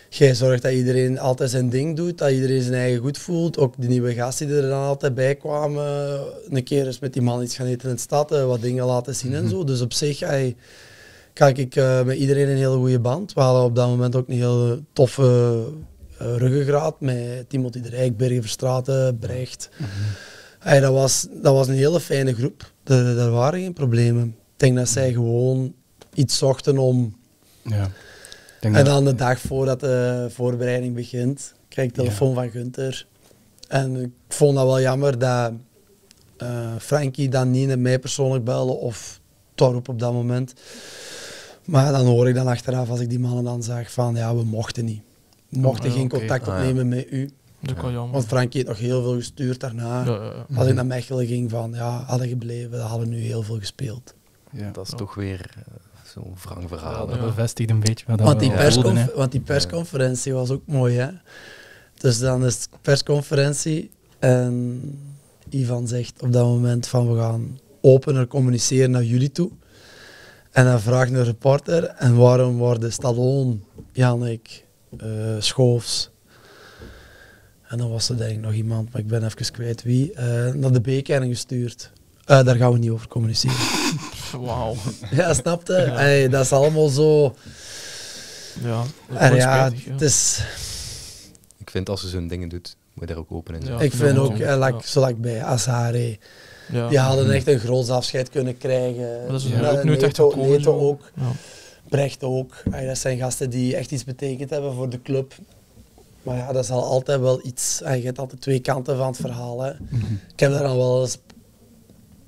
jij zorgt dat iedereen altijd zijn ding doet, dat iedereen zijn eigen goed voelt. Ook die nieuwe gasten die er dan altijd bij kwamen, een keer eens met die man iets gaan eten in de stad, uh, wat dingen laten zien mm-hmm. en zo. Dus op zich hey, kijk ik uh, met iedereen een hele goede band. We hadden op dat moment ook een heel toffe uh, ruggengraat met Timothy de Rijk, Bergen Verstraeten, Brecht. Mm-hmm. Hey, dat, was, dat was een hele fijne groep. Er, er waren geen problemen. Ik denk dat zij gewoon iets zochten om... Ja, denk en dan dat... de dag voordat de voorbereiding begint, krijg ik telefoon ja. van Gunther. En ik vond dat wel jammer dat uh, Frankie dan niet naar mij persoonlijk belde of Torp op dat moment. Maar dan hoor ik dan achteraf, als ik die mannen dan zag, van ja, we mochten niet. We mochten oh, geen okay. contact opnemen ah, ja. met u. Ja. Want Frankie heeft nog heel veel gestuurd daarna. Ja, ja, ja. Als ik naar Mechelen ging, van ja, hadden gebleven, dan hadden we nu heel veel gespeeld. Ja. Dat is ja. toch weer uh, zo'n wrang verhaal. Ja, dat bevestigt een beetje wat want, we die wilden, want die persconferentie was ook mooi, hè. Dus dan is het persconferentie en Ivan zegt op dat moment van we gaan opener communiceren naar jullie toe. En dan vraagt een reporter, en waarom worden Stallone, Yannick, uh, Schoofs... En dan was er denk ik nog iemand, maar ik ben even kwijt wie, uh, naar de B-kern gestuurd. Uh, daar gaan we niet over communiceren. Wauw. Ja, snapte? Ja. Hey, dat is allemaal zo... Ja, dat ja, spijtig, ja. Het is... Ik vind als je zo'n dingen doet, moet je daar ook open in zijn. Ja, ik vind ook, uh, like, ja. zoals like bij Asare, ja. die hadden echt een groots afscheid kunnen krijgen. Maar dat is ja. Ja. ook nooit echt gekozen. ook, ja. Brecht ook. Hey, dat zijn gasten die echt iets betekend hebben voor de club. Maar ja, dat is al altijd wel iets... Je hebt altijd twee kanten van het verhaal. Hè. Mm-hmm. Ik heb daar dan wel eens...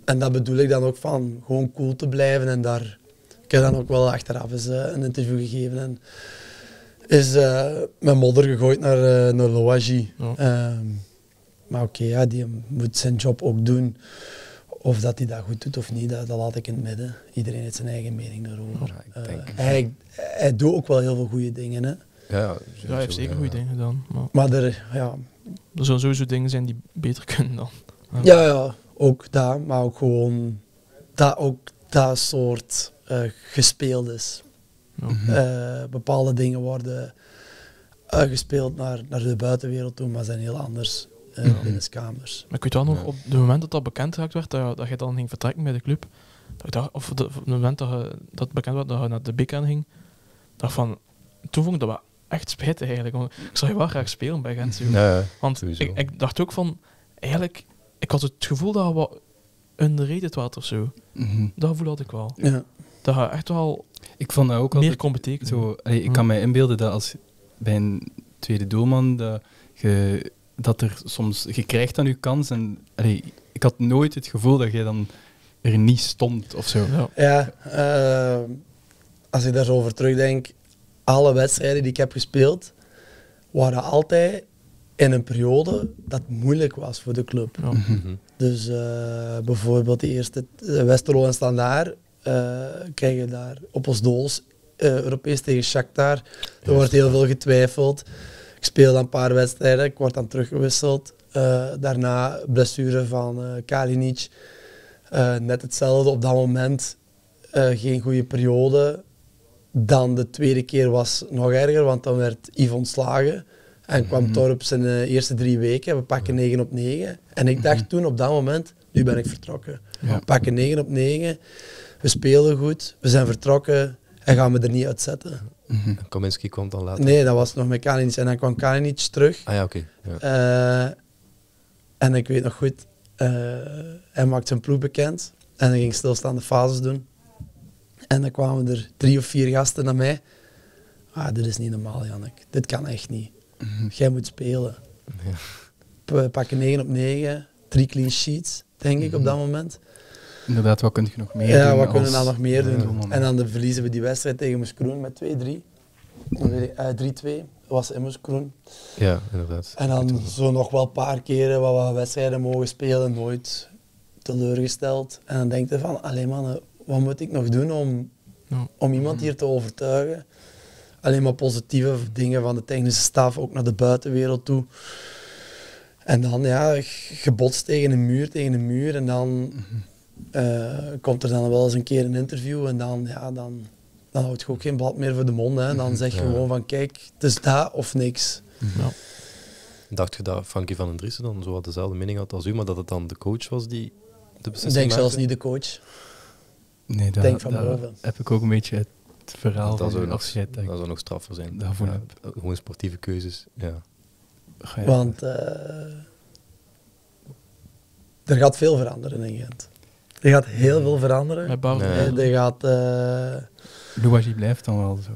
En dat bedoel ik dan ook van gewoon cool te blijven. En daar... Ik heb dan ook wel achteraf eens uh, een interview gegeven. En is uh, mijn modder gegooid naar, uh, naar Loagie. Oh. Um, maar oké, okay, ja, die moet zijn job ook doen. Of dat hij dat goed doet of niet, dat, dat laat ik in het midden. Iedereen heeft zijn eigen mening daarover. Ja, ik denk. Uh, hij, hij doet ook wel heel veel goede dingen. Hè. Ja, ja, hij heeft zeker ja. goede dingen gedaan. Maar, maar er, ja. er zullen sowieso dingen zijn die beter kunnen dan. Ja, ja, ja ook dat, maar ook gewoon dat ook dat soort uh, gespeeld is. Mm-hmm. Uh, bepaalde dingen worden uh, gespeeld naar, naar de buitenwereld toe, maar zijn heel anders uh, ja. binnenkamers. Maar ik weet wel nog, ja. op het moment dat dat bekend geraakt werd, dat, dat je dan ging vertrekken bij de club, dat dacht, of de, op het moment dat, je, dat bekend werd dat je naar de B K N ging, dacht van, toen vond ik dat wel echt spijtig eigenlijk. Want ik zou je wel graag spelen bij Gent. Nee, want ik, ik dacht ook van, eigenlijk, ik had het gevoel dat je wat underrated was of zo. Mm-hmm. Dat gevoel had ik wel. Ja. Dat je echt wel ik vond dat ook meer kon betekenen. Zo, allee, ik kan mij inbeelden dat als bij een tweede doelman, dat, je, dat er soms, je krijgt aan je kans. En, allee, ik had nooit het gevoel dat jij dan er niet stond of zo. Ja, ja uh, als ik daar zo over terugdenk, alle wedstrijden die ik heb gespeeld, waren altijd in een periode dat moeilijk was voor de club. Ja. Mm-hmm. Dus uh, bijvoorbeeld de eerste Westerlo en Standaard, uh, krijg je daar op ons doos, uh, Europees tegen Shakhtar. Er wordt heel veel getwijfeld. Ik speel dan een paar wedstrijden, ik word dan teruggewisseld. Uh, daarna blessure van uh, Kalinic. Uh, net hetzelfde, op dat moment uh, geen goede periode. Dan de tweede keer was het nog erger, want dan werd Yves ontslagen. En mm-hmm. kwam Torp zijn uh, eerste drie weken. We pakken negen op negen. En ik dacht toen op dat moment, nu ben ik vertrokken. Ja. We pakken negen op negen. We spelen goed. We zijn vertrokken. En gaan we er niet uitzetten. Mm-hmm. Kominski kwam dan later? Nee, dat was nog met Kalinic. En dan kwam Kalinic terug. Ah ja, oké. Okay. Ja. Uh, en ik weet nog goed, uh, hij maakte zijn ploeg bekend. En hij ging stilstaande fases doen. En dan kwamen er drie of vier gasten naar mij. Ah, dit is niet normaal, Jannik. Dit kan echt niet. Mm-hmm. Jij moet spelen. Ja. We pakken negen op negen. Drie clean sheets, denk mm-hmm. ik, op dat moment. Inderdaad, wat kun je nog meer ja, doen? Ja, wat kunnen we dan nog meer doen? En dan verliezen we die wedstrijd tegen Moeskroen met twee drie. drie twee was in Moeskroen. Ja, inderdaad. En dan zo nog wel een paar keren wat we wedstrijden mogen spelen, nooit teleurgesteld. En dan denk je van, allee man, wat moet ik nog doen om, om iemand hier te overtuigen? Alleen maar positieve dingen van de technische staf, ook naar de buitenwereld toe. En dan, ja, gebotst tegen een muur, tegen een muur en dan... Uh, komt er dan wel eens een keer een interview en dan, ja, dan, dan houd je ook geen blad meer voor de mond. Hè. Dan zeg je ja. gewoon van kijk, het is dat of niks. Ja. Dacht je dat Frankie van den Driessen dan zo dezelfde mening had als u, maar dat het dan de coach was die de beslissing Ik denk maakte? Zelfs niet de coach. Nee, dat, denk van dat heb ik ook een beetje het verhaal dat van afscheid. Dat zou nog straffer zijn. Daarvoor ja, gewoon sportieve keuzes. Ja. Ja. Want uh, er gaat veel veranderen in Gent. Er gaat heel veel veranderen. Nee. Er gaat... Uh... Louis, die blijft dan wel zo.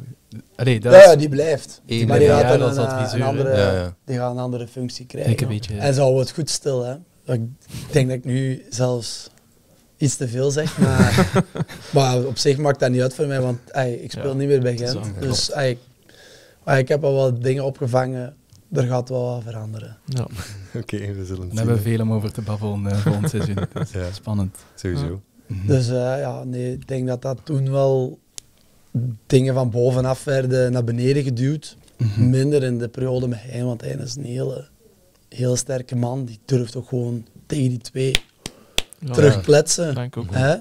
Allee, dat ja, ja, die blijft. Eén, maar die ja, gaat dan een, een, andere, ja, ja. Die gaat een andere functie krijgen. Een beetje, ja. En ze houden het goed stil. Hè. Ik denk dat ik nu zelfs iets te veel zeg. Maar, maar op zich maakt dat niet uit voor mij, want ay, ik speel ja, niet meer bij Gent. Dus ay, ay, ik heb al wat dingen opgevangen. Er gaat wel wat veranderen. Ja. Oké, okay, we zullen het We hebben zien, veel he? om over te babbelen uh, volgend seizoen. Dus ja. Spannend. Sowieso. Ja. Dus uh, ja, nee, ik denk dat dat toen wel dingen van bovenaf werden naar beneden geduwd. Mm-hmm. Minder in de periode met Hein, want Hein is een hele, hele sterke man. Die durft ook gewoon tegen die twee ja, terugkletsen. Ja, hè?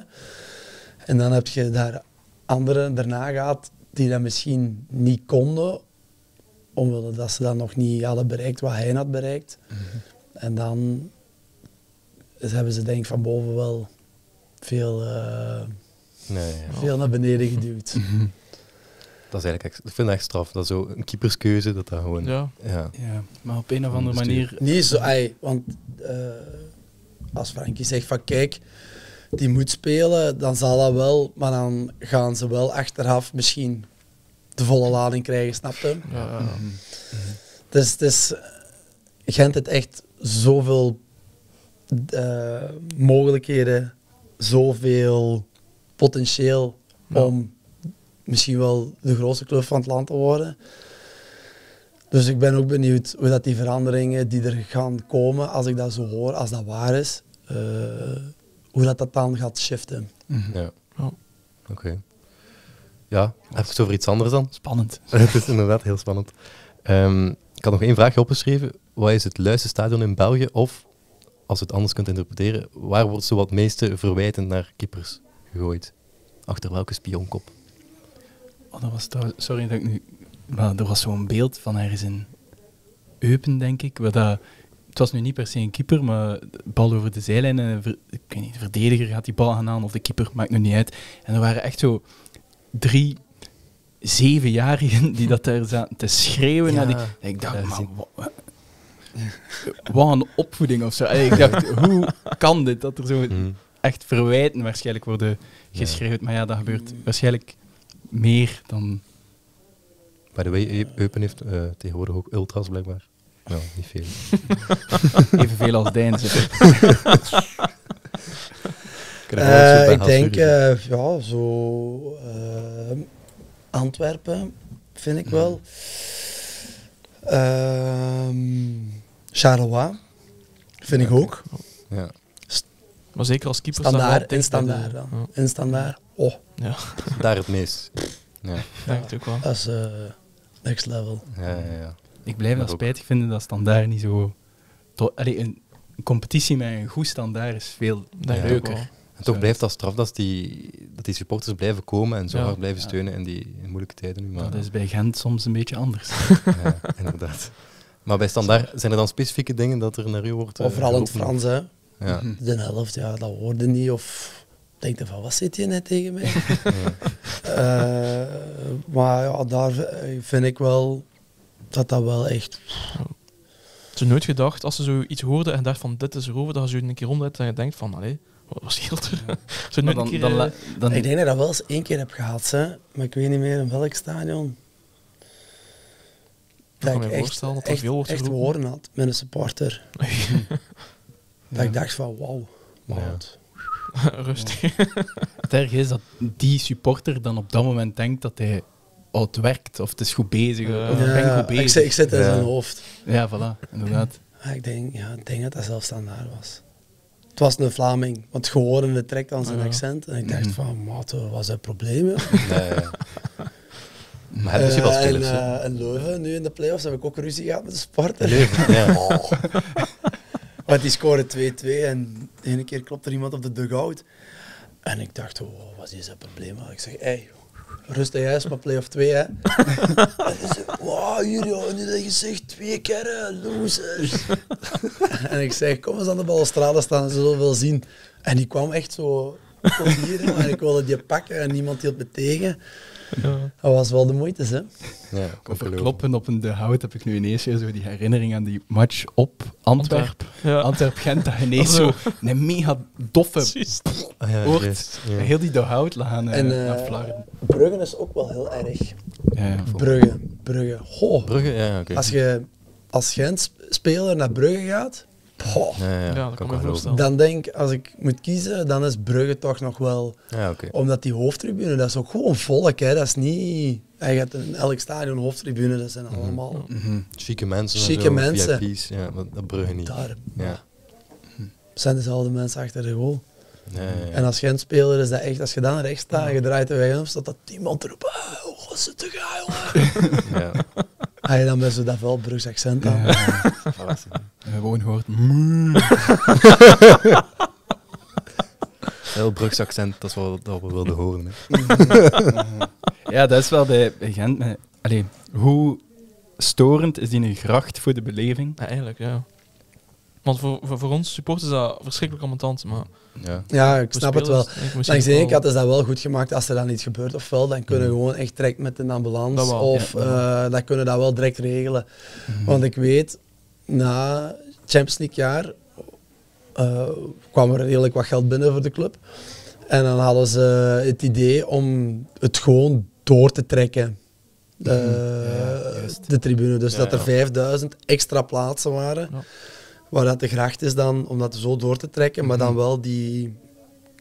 En dan heb je daar anderen daarna gehad die dat misschien niet konden. Omwille dat ze dan nog niet hadden bereikt wat hij had bereikt. Mm-hmm. En dan dus hebben ze denk ik van boven wel veel, uh, nee, ja. veel naar beneden geduwd. Mm-hmm. Dat is eigenlijk echt, ik vind dat echt straf, dat zo een keeperskeuze, dat dat gewoon... Ja. Ja. Ja, maar op een of andere manier... Niet zo, ei, want uh, als Frankie zegt van kijk, die moet spelen, dan zal dat wel, maar dan gaan ze wel achteraf misschien... de volle lading krijgen, snapte? Ja, ja, ja. Dus het is... Gent heeft echt zoveel uh, mogelijkheden, zoveel potentieel ja. om misschien wel de grootste club van het land te worden. Dus ik ben ook benieuwd hoe dat die veranderingen die er gaan komen, als ik dat zo hoor, als dat waar is, uh, hoe dat, dat dan gaat shiften. Ja. Oh. Oké. Okay. Ja, even over iets anders dan. Spannend. Het is inderdaad heel spannend. Um, ik had nog één vraagje opgeschreven. Wat is het luiste stadion in België? Of, als je het anders kunt interpreteren, waar wordt zo wat meeste verwijtend naar keepers gegooid? Achter welke spionkop? Oh, dat was trouw... Sorry dat ik nu... Maar er was zo'n beeld van ergens in Eupen, denk ik. Waar dat... Het was nu niet per se een keeper, maar de bal over de zijlijn. En ver... ik weet niet, de verdediger gaat die bal gaan aan of de keeper, maakt nu niet uit. En er waren echt zo... drie zevenjarigen die dat daar zaten te schreeuwen. Ja. Naar die, ik dacht, ja, man, wat, wat een opvoeding of zo. En ik dacht, hoe kan dit? Dat er zo mm. echt verwijten waarschijnlijk worden geschreeuwd. Ja. Maar ja, dat gebeurt waarschijnlijk meer dan... By the way, Eupen heeft uh, tegenwoordig ook ultras blijkbaar. Nou, niet veel. Evenveel als Deinze. Uh, ik denk, uh, ja, zo uh, Antwerpen, vind ik ja. wel. Uh, Charleroi, vind ja, ik ook. Ja. Maar zeker als keeper. Standaard, in standaard. Dan. Ja. In standaard, oh. Ja. Daar het meest. Ja. Ja, ja, dat is uh, next level. Ja, ja, ja. Ik blijf dat spijtig vinden dat standaard niet zo... Allee, een competitie met een goed standaard is veel leuker. Ja, En toch blijft dat straf dat die, dat die supporters blijven komen en zo ja, hard blijven steunen in die in moeilijke tijden nu. Maar, ja, dat is bij Gent soms een beetje anders. Ja, inderdaad. Maar bij Standaard, zijn er dan specifieke dingen dat er naar u wordt... Uh, of vooral in het Frans, hè. Ja. De helft, ja, dat hoorde niet. Of denk je van, wat zit je net tegen mij? Ja. Uh, maar ja, daar vind ik wel dat dat wel echt... Had je nooit gedacht, als ze zoiets hoorden en dacht van, dit is erover, dat je je een keer omdraait en je denkt van, allee, wat scheelt er? Ja. Dan, keer, dan, dan, dan... Ik denk dat ik dat wel eens één keer heb gehad, hè. Maar ik weet niet meer in welk stadion. Dat ik, ik echt, dat echt, veel echt woorden had met een supporter. Ja. Dat ik dacht van, wauw. Wow. Ja. Rustig. Ja. Het erg is dat die supporter dan op dat moment denkt dat hij oh, het werkt, of het is goed bezig. Ja. Of ik ben goed bezig. Ik, ik zit in ja. zijn hoofd. Ja, voilà, inderdaad. Ja, ik, denk, ja, ik denk dat dat zelfs standaard was. Het was een Vlaming, want gehoorende trekt aan zijn ja. accent. En ik dacht mm. van, maat, wat zijn problemen? Nee, ja. Maar uh, wel spelers, en, uh, in Leuven, nu in de play-offs, heb ik ook ruzie gehad met de supporter. Leuven, ja. Oh. Want die scoren twee twee en de ene keer klopt er iemand op de dugout. En ik dacht, oh, wat is dat probleem? Ik zeg, hey, rustig juist, maar play-off twee, hè. En hij zegt, wow, hier, joh, nu dat je zegt, twee keer, losers. En ik zeg, kom eens aan de balustrade staan en ze zullen wel zien. En die kwam echt zo, kom hier, en ik wilde die pakken en niemand hield me tegen. Ja. Dat was wel de moeite, hè? Ja, over kloppen op een de hout heb ik nu ineens zo die herinnering aan die match op Antwerp. Ja. Antwerp-Gent, dat ineens zo een mega doffe hoort. Ja, ja. Heel die de hout lagen en, uh, naar Vlaarden. Brugge is ook wel heel erg. Ja, ja, Brugge, Brugge. Ho. Brugge, ja, okay. Als je als Gent-speler naar Brugge gaat, ja, ja, ja. Ja, dat kan ik dan denk als ik moet kiezen, dan is Brugge toch nog wel... Ja, okay. Omdat die hoofdtribune, dat is ook gewoon volk, hè. Dat is niet... Je hebt in elk stadion een hoofdtribune, dat zijn allemaal... Mm-hmm. Chique mensen. Chique zo, mensen. V I P's, ja, dat Brugge niet. Daar ja. zijn dezelfde mensen achter de goal. Ja, ja, ja. En als Gent-speler is dat echt... Als je dan rechts staat, je draait de weg om, staat dat iemand erop... Oh, god, ze te gaan, ja. Ah, ja, dan ben je dat wel Brugs accent aan. Ja, ja. En gewoon gehoord. Heel Brugs accent, dat is wel dat we wilden horen. Hè. Ja, dat is wel bij, bij Gent. Maar, allee, hoe storend is die een gracht voor de beleving? Ja, eigenlijk, ja. Want voor, voor, voor ons supporters is dat verschrikkelijk ambetant. Maar ja. ja, ik snap het wel. Langs de ene kant is dat wel goed gemaakt. Als er dan iets gebeurt of wel, dan kunnen we gewoon echt direct met een ambulance. Dat wel, of ja. uh, dat kunnen we dat wel direct regelen. Mm-hmm. Want ik weet, na Champions League jaar uh, kwam er redelijk wat geld binnen voor de club. En dan hadden ze het idee om het gewoon door te trekken. De, mm-hmm. ja, de tribune. Dus ja, dat er ja. vijfduizend extra plaatsen waren. Ja. Waar dat de gracht is dan, om dat zo door te trekken, maar dan wel die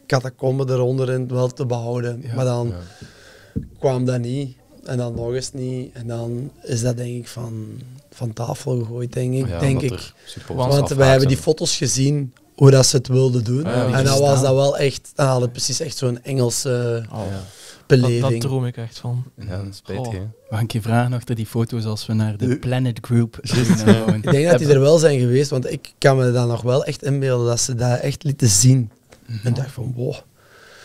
catacomben eronder wel te behouden. Ja, maar dan ja. kwam dat niet, en dan nog eens niet, en dan is dat denk ik van, van tafel gegooid, denk ik. Ja, denk ik. Want wij hebben die foto's gezien, hoe dat ze het wilden doen, ja, ja, en dan was dat wel echt, dan hadden precies echt zo'n Engelse... Oh, ja. Dat, dat droom ik echt van. Ja, dat spijt je. Oh. Mag ik je vragen achter die foto's als we naar de Planet Group zitten? Nou, ik denk dat die er wel zijn geweest, want ik kan me dat nog wel echt inbeelden, dat ze dat echt lieten zien. Mm-hmm. En dacht van, wow.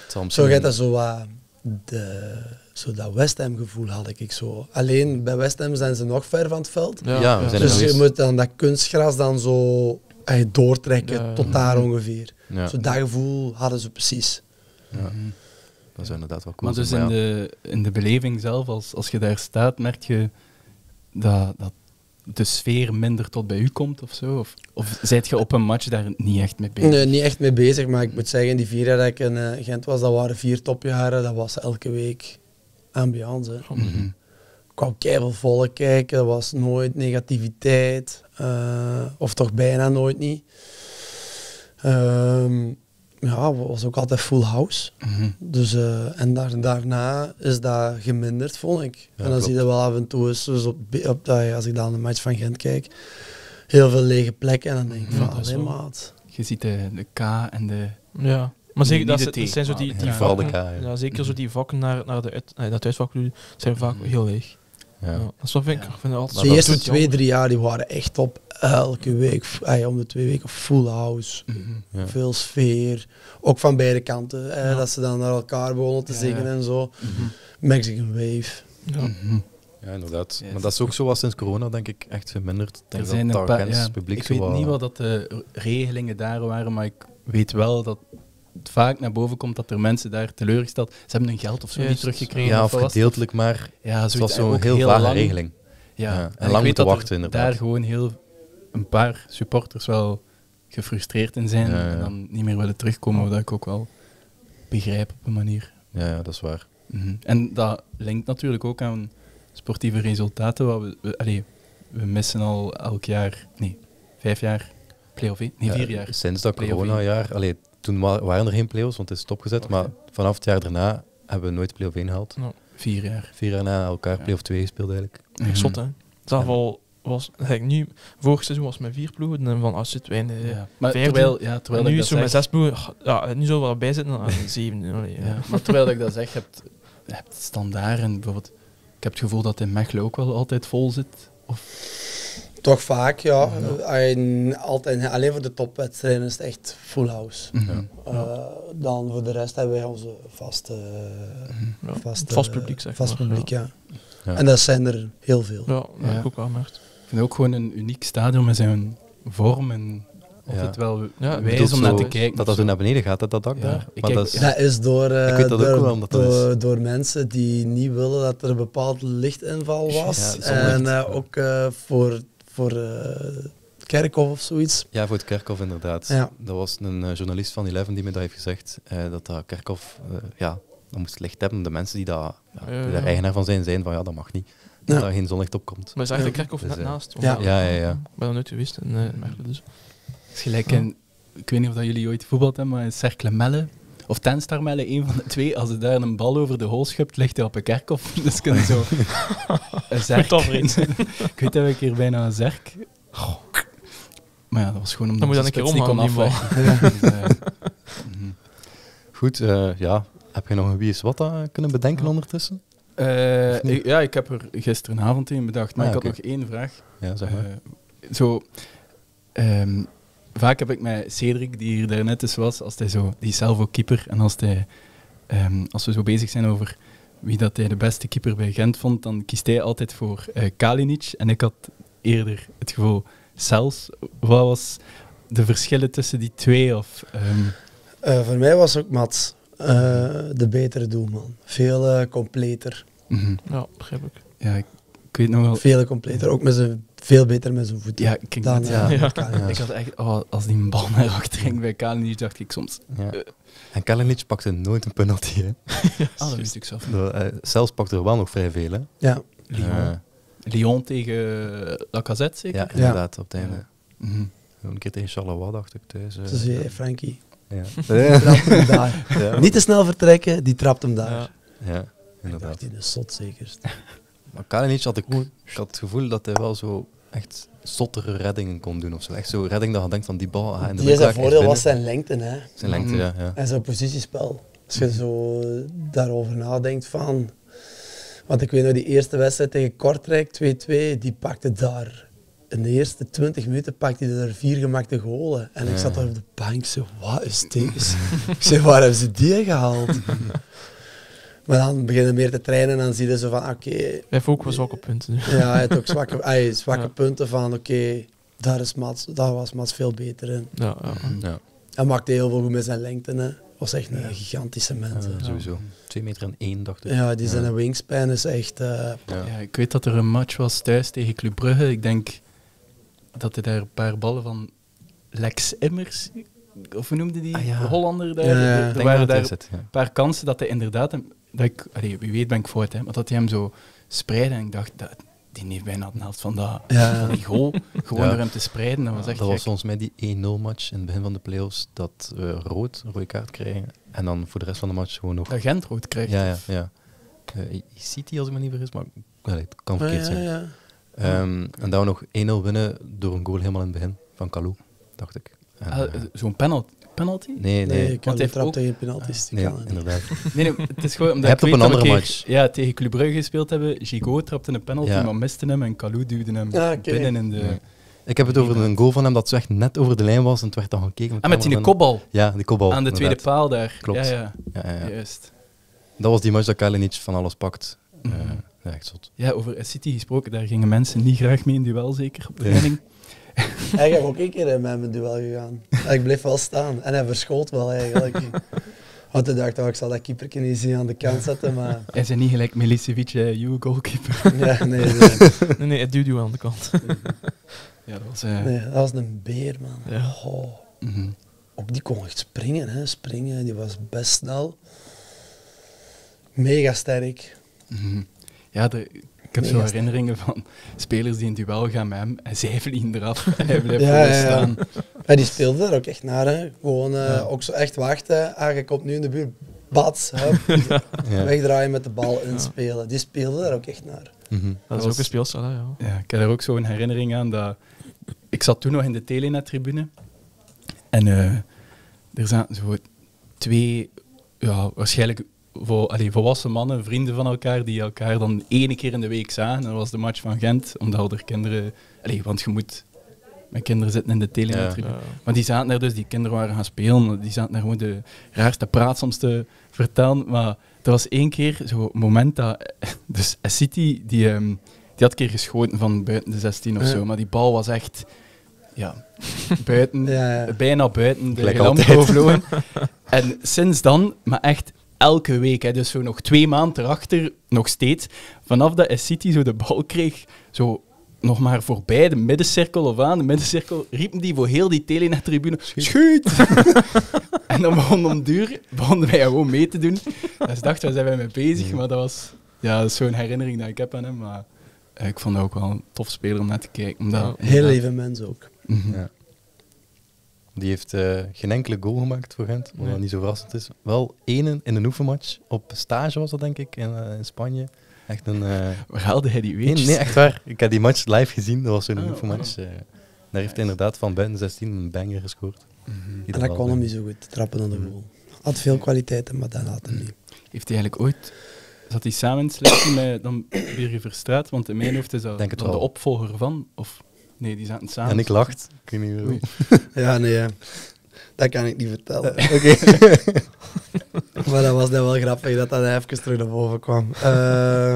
Soms zo gaat dat zo wat... Uh, de, zo dat West Ham gevoel had ik zo. Alleen, bij West Ham zijn ze nog ver van het veld. Ja. Ja, we zijn dus je moet dan dat kunstgras dan zo echt doortrekken, ja, tot daar ongeveer. Ja. Zo dat gevoel hadden ze precies. Ja. Dat is inderdaad wel cool. Maar dus in, maar ja. de, in de beleving zelf, als, als je daar staat, merk je dat, dat de sfeer minder tot bij u komt of zo? Of, of zijt je op een match daar niet echt mee bezig? Nee, niet echt mee bezig, maar ik moet zeggen, in die vier jaar dat ik in uh, Gent was, dat waren vier topjaren, dat was elke week ambiance. Mm-hmm. Ik kwam keiveel volk kijken, er was nooit negativiteit, uh, of toch bijna nooit niet. Um, Ja, was ook altijd full house. Mm-hmm. Dus, uh, en daar, daarna is dat geminderd, vond ik. Ja, en dan klopt. Zie je wel af en toe, dus op, op, als ik dan de match van Gent kijk, heel veel lege plekken. En dan denk ik ja, van, allee maat. Je ziet de, de K en de... Ja, maar zeker, dat, dat zijn zo die, die ja, vakken. K, ja. Ja, zeker zo die vakken naar, naar de uitvak nee, zijn vaak heel leeg. Ja. Ja, dat is wat vind ik. Ja. Vind ik altijd de eerste twee, drie jaar die waren echt top. elke week, ay, om de twee weken, full house. Mm-hmm, ja. Veel sfeer. Ook van beide kanten. Eh, ja. Dat ze dan naar elkaar begonnen te zingen, ja, en zo. Mm-hmm. Mexican Wave. Ja. Mm-hmm. Ja, inderdaad. Yes. Maar dat is ook zo wat sinds corona, denk ik, echt verminderd. Er zijn dat een paar, ja, publiek ik weet wel niet wat dat de regelingen daar waren, maar ik weet wel dat het vaak naar boven komt dat er mensen daar teleurgesteld. Ze hebben hun geld of zo, yes, niet teruggekregen. Ja, of, of gedeeltelijk het? Maar. Ja, het was zo'n heel, heel vage lang regeling. Ja, ja. En, en lang moeten wachten, inderdaad. Daar gewoon heel een paar supporters wel gefrustreerd in zijn, ja, ja, en dan niet meer willen terugkomen, wat ik ook wel begrijp op een manier. Ja, ja, dat is waar. Mm-hmm. En dat linkt natuurlijk ook aan sportieve resultaten. Wat we, we, allee, we missen al elk jaar, nee, vijf jaar play-off, nee, ja, vier jaar. Sinds dat corona-jaar, allee, toen waren er geen play-offs, want het is stopgezet, okay, maar vanaf het jaar daarna hebben we nooit play-off één gehaald. No, vier jaar. Vier jaar na elkaar, ja, play-off twee gespeeld eigenlijk. Mm-hmm. Zot, hè? Dat ja. was, nu, vorig seizoen was het met vier ploegen en van als het weinig, ja, maar terwijl, ja, terwijl en nu ik dat zo zeg, met zes ploegen, ja, nu zullen we erbij zitten aan zeven. Allee, ja. Ja. Maar terwijl ik dat zeg, je hebt, hebt standaard en bijvoorbeeld. Ik heb het gevoel dat in Mechelen ook wel altijd vol zit. Of? Toch vaak, ja. ja. En altijd, alleen voor de topwedstrijden is het echt full house. Mm-hmm. uh, ja. Dan voor de rest hebben wij onze vaste, ja. vaste vast publiek, zeg vast maar. publiek, ja. ja. En dat zijn er heel veel. Ja, dat heb ik ook aanmerkt. Ik vind ook gewoon een uniek stadion met zijn vorm en of ja. het wel ja, wijs om naar te kijken. Dat dat zo naar beneden gaat, dat dat dak ja. daar. Maar kijk, dat, is, ja. dat is door, uh, ik weet dat door, ook wel, dat door, dat is. door mensen die niet willen dat er een bepaald lichtinval was. Ja, en uh, ook uh, voor, voor uh, het kerkhof of zoiets. Ja, voor het kerkhof inderdaad. Ja. Er was een uh, journalist van Eleven die me dat heeft gezegd, uh, dat dat kerkhof, uh, ja, dat moest licht hebben. De mensen die, dat, ja, die ja, ja. daar eigenaar van zijn, zijn van ja, dat mag niet. Dat ja. daar geen zonlicht op komt. Maar is eigenlijk de kerkhof dus, net naast. Ja, ja, ja. ja. Ik ben er nooit geweest in Mechelen dus. Het is gelijk in, ik weet niet of dat jullie ooit voetbald hebben, maar in Cercle Melle, of Tenstar Melle, een van de twee, als het daar een bal over de goal schubt, ligt hij op een kerkhof. Dus kunnen zo een zerk. Ik weet dat we een keer bijna een zerk. Maar ja, dat was gewoon omdat dan de spits niet kon afleggen. Ja. Dus, uh, mm-hmm. Goed, uh, ja. Heb je nog een wie is wat uh, kunnen bedenken ondertussen? Uh, ik, ja, ik heb er gisterenavond een bedacht, maar ah, ik had okay. nog één vraag. Ja, zeg maar. Uh, zo... Um, Vaak heb ik met Cedric, die hier daarnet eens was, als hij zo, die is zelf ook keeper, en als, hij, um, als we zo bezig zijn over wie dat hij de beste keeper bij Gent vond, dan kiest hij altijd voor uh, Kalinic. En ik had eerder het gevoel, zelfs, wat was de verschillen tussen die twee? Of, um... uh, voor mij was ook Mats uh, de betere doelman. Veel uh, completer. Mm-hmm. Ja, begrijp ik. Ja, ik, ik weet nog wel... Veel completer, ook met zijn... Veel beter met zijn voet. Ja, ik dan, dat, ja. Ja. Ja. Ik had echt, oh, als die bal naar achter ging bij Kalinic, dacht ik soms... Ja. Uh. En Kalinic pakte nooit een penalty, hè. ja, ah, dat wist ik zelf niet. De, uh, zelfs pakte er wel nog vrij veel, hè. Ja. Lyon, uh. Lyon tegen Lacazette, zeker? Ja, inderdaad, ja. op het einde. Ja. Mm-hmm. Een keer tegen Charleroi, dacht ik, thuis. Uh, dus je, Frankie. Ja. die trapt hem daar. Ja. Niet te snel vertrekken, die trapt hem daar. Ja, ja inderdaad. Die de zot zekerst. Maar Kalinic had ik, ik had het gevoel dat hij wel zo echt zottere reddingen kon doen. Of zo. Echt zo'n redding dat je denkt van die bal... Ah, en de die zijn voordeel was zijn lengte, hè. Zijn lengte, ja, ja. En zijn positiespel. Als je zo daarover nadenkt van... Want ik weet nog, die eerste wedstrijd tegen Kortrijk, twee-twee, die pakte daar... In de eerste twintig minuten pakte hij er vier gemaakte golen. En ik zat daar op de bank, ik zei, wat is deze? Ik zei, waar hebben ze die gehaald? Maar dan beginnen meer te trainen en dan zie je zo van, oké... Okay, hij heeft ook wel zwakke punten. Ja, hij heeft ook zwakke, ay, zwakke ja. punten van, oké, okay, daar, daar was Mats veel beter in. Ja, ja. Ja. Hij maakte heel veel goed met zijn lengte, hè. Was echt een ja. gigantische mens. Ja, sowieso. twee meter en één, dacht ik. Ja, die zijn ja. wingspan is echt... Uh, ja. Ja, ik weet dat er een match was thuis tegen Club Brugge. Ik denk dat hij daar een paar ballen van Lex Immers... Of hoe noemde die? Ah, ja. Hollander daar. Ja, ja. Er denk waren daar een ja. paar kansen dat hij inderdaad... Een, dat ik, allee, wie weet ben ik fout, hè, maar dat hij hem zo spreidde. En ik dacht, dat, die heeft bijna de helft van, dat, ja. van die goal. Gewoon ja. door hem te spreiden. Dat was, echt dat was volgens mij die één nul match in het begin van de play-offs. Dat we rood, een rode kaart krijgen. En dan voor de rest van de match gewoon nog... Dat Gent rood krijgt. Ja, ja, ja. Uh, City, als ik me niet vergis, maar allee, het kan verkeerd zijn. Ah, ja, ja. Um, en dat we nog één nul winnen door een goal helemaal in het begin. Van Kalou, dacht ik. Uh, ah, Zo'n penalty. penalty? Nee, nee. nee want hij trapt ook... tegen penalties. Ah, nee, kan inderdaad. nee, nee, het is gewoon omdat je ik weet op een andere keer, match. Ja, tegen Club Brugge gespeeld hebben. Gigot trapte een penalty, ja. maar miste hem en Kalou duwde hem ja, okay. binnen in de, ja. Ik heb het over een goal van hem dat zo echt net over de lijn was en het werd dan gekeken. En met die kopbal. Ja, die kopbal. Aan de tweede inderdaad. Paal daar. Klopt. Ja, ja. Ja, ja, ja. Juist. Dat was die match dat Kalinic van alles pakt. Mm. Uh, ja, echt zot. Ja, over City gesproken, daar gingen mensen niet graag mee in duel, zeker op de training. Ja. Eigenlijk heb ook één keer met mijn duel gegaan. Ik bleef wel staan en hij verschoot wel eigenlijk. Want ik dacht, oh, ik zal dat keeperke niet zien aan de kant zetten, maar... Hij zei niet gelijk Milicevic, you goalkeeper. Ja, nee, nee. nee, nee, het duwde u aan de kant. Ja, dat was, uh... nee, dat was een beer, man. Ja. Oh. Mm-hmm. Ook die kon echt springen, hè. Springen, die was best snel. Mega sterk. Mm-hmm. Ja, de, ik heb Mega zo herinneringen sterk. van spelers die in duel gaan met hem en zij vliegen eraf en hij blijft ja, ja, staan. Ja. En die speelde er ook echt naar, hè. Gewoon uh, ja. ook zo echt wachten. Ah, je komt nu in de buurt. Bats, hup. Ja. Wegdraaien met de bal inspelen. Ja. Die speelde daar ook echt naar. Mm-hmm. Dat, dat is was... ook een speelstijl, ja. ja. Ik heb daar ook zo een herinnering aan. Dat... Ik zat toen nog in de Telenet-tribune. En uh, er zaten zo twee, ja, waarschijnlijk voor, allee, volwassen mannen, vrienden van elkaar, die elkaar dan één keer in de week zagen. Dat was de match van Gent, omdat er kinderen... Allee, want je moet... Mijn kinderen zitten in de Telenet-tribune. Ja, ja. Maar die zaten daar dus, die kinderen waren gaan spelen. Die zaten daar gewoon de raarste praat soms te vertellen. Maar er was één keer zo'n moment dat... Dus City, die, um, die had een keer geschoten van buiten de zestien of ja. zo. Maar die bal was echt... Ja, buiten. Ja, ja. Bijna buiten. De lamp overvlogen. En sinds dan, maar echt... Elke week, hè, dus zo nog twee maanden erachter, nog steeds. Vanaf dat City zo de bal kreeg, zo nog maar voorbij de middencirkel of aan de middencirkel, riepen die voor heel die Telenet-tribune: schiet! En dan begon om duur, begonnen wij gewoon mee te doen. Dus dacht, waar zijn wij mee bezig? Maar dat was, ja, dat is zo'n herinnering dat ik heb aan hem. Maar eh, ik vond dat ook wel een tof speler om naar te kijken. Omdat, heel lieve mens ook. Mm-hmm. Ja. Die heeft uh, geen enkele goal gemaakt voor Gent, wat nee. niet zo verrassend is. Wel één in een oefenmatch. Op stage was dat, denk ik, in, uh, in Spanje. Echt een... Uh... Waar haalde hij die weetjes? Nee, nee, echt waar. Ik heb die match live gezien. Dat was zo'n oh, oefenmatch. Oh. Uh, daar heeft hij inderdaad van buiten zestien een banger gescoord. Mm-hmm. En dat kon hem niet zo goed, trappen aan de goal. Mm-hmm. Had veel kwaliteiten, maar dat had hem niet. Heeft hij eigenlijk ooit... Zat hij samen in selectie met dan Birger Verstraet? Want in mijn hoofd is dat de opvolger van... Of... Nee, die zaten samen. En ik lacht. Ik weet niet ja, nee. Ja. Dat kan ik niet vertellen. Uh, Oké. Okay. Maar dat was dan wel grappig dat dat even terug naar boven kwam. Uh,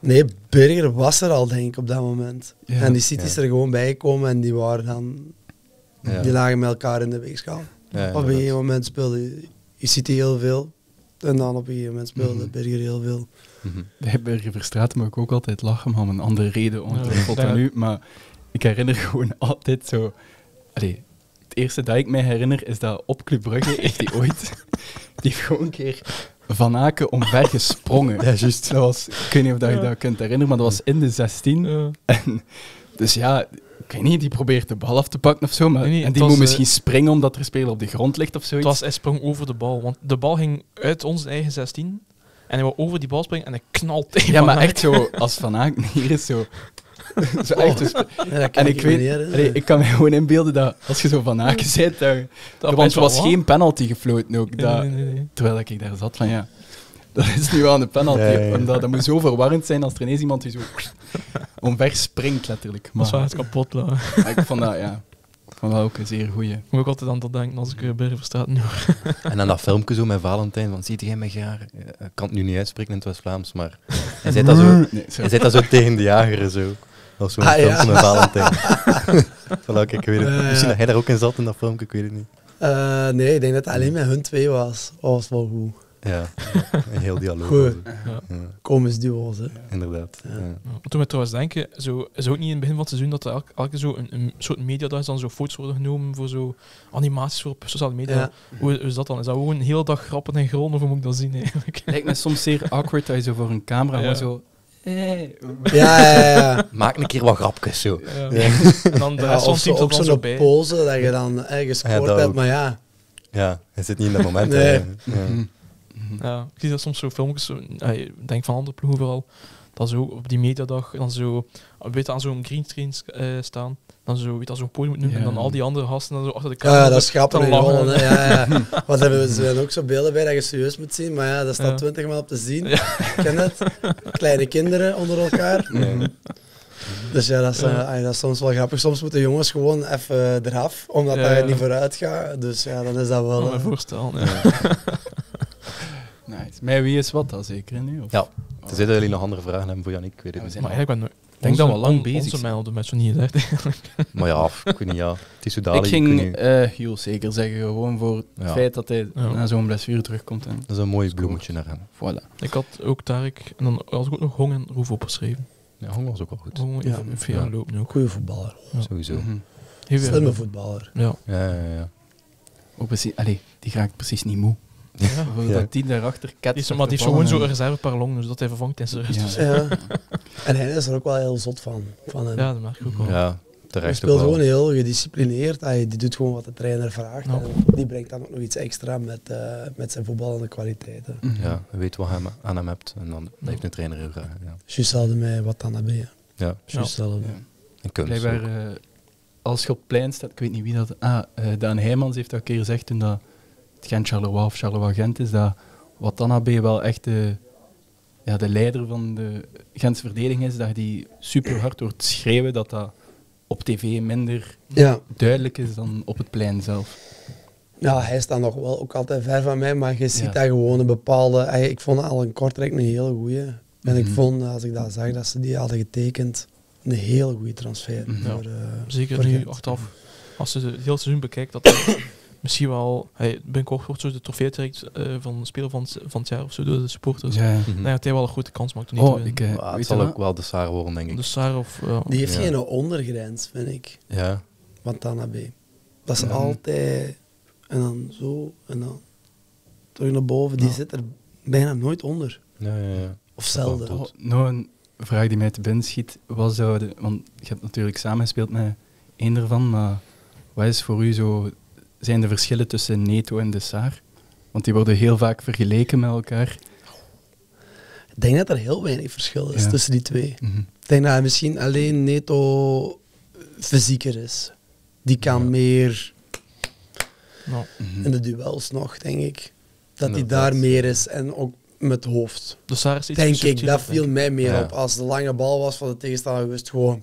nee, Birger was er al, denk ik, op dat moment. Ja. En die City is ja. er gewoon bijgekomen en die waren dan... Ja. Die lagen met elkaar in de weegschaal. Ja, ja, op een gegeven moment speelde City heel veel. En dan op een gegeven moment speelde mm-hmm. Birger heel veel. Mm-hmm. Bij Birger Verstraet moet ik ook altijd lachen, om een andere reden ongetwijfeld ja. dan nu. Maar ik herinner gewoon altijd zo... Allee, het eerste dat ik mij herinner is dat op Club Brugge heeft hij ooit... Die heeft gewoon een keer Van Aken omver gesprongen. Ja, juist. Dat was, ik weet niet of dat je ja. dat kunt herinneren, maar dat was in de zestien. Ja. En, dus ja... Ik weet niet, die probeert de bal af te pakken of zo, maar nee, nee, en die was, moet misschien uh, springen omdat er speler op de grond ligt of zoiets. Het was, hij sprong over de bal, want de bal ging uit onze eigen zestien en hij wou over die bal springen en hij knalt tegen Ja, maar echt zo, als Van Aken hier is, zo... zo, oh. echt zo sp- ja, dat kan en ik, ik weet, niet, allee, ik kan me gewoon inbeelden dat als je zo Van Aken bent, er was wat? geen penalty gefloten ook. Dat, nee, nee, nee, nee. Terwijl ik daar zat van, ja... Dat is nu wel een penalty, ja, ja, ja. omdat dat moet zo verwarrend zijn als er ineens iemand die zo omver springt, letterlijk. Maar, dat is wel kapot, la. Maar ik vond dat, ja, ik vond dat ook een zeer goeie. Moet ik altijd aan dat denken als ik uh, Birger Verstraet nu hoor. En dan dat filmpje zo met Valentijn, want ziet jij mij graag? Ik kan het nu niet uitspreken in het West-Vlaams, maar hij zei dat zo, nee, hij zei dat zo tegen de jager, zo. Dat was zo'n ah, filmpje ja. met Valentijn. Voilà, ik weet het. Uh, Misschien dat hij daar ook in zat in dat filmpje, ik weet het niet. Uh, nee, ik denk dat het alleen met hun twee was. Oh, dat was wel goed. Ja, een heel dialoog. Goed. Ja. Ja. Komisch duo's, hè. Inderdaad. Ja. Ja. Wat toen we trouwens denken, zo, is ook niet in het begin van het seizoen dat er elke, elke zo een, een soort mediadag is dan zo foto's worden genomen voor zo animaties voor sociale media. Ja. Hoe is dat dan? Is dat gewoon een hele dag grappen en grollen, of hoe moet ik dat zien eigenlijk? Lijkt me soms zeer awkward dat je zo voor een camera ja. zo... Hey. Ja, ja, ja. Maak een keer wat grapjes, zo. Ja. Ja. En dan de ja, soms zo, op zo'n zo pose dat je dan eh, gescoord ja, hebt, ook. maar ja... Ja, het zit niet in dat moment. Nee. Ja. Ja, ik zie dat soms zo filmpjes, ik denk van andere ploegen vooral, dat zo op die mediadag dan zo, weet je, aan zo'n greenscreen uh, staan, dan zo, weet je, zo'n podium moet doen, ja. en dan al die andere gasten dan zo achter de camera. Ja, dat is grappig. Ja, ja. Want er zijn ook zo beelden bij dat je serieus moet zien, maar ja, dat staat twintig ja. man op te zien. Ja. Ken het? Kleine kinderen onder elkaar. Nee. Dus ja, dat is, ja. Uh, dat is soms wel grappig. Soms moeten jongens gewoon even eraf, omdat ja, hij niet vooruit gaat. Dus ja, dan is dat wel... Ik kan me voorstellen, ja. Nice. Maar wie is wat dan zeker nu? Of? Ja, er oh. zitten jullie nog andere vragen hebben voor Yannick, ik weet het ja, niet. Maar eigenlijk ben ik denk dat we lang bezig zijn. Mij al de match niet eigenlijk. Maar ja, ik weet niet, ja. Tissoudali, ik ging Jules uh, zeker zeggen, gewoon voor het ja. feit dat hij ja. na zo'n blessure terugkomt. En dat is een mooi bloemetje naar hem. Voilà. Ik had ook Tarek, en dan had ik ook nog Hong en Roef opgeschreven. Ja, Hong was ook wel goed. Hong ja, in veel ja. loopt nu ook. Goeie voetballer. Ja. Sowieso. Mm-hmm. Slimme voetballer. Ja. Ja, ja, ja. Ook precies, allee, die raakt precies niet moe. Ja, ja. Dat die daarachter ketst. Maar die heeft gewoon zo'n reserveparlong, dus dat hij vervangt in zijn rust. Ja. Ja. En hij is er ook wel heel zot van. van hem. Ja, dat merk ik ook wel. Ja, hij speelt gewoon heel gedisciplineerd. Hij, die doet gewoon wat de trainer vraagt. Ja. En die brengt dan ook nog iets extra met, uh, met zijn voetballende kwaliteiten. Ja, je weet wat je aan hem hebt. En dan heeft de trainer heel graag. Ja. Juist zelden mij wat dan heb je. Ja, juist zelden. Ja. En kunst. Blijkbaar, uh, als je op het plein staat, ik weet niet wie dat... Ah, uh, Daan Heijmans heeft dat een keer gezegd toen dat... Gent Charleroi of Charleroi Gent is dat Watanabe wel echt de, ja, de leider van de Gentse verdediging is, dat die super hard wordt schreeuwen dat dat op tv minder ja. duidelijk is dan op het plein zelf. Ja, hij staat nog wel ook altijd ver van mij, maar je ziet ja. daar gewoon een bepaalde... Ik vond al een Kortrijk een heel goeie. En mm-hmm. ik vond, als ik dat zag, dat ze die hadden getekend, een heel goede transfer. Mm-hmm. Voor, ja. uh, Zeker voor nu, Gent. Achteraf. Als je het heel seizoen bekijkt, dat... Misschien wel, hey, binnenkort wordt zo de trofee direct uh, van de speler van, van het jaar of zo door de supporters. Ja, ja. Mm-hmm. Nee, dat hij wel een goede kans maakt. Niet oh, ik, uh, ah, het zal ook wel de Saar worden, denk ik. De Saar of, uh, die heeft ja. geen ondergrens, vind ik. Ja. Want Tanabe. Dat is ja. altijd... En dan zo, en dan... Terug naar boven. Die ja. zit er bijna nooit onder. Ja, ja, ja. Of zelden. Oh, nog een vraag die mij te binnen schiet. Wat zouden... Want je hebt natuurlijk samengespeeld met één ervan, maar wat is voor u zo... zijn de verschillen tussen Neto en de Saar? Want die worden heel vaak vergeleken met elkaar. Ik denk dat er heel weinig verschil is ja. tussen die twee. Mm-hmm. Ik denk dat misschien alleen Neto fysieker is. Die kan ja. meer... No. Mm-hmm. In de duels nog, denk ik. Dat hij daar meer is. En ook met hoofd. De Saar is iets denk ik, dat viel mij meer ja. op. Als de lange bal was van de tegenstander, wist gewoon...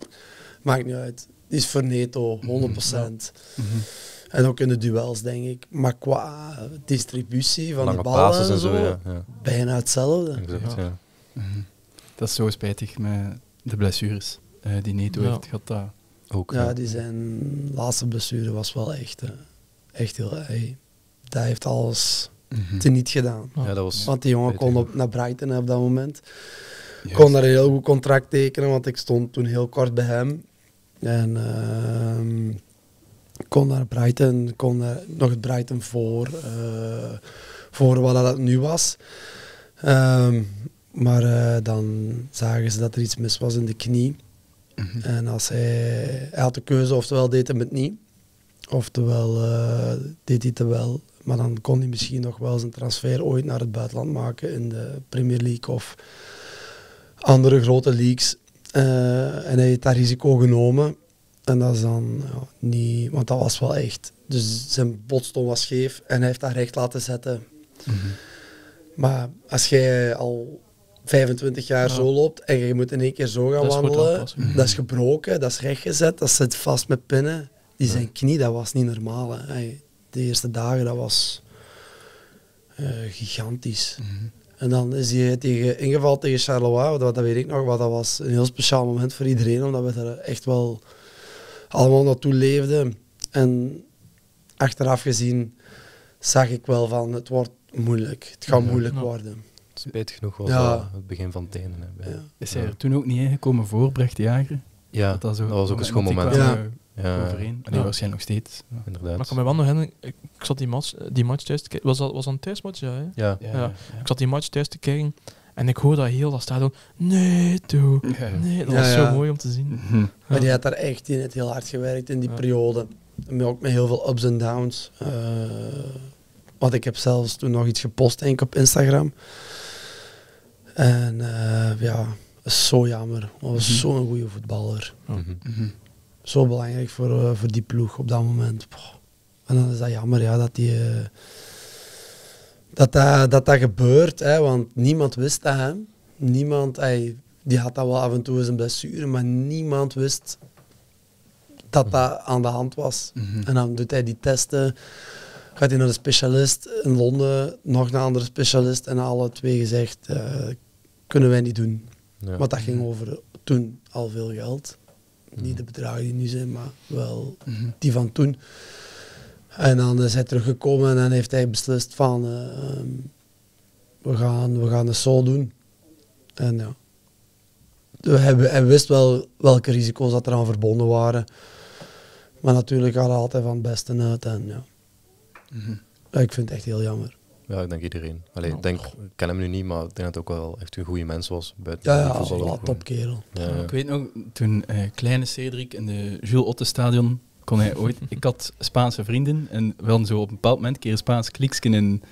Maakt niet uit. Die is voor Neto, honderd procent. Mm-hmm. Ja. Mm-hmm. En ook in de duels, denk ik. Maar qua distributie van lange de ballen en zo, ja, ja. bijna hetzelfde. Exact, ja. Ja. Mm-hmm. Dat is zo spijtig met de blessures uh, die Neto ja. heeft gehad. Uh, ook, ja, ja, die zijn laatste blessure was wel echt, uh, echt heel... Hey, dat heeft alles mm-hmm. teniet gedaan. Ja, dat was want die jongen kon op, naar Brighton op dat moment. Ik kon daar een heel goed contract tekenen, want ik stond toen heel kort bij hem. En... Uh, kon naar Brighton, kon naar, nog het Brighton voor, uh, voor wat dat nu was. Um, maar uh, dan zagen ze dat er iets mis was in de knie. Mm-hmm. En als hij, hij had de keuze, oftewel deed hij het niet, oftewel uh, deed hij het wel. Maar dan kon hij misschien nog wel zijn transfer ooit naar het buitenland maken in de Premier League of andere grote leagues. Uh, en hij heeft dat risico genomen. En dat is dan ja, niet... Want dat was wel echt... Dus zijn botstoot was scheef en hij heeft dat recht laten zetten. Mm-hmm. Maar als jij al vijfentwintig jaar ja. zo loopt en je moet in één keer zo gaan dat wandelen... Is mm-hmm. Dat is gebroken, dat is rechtgezet, dat zit vast met pinnen. Die ja. zijn knie, dat was niet normaal. Hè. De eerste dagen, dat was uh, gigantisch. Mm-hmm. En dan is hij tegen, ingeval tegen Charleroi, dat weet ik nog, wat dat was een heel speciaal moment voor iedereen, omdat we er echt wel... allemaal naartoe leefden. En achteraf gezien zag ik wel van, het wordt moeilijk. Het gaat ja, moeilijk nou, worden. Spijt genoeg was ja. dat het begin van het einde. Ja. Is hij er toen ook niet ingekomen voor Brecht Jager? Ja, dat, dat was ook moment, een schoon moment. Ja. Ja. Overeen. En die ja. waarschijnlijk nog steeds. Ja. Inderdaad. Maar ik kan me wel nog herinneren, ik zat die match, die match thuis te kijken. Was dat, was dat een thuismatch? Ja, ja. Ja. Ja. Ja. Ik zat die match thuis te kijken en ik hoor dat heel dat stadion, nee, toe. Nee, dat was ja, ja. zo mooi om te zien. Ja. Maar die had daar echt in het heel hard gewerkt in die ja. periode. Ook met heel veel ups en downs. Uh, want ik heb zelfs toen nog iets gepost, denk ik, op Instagram. En uh, ja, dat is zo jammer. Hij was mm-hmm. zo'n goede voetballer. Mm-hmm. Mm-hmm. Zo belangrijk voor, uh, voor die ploeg op dat moment. Poh. En dan is dat jammer, ja, dat die... Uh, Dat dat, dat dat gebeurt, hè, want niemand wist dat. Hè. Niemand, hij, Die had dat wel af en toe eens een blessure, maar niemand wist dat dat aan de hand was. Mm-hmm. En dan doet hij die testen, gaat hij naar de specialist in Londen, nog naar een andere specialist en alle twee gezegd, uh, kunnen wij niet doen. Ja. Want dat ging over toen al veel geld. Mm-hmm. Niet de bedragen die nu zijn, maar wel mm-hmm. die van toen. En dan is hij teruggekomen en dan heeft hij beslist van, uh, um, we gaan, we gaan het zo doen. En ja. Hij, hij wist wel welke risico's dat eraan verbonden waren. Maar natuurlijk gaat hij altijd van het beste uit. En, ja. Mm-hmm. Ik vind het echt heel jammer. Ja, ik denk iedereen. Allee, oh. denk, ik ken hem nu niet, maar ik denk dat het ook wel echt een goede mens was. Buiten ja, ja, ja een topkerel. Ja, ja. Ik weet nog, toen uh, kleine Cedric in de Jules Otte-stadion kon hij ooit... Ik had Spaanse vrienden en wel zo op een bepaald moment keer Spaans kliksken in,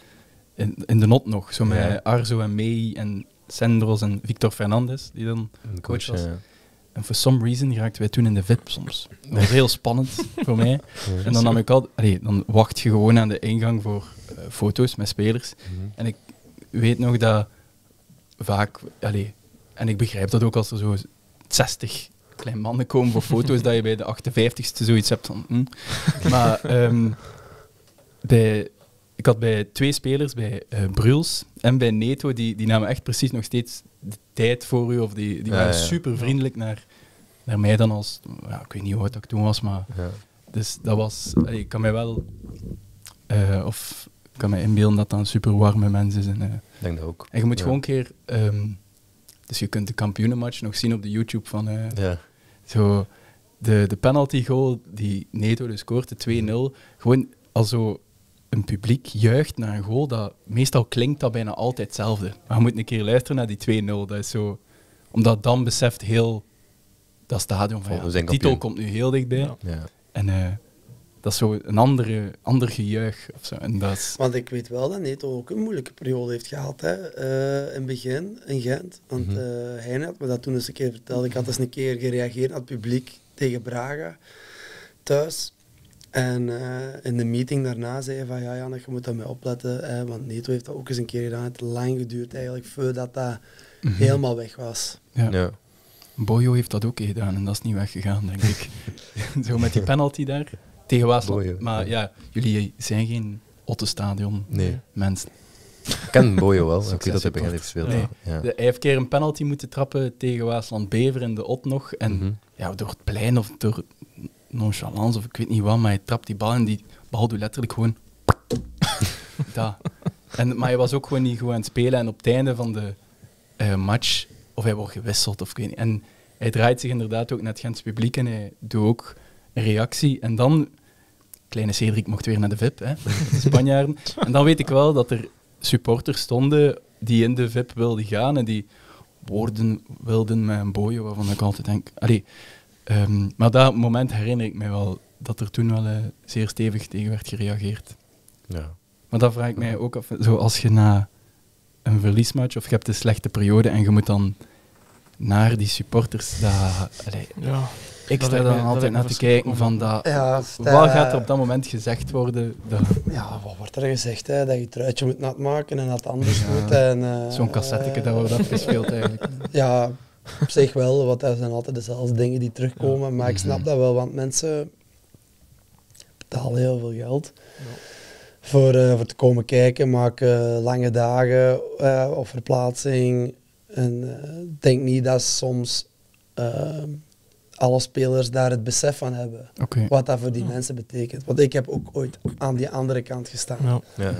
in, in de not nog. Zo met ja. Arzo en May en... Sandros en Victor Fernandes, die dan coach, coach was. Ja. En for some reason raakten wij toen in de V I P soms. Dat was heel spannend voor mij. Ja, en dan, nam ik al, allee, dan wacht je gewoon aan de ingang voor uh, foto's met spelers. Mm-hmm. En ik weet nog dat vaak... Allee, en ik begrijp dat ook als er zo zestig kleine mannen komen voor foto's, dat je bij de achtenvijftigste zoiets hebt van... Mm. Maar um, bij... Ik had bij twee spelers, bij uh, Bruls en bij Neto, die, die namen echt precies nog steeds de tijd voor u. Of die, die ja, waren ja, super vriendelijk ja. naar, naar mij dan als... Ja, ik weet niet hoe oud ik toen was, maar... Ja. Dus dat was... Allee, ik kan mij wel... Uh, of ik kan mij inbeelden dat dat een super warme mens is. En, uh, denk dat ook. En je moet ja. gewoon een keer... Um, dus je kunt de kampioenenmatch nog zien op de YouTube van... Uh, ja. Zo... De, de penalty goal die Neto dus scoort, de twee nul. Gewoon al zo... Een publiek juicht naar een goal, dat meestal klinkt dat bijna altijd hetzelfde. Maar je moet een keer luisteren naar die twee nul. Dat is zo, omdat dan beseft heel dat stadion van ja, de titel komt nu heel dichtbij. Ja. Ja. En uh, dat is zo een andere, ander gejuich. Of zo. En dat is... Want ik weet wel dat Neto ook een moeilijke periode heeft gehad hè? Uh, in het begin in Gent. Want mm-hmm. uh, Hein had me dat toen eens een keer verteld. Ik had eens een keer gereageerd aan het publiek tegen Braga thuis. En uh, in de meeting daarna zei hij van ja, Janne, je moet daarmee opletten, hè, want Neto heeft dat ook eens een keer gedaan. Het lang geduurd eigenlijk voordat dat mm-hmm. helemaal weg was. Ja. Ja. Bojo heeft dat ook gedaan en dat is niet weggegaan, denk ik. Zo met die penalty daar tegen Waasland. Maar ja, jullie zijn geen Ottenstadion nee. mensen. Ik ken Bojo wel, ik weet dat hij bij hen heeft gespeeld. Nee. Ja. Hij heeft een keer een penalty moeten trappen tegen Waasland-Bever in de Ot nog. En mm-hmm. ja, door het plein of door... nonchalance of ik weet niet wat, maar hij trapt die bal en die bal doet letterlijk gewoon... dat. En, maar hij was ook gewoon niet goed aan het spelen en op het einde van de uh, match, of hij wordt gewisseld of ik weet niet. En hij draait zich inderdaad ook naar het Gentse publiek en hij doet ook een reactie. En dan, kleine Cedric mocht weer naar de V I P, hè, de Spanjaarden. En dan weet ik wel dat er supporters stonden die in de V I P wilden gaan en die woorden wilden met een Bojo, waarvan ik altijd denk... Allee, Um, maar dat moment herinner ik mij wel dat er toen wel uh, zeer stevig tegen werd gereageerd. Ja. Maar dat vraag ik mij ook af. Zo als je na een verliesmatch of je hebt een slechte periode en je moet dan naar die supporters. Da, allee, ja. Ik sta dan altijd naar te kijken van dat, ja, dat, wat gaat er op dat moment gezegd worden? Dat... Ja, wat wordt er gezegd? Hè? Dat je het truitje moet nat maken en dat anders ja. moet. En, uh, zo'n cassetteke uh, dat wordt afgespeeld eigenlijk. Ja. Op zich wel, want er zijn altijd dezelfde dingen die terugkomen, ja. maar ik snap dat wel, want mensen betalen heel veel geld ja. voor, uh, voor te komen kijken, maken lange dagen uh, of verplaatsing. En ik uh, denk niet dat soms uh, alle spelers daar het besef van hebben, okay. wat dat voor die ja. mensen betekent. Want ik heb ook ooit aan die andere kant gestaan. Ja. Ja, ja.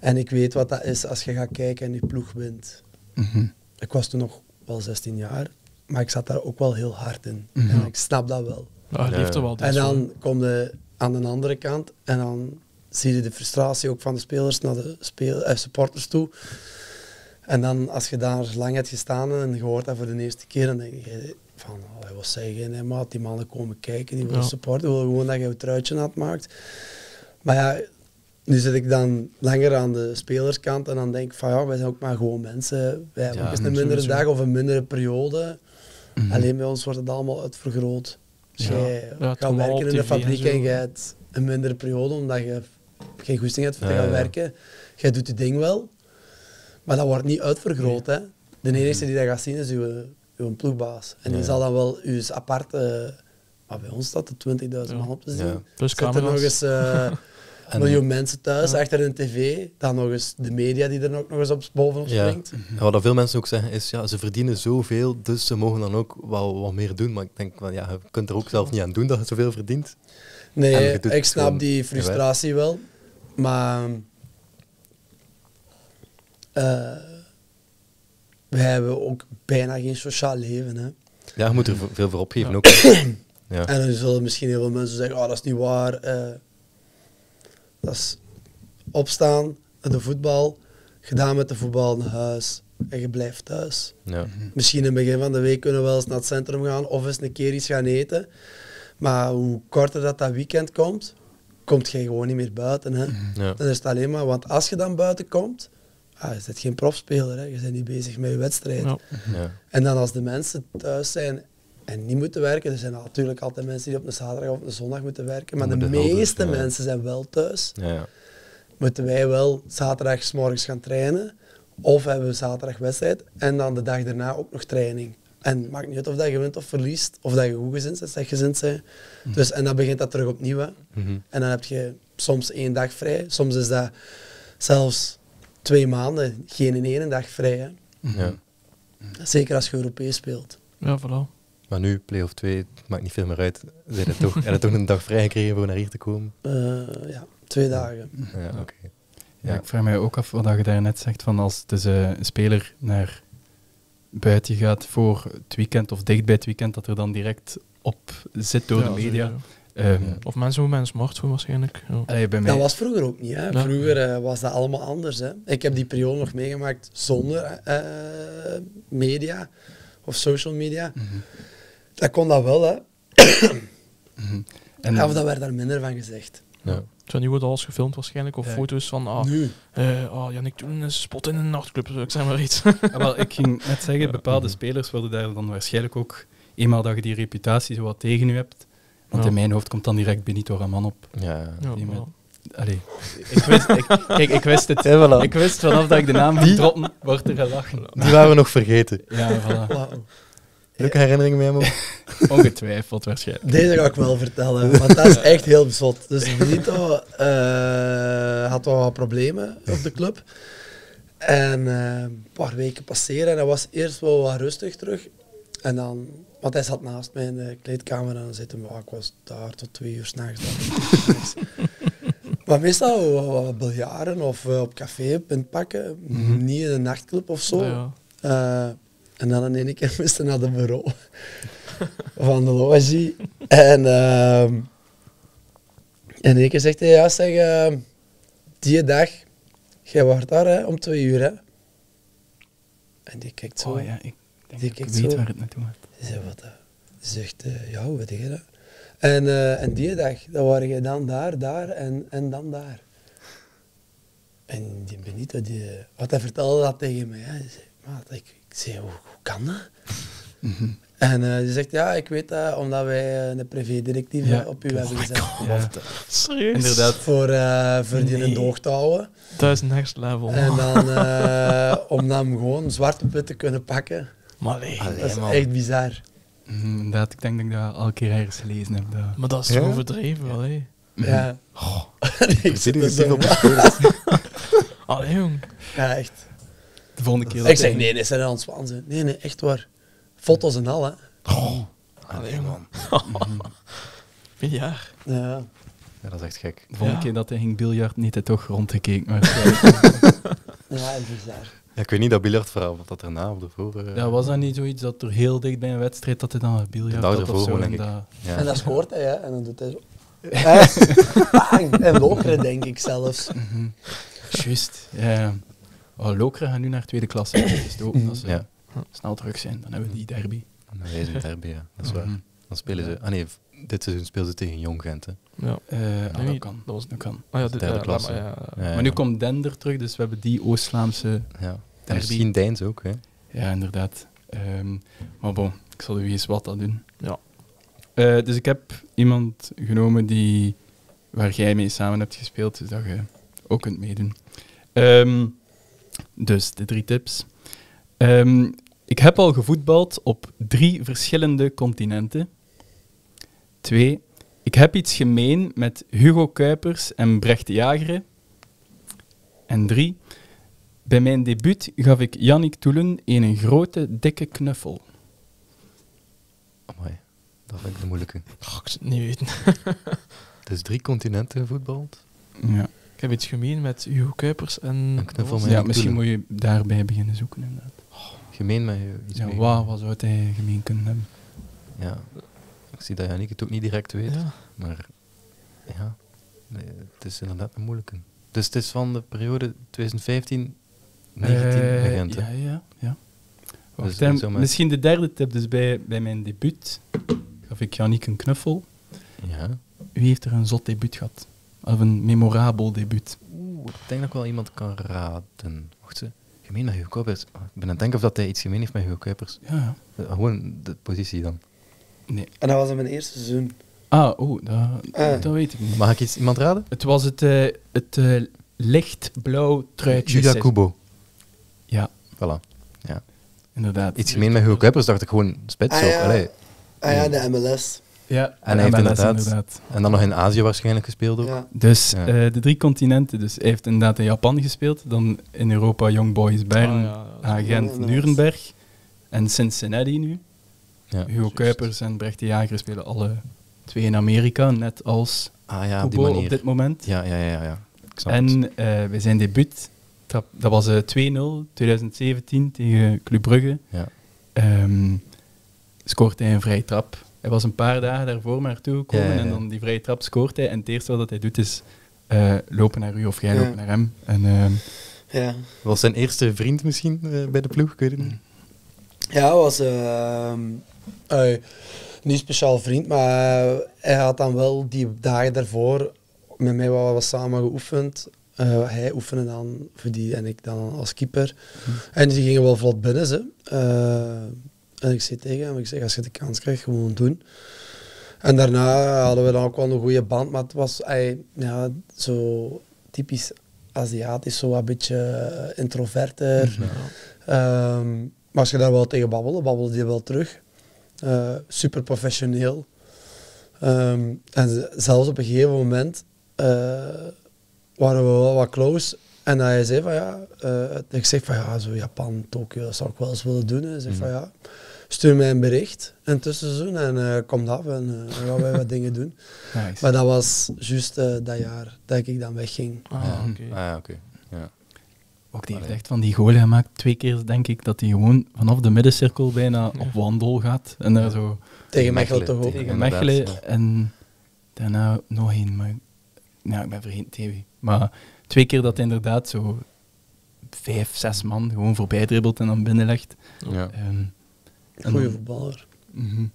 En ik weet wat dat is als je gaat kijken en je ploeg wint. Mm-hmm. Ik was toen nog wel zestien jaar, maar ik zat daar ook wel heel hard in. Mm-hmm. En ik snap dat wel. Ja, dat heeft er wel. En dan kom je aan de andere kant en dan zie je de frustratie ook van de spelers naar de speel- eh, supporters toe. En dan, als je daar lang hebt gestaan en je hoort dat voor de eerste keer, dan denk je van, oh, wat zeg je, nee, maat, die mannen komen kijken, die willen ja. supporten, willen gewoon dat je een truitje nat maakt. Maar ja, nu zit ik dan langer aan de spelerskant en dan denk ik van ja, wij zijn ook maar gewoon mensen. Wij hebben ja, ook eens een mindere zo, dag of een mindere periode. Mm-hmm. Alleen bij ons wordt het allemaal uitvergroot. Dus ja. jij ja, gaat werken in de, de fabriek en, en jij hebt een mindere periode omdat je geen goesting hebt voor ja, te gaan ja. werken. Jij doet je ding wel, maar dat wordt niet uitvergroot. Nee. Hè? de enige die dat gaat zien is uw, uw ploegbaas. En die ja. zal dan wel uw apart... Uh, maar bij ons staat er twintigduizend ja. man op te zien. Ja. Plus zit er nog eens uh, een miljoen mensen thuis, ja. achter een tv. Dan nog eens de media die er ook nog eens op, bovenop ja. springt. Ja, wat dat veel mensen ook zeggen is, ja, ze verdienen zoveel, dus ze mogen dan ook wat, wat meer doen. Maar ik denk, van, ja, je kunt er ook zelf niet aan doen dat je zoveel verdient. Nee, ik snap die frustratie wel. Maar... Uh, we hebben ook bijna geen sociaal leven. Hè. Ja, je moet er veel voor opgeven ja. ook. Ja. En dan zullen misschien heel veel mensen zeggen, oh, dat is niet waar. Uh, dat is opstaan, de voetbal, gedaan met de voetbal, naar huis. En je blijft thuis. Ja. Misschien in het begin van de week kunnen we wel eens naar het centrum gaan of eens een keer iets gaan eten. Maar hoe korter dat, dat weekend komt, komt je gewoon niet meer buiten. Hè. Ja. Dan is het alleen maar, want als je dan buiten komt, ah, je bent geen profspeler, hè. Je bent niet bezig met je wedstrijd. Ja. Ja. En dan als de mensen thuis zijn en niet moeten werken, er zijn natuurlijk altijd mensen die op een zaterdag of een zondag moeten werken, maar de, de meeste helder, ja. mensen zijn wel thuis. Ja, ja. Moeten wij wel zaterdagsmorgens gaan trainen, of hebben we zaterdag wedstrijd en dan de dag daarna ook nog training. En het maakt niet uit of dat je wint of verliest, of dat je goed gezind bent, slecht gezind bent. Mm. Dus, en dan begint dat terug opnieuw. Hè. Mm-hmm. En dan heb je soms één dag vrij, soms is dat zelfs twee maanden, geen in één dag vrij. Hè? Ja. Zeker als je Europees speelt. Ja, voilà. Maar nu, play-off twee, het maakt niet veel meer uit. Ze hebben toch, er toch een dag vrij gekregen om naar hier te komen? Uh, ja, twee dagen. Ja, oké. Okay. Ja. Ja, ik vraag mij ook af wat je daarnet zegt, van als dus, uh, een speler naar buiten gaat voor het weekend of dicht bij het weekend, dat er dan direct op zit door ja, de media. Sowieso. Um, ja. Of mensen hoe mijn smartphone waarschijnlijk. Ja. Allee, bij mij. Dat was vroeger ook niet. Hè. Ja. Vroeger uh, was dat allemaal anders. Hè. Ik heb die periode nog meegemaakt zonder uh, media of social media. Mm-hmm. Dat kon dat wel, hè. Mm-hmm. En, of dat werd daar minder van gezegd. Ja. Zo, nu wordt alles gefilmd waarschijnlijk, of ja. foto's van ah, uh, ah, Yannick Thoelen is spot in een nachtclub, ik zeg maar iets. Ja, wel, ik ging net zeggen, bepaalde spelers worden daar dan waarschijnlijk ook, eenmaal dat je die reputatie zo wat tegen je hebt, want ja. in mijn hoofd komt dan direct Benito Raman op. Ja, ja. Die met... Allee. Ik wist, ik, kijk, ik wist het. Hey, voilà. Ik wist vanaf dat ik de naam die... droppen, wordt er gelachen. Die waren we nog vergeten. Ja, voilà. Wow. Leuke herinneringen mee, man. Ongetwijfeld, waarschijnlijk. Deze ga ik wel vertellen, want dat is echt heel bezot. Dus Benito uh, had wel wat problemen op de club. En uh, een paar weken passeren en hij was eerst wel wat rustig terug. En dan... Want hij zat naast mij in de kleedkamer en dan zitten we, oh, ik was daar tot twee uur 's nachts. Maar meestal uh, biljaren of uh, op café punt pakken, mm-hmm. niet in een nachtclub of zo. Ja, ja. Uh, en dan in één keer moesten naar de bureau van de logie. En uh, in één keer zegt hij, ja zeg, uh, die dag, jij was daar hè, om twee uur hè. En die kijkt zo. Oh, ja, ik denk die kijkt ik weet zo. Waar het naartoe gaat. Ze zegt, uh, ja, hoe weet je dat? En, uh, en die dag, dan waren je dan daar, daar en, en dan daar. En die Benito, die, wat hij vertelde dat tegen mij. Hij zei, maat, ik, ik zei, hoe, hoe kan dat? Mm-hmm. En uh, die zegt, ja, ik weet dat, omdat wij een privédirectief ja. op u oh hebben gezet. Ja. Serieus? Inderdaad. Voor, uh, voor nee. die in doog te houden. Dat is next level. En dan, uh, om dan gewoon zwart op wit te kunnen pakken. Maar allee, allee, dat is man. Echt bizar. Mm, inderdaad, ik denk dat ik dat al een keer ergens gelezen heb. Dat... Maar dat is ja? overdreven, wel hé. Ja. Oh, ik zit er zo op de Allee, jong. Ja, echt. De volgende keer dat ik zeg, nee, nee, zijn ons waanzin. Nee, nee, echt waar. Foto's en al, hè. Oh, allee, man. Biljart. Ja. Ja, dat is echt gek. De volgende ja. keer dat hij ging biljart, niet hij toch rondgekeken. Maar... ja, bizar. Ja, ik weet niet, dat biljartverhaal, wat dat erna of ervoor... Uh, ja, was dat niet zoiets dat er heel dicht bij een wedstrijd dat hij dan biljart had ervoor, of zo? Denk ik. En, dat... Ja. en dat scoort hij, hè, en dan doet hij zo... en Lokeren, denk ik zelfs. Mm-hmm. Juist. Ja. Oh, Lokeren gaan nu naar tweede klasse. Dus open, als ze ja. snel terug zijn, dan hebben we die derby. Dan is een derby, ja. Dat is mm-hmm. waar. Dan spelen ze... Ah nee, dit seizoen speelden ze tegen Jong Gent, hè. Ja. Uh, ja, nou, dat kan. Dat was, dat kan. Oh, ja, de derde klasse. Ja, ja, ja. Maar nu komt Dender terug, dus we hebben die Oost-Vlaamse... Ja. En misschien Deinze ook, hè? Ja, inderdaad. Um, maar bon, ik zal u eens wat aan doen. Ja. Uh, dus ik heb iemand genomen die, waar jij mee samen hebt gespeeld, dus dat je ook kunt meedoen. Um, dus de drie tips. Um, ik heb al gevoetbald op drie verschillende continenten. Twee, ik heb iets gemeen met Hugo Kuipers en Brecht Jager. En drie, bij mijn debuut gaf ik Yannick Thoelen een grote, dikke knuffel. Amai, dat vind ik de moeilijke. Oh, ik zit niet weten. Het is drie continenten voetbald. Ja. Ik heb iets gemeen met Hugo Kuipers en... Een knuffel met ja, misschien moet je daarbij beginnen zoeken, inderdaad. Oh, gemeen met je iets ja, mee. Wow, wat zou hij gemeen kunnen hebben? Ja, ik zie dat Yannick het ook niet direct weet. Ja. Maar ja, nee, het is inderdaad een moeilijke. Dus het is van de periode twintig vijftien negentien uh, agenten. Ja, ja, ja. Wacht, dus dan, misschien de derde tip. Dus bij, bij mijn debuut gaf ik Yannick een knuffel. Ja. Wie heeft er een zot debuut gehad? Of een memorabel debuut? Oeh, ik denk dat ik wel iemand kan raden. Wacht ze. Gemeen met Hugo Kuipers. Oh, ik ben aan het denken of dat hij iets gemeen heeft met Hugo Kuipers. Ja. Uh, gewoon de positie dan. Nee. En dat was in mijn eerste seizoen. Ah, oeh, dat, uh. dat weet ik niet. Mag ik iets, iemand raden? Het was het, uh, het uh, lichtblauw truitje. Juda Kubo. Ja. Voilà. Ja. Inderdaad. Iets gemeen met Hugo Kuipers dacht ik gewoon spits. Ah, ja. Allee. Ah ja, de M L S. Ja, en hij M L S heeft inderdaad, inderdaad. En dan nog in Azië waarschijnlijk gespeeld ook. Ja. Dus ja. Uh, de drie continenten. Dus hij heeft inderdaad in Japan gespeeld. Dan in Europa Young Boys Bern, oh, ja, A-Gent, Nuremberg. En Cincinnati nu. Ja, Hugo just. Kuipers en Brecht de Jager spelen alle twee in Amerika, net als ah, ja, Kubo op dit moment. Ja, ja, ja, ja. Ik snap en uh, bij zijn debuut, dat, dat was uh, twee nul twintig zeventien tegen Club Brugge. Ja. Um, scoort hij een vrije trap. Hij was een paar dagen daarvoor maar naartoe gekomen ja, ja, ja. en dan die vrije trap scoort hij. En het eerste wat hij doet is uh, lopen naar u of jij ja. loopt naar hem. En, uh, ja. Was zijn eerste vriend misschien uh, bij de ploeg? Kun je het niet? Ja, hij was... Uh, uh, niet speciaal vriend, maar hij had dan wel die dagen daarvoor met mij wat we samen geoefend. Uh, hij oefende dan voor die en ik dan als keeper. Hm. En die gingen wel vlot binnen. Ze. Uh, en ik zei tegen hem, ik zeg, als je de kans krijgt, gewoon doen. En daarna hadden we dan ook wel een goede band, maar het was hij, ja, zo typisch Aziatisch, zo een beetje introverter. Ja. Um, maar als je daar wel tegen babbelde, babbelde je wel terug. Uh, super professioneel. Um, en zelfs op een gegeven moment uh, waren we wel wat close. En hij zei van ja, uh, ik zeg van ja, zo Japan, Tokio, dat zou ik wel eens willen doen. Hij zegt mm. van ja, stuur mij een bericht in het tussenseizoen en uh, kom af en uh, dan gaan wij wat dingen doen. Nice. Maar dat was juist uh, dat jaar dat ik dan wegging. Ah, ja. oké. Okay. Ah, okay. ja. Ook die heeft echt van die goal gemaakt. Twee keer denk ik dat hij gewoon vanaf de middencirkel bijna op wandel gaat. En daar zo... Tegen Mechelen toch ook. Tegen Mechelen. Ja. En daarna nog één. Maar... Ja, ik ben vergeten T V. Maar twee keer dat hij inderdaad zo vijf, zes man gewoon voorbij dribbelt en dan binnenlegt. Ja. Um, Goeie voetballer. Mm-hmm.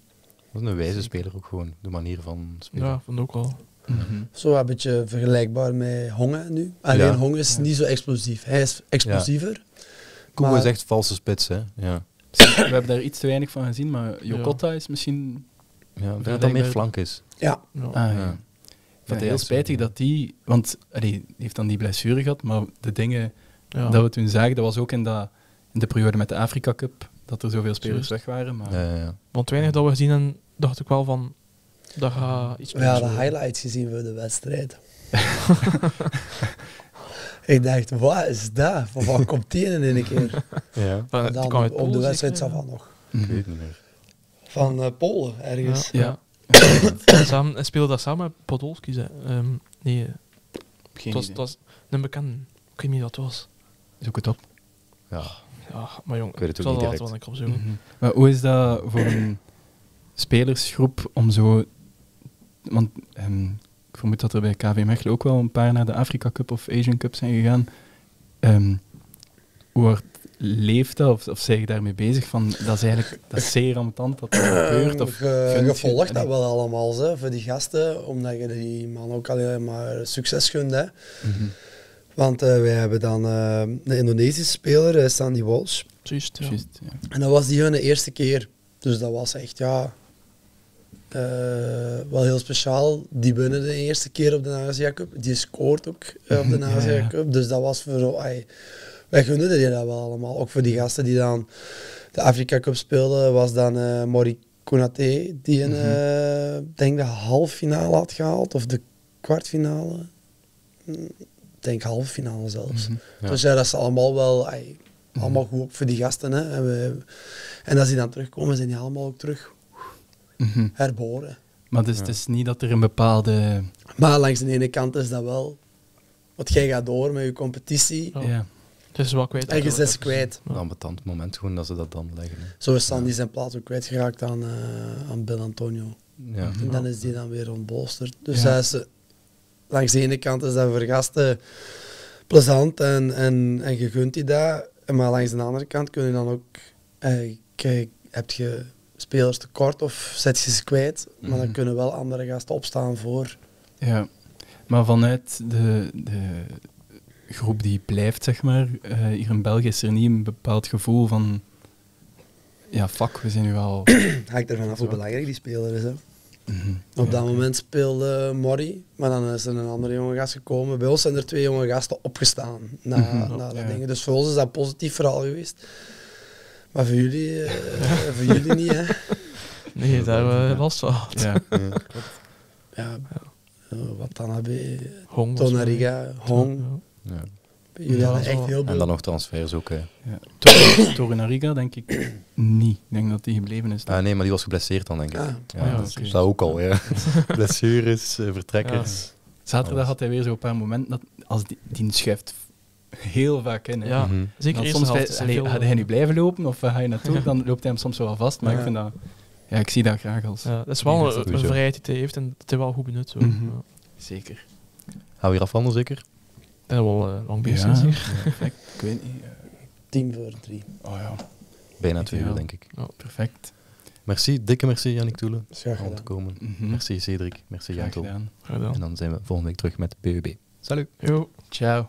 Dat is een wijze speler ook gewoon. De manier van spelen. Ja, vond ik ook al. Mm-hmm. Zo een beetje vergelijkbaar met Honge nu. Alleen ja. Honge is ja. niet zo explosief. Hij is explosiever. Ja. Kubo is echt valse spits, hè. Ja. We hebben daar iets te weinig van gezien, maar Jokota ja. is misschien... Ja, dat dat meer flank is. Ja. ja. Ah, ja. ja. Ik vind het heel spijtig ja. dat die... Want allee, die heeft dan die blessure gehad, maar de dingen ja. dat we toen zagen, dat was ook in, dat, in de periode met de Afrika Cup, dat er zoveel spelers Just. weg waren. Maar... Ja, ja, ja. Want weinig dat we gezien hebben, dacht ik wel van... Dat ga iets we hadden doen. highlights gezien voor de wedstrijd. Ik dacht, wat is dat? Van waar komt die in een keer? Ja. Dan dan kan op Polen de wedstrijd zat van nog. Ik weet het niet meer. Van uh, Polen ergens. Ja. ja. ja. Samen, speelde dat samen met Podolski? Um, nee. Geen het was een bekende. Ik weet niet wie dat was. Zoek het op. Ja. ja maar jong, ik weet het ook niet direct. Ik mm-hmm. Maar hoe is dat voor een spelersgroep om zo... Want um, ik vermoed dat er bij K V Mechelen ook wel een paar naar de Afrika Cup of Asian Cup zijn gegaan. Um, hoe hard leeft dat? Of, of zijn je daarmee bezig? Van, dat is eigenlijk dat is zeer ambetant dat dat gebeurt. Of je, je volgt je, dat wel allemaal hè, voor die gasten, omdat je die man ook alleen maar succes gunt. Hè. Mm-hmm. Want uh, wij hebben dan uh, een Indonesische speler, uh, Sandy Walsh. Juist, ja. Juist, ja. En dat was die hun eerste keer. Dus dat was echt, ja... Uh, wel heel speciaal. Die winnen de eerste keer op de Asia Cup. Die scoort ook uh, op de Asia Cup. Ja, ja. Dus dat was voor, uh, wij gunden die dat wel allemaal. Ook voor die gasten die dan de Afrika Cup speelden, was dan uh, Mori Konaté, die een, mm-hmm. uh, denk de halve finale had gehaald, of de kwartfinale. Denk halve finale zelfs. Mm-hmm. Ja. Dus ja, dat is allemaal wel... Ay, allemaal goed ook voor die gasten. Hè. En, we, en als die dan terugkomen, zijn die allemaal ook terug mm-hmm. herboren. Maar dus ja. Het is niet dat er een bepaalde... Maar langs de ene kant is dat wel... Want jij gaat door met je competitie. Oh. Ja. Het is wel kwijt. En je zit kwijt. Een ambetant moment gewoon dat ze dat dan leggen. Hè. Zo is Sandy ja. zijn plaats ook kwijtgeraakt aan, uh, aan Bill Antonio. Ja. En dan is die dan weer ontbolsterd. Dus ja. dat is, langs de ene kant is dat voor gasten plezant en, en, en je gunt die dat. Maar langs de andere kant kun je dan ook... Eh, kijk, heb je spelers tekort of zet je ze kwijt, maar dan kunnen wel andere gasten opstaan voor. Ja, maar vanuit de, de groep die blijft, zeg maar, uh, hier in België is er niet een bepaald gevoel van... Ja, fuck, we zijn nu al... Hangt er vanaf hoe belangrijk die speler is, hè. Mm-hmm. Op dat ja, moment speelde Morrie, maar dan is er een andere jonge gast gekomen. Bij ons zijn er twee jonge gasten opgestaan na, mm-hmm. na dat ja. ding. Dus voor ons is dat positief verhaal geweest. Maar voor jullie, uh, voor jullie niet, hè? Nee, daar was wel. Ja, klopt. Ja, Watanabe, Tonariga, Hong. Ja. Jullie hadden echt heel veel. En dan nog transfers ook. Ja. Tonariga denk ik niet. Ik denk dat die gebleven is. Ah, nee, maar die was geblesseerd dan, denk ik. Ah. Ja, ja, dat okay. ook al, ja. Blessures, vertrekkers. Ja. Zaterdag had hij weer zo'n paar momenten dat als die, die schuift... Heel vaak in. Ja, mm-hmm. Zeker eerst soms vij- allee, gaat hij nu blijven lopen of uh, ga je naartoe? Ja. Dan loopt hij hem soms wel vast, maar ja. ik vind dat... Ja, ik zie dat graag als... Ja, dat is wel een, een vrijheid die hij heeft en dat hij wel goed benut. Zo. Mm-hmm. Ja. Zeker. Gaan we hier afhandelen, zeker? Dat is wel uh, lang bezig. Ja. Zeker. Ja, ik weet niet. Uh, Tien voor drie. Oh ja. Bijna twee uur, denk ik. Oh, perfect. Merci, dikke merci Yannick Thoelen. Om te komen. Mm-hmm. Merci Cedric, merci Jentel. En dan zijn we volgende week terug met P U B. Salut. Yo. Ciao.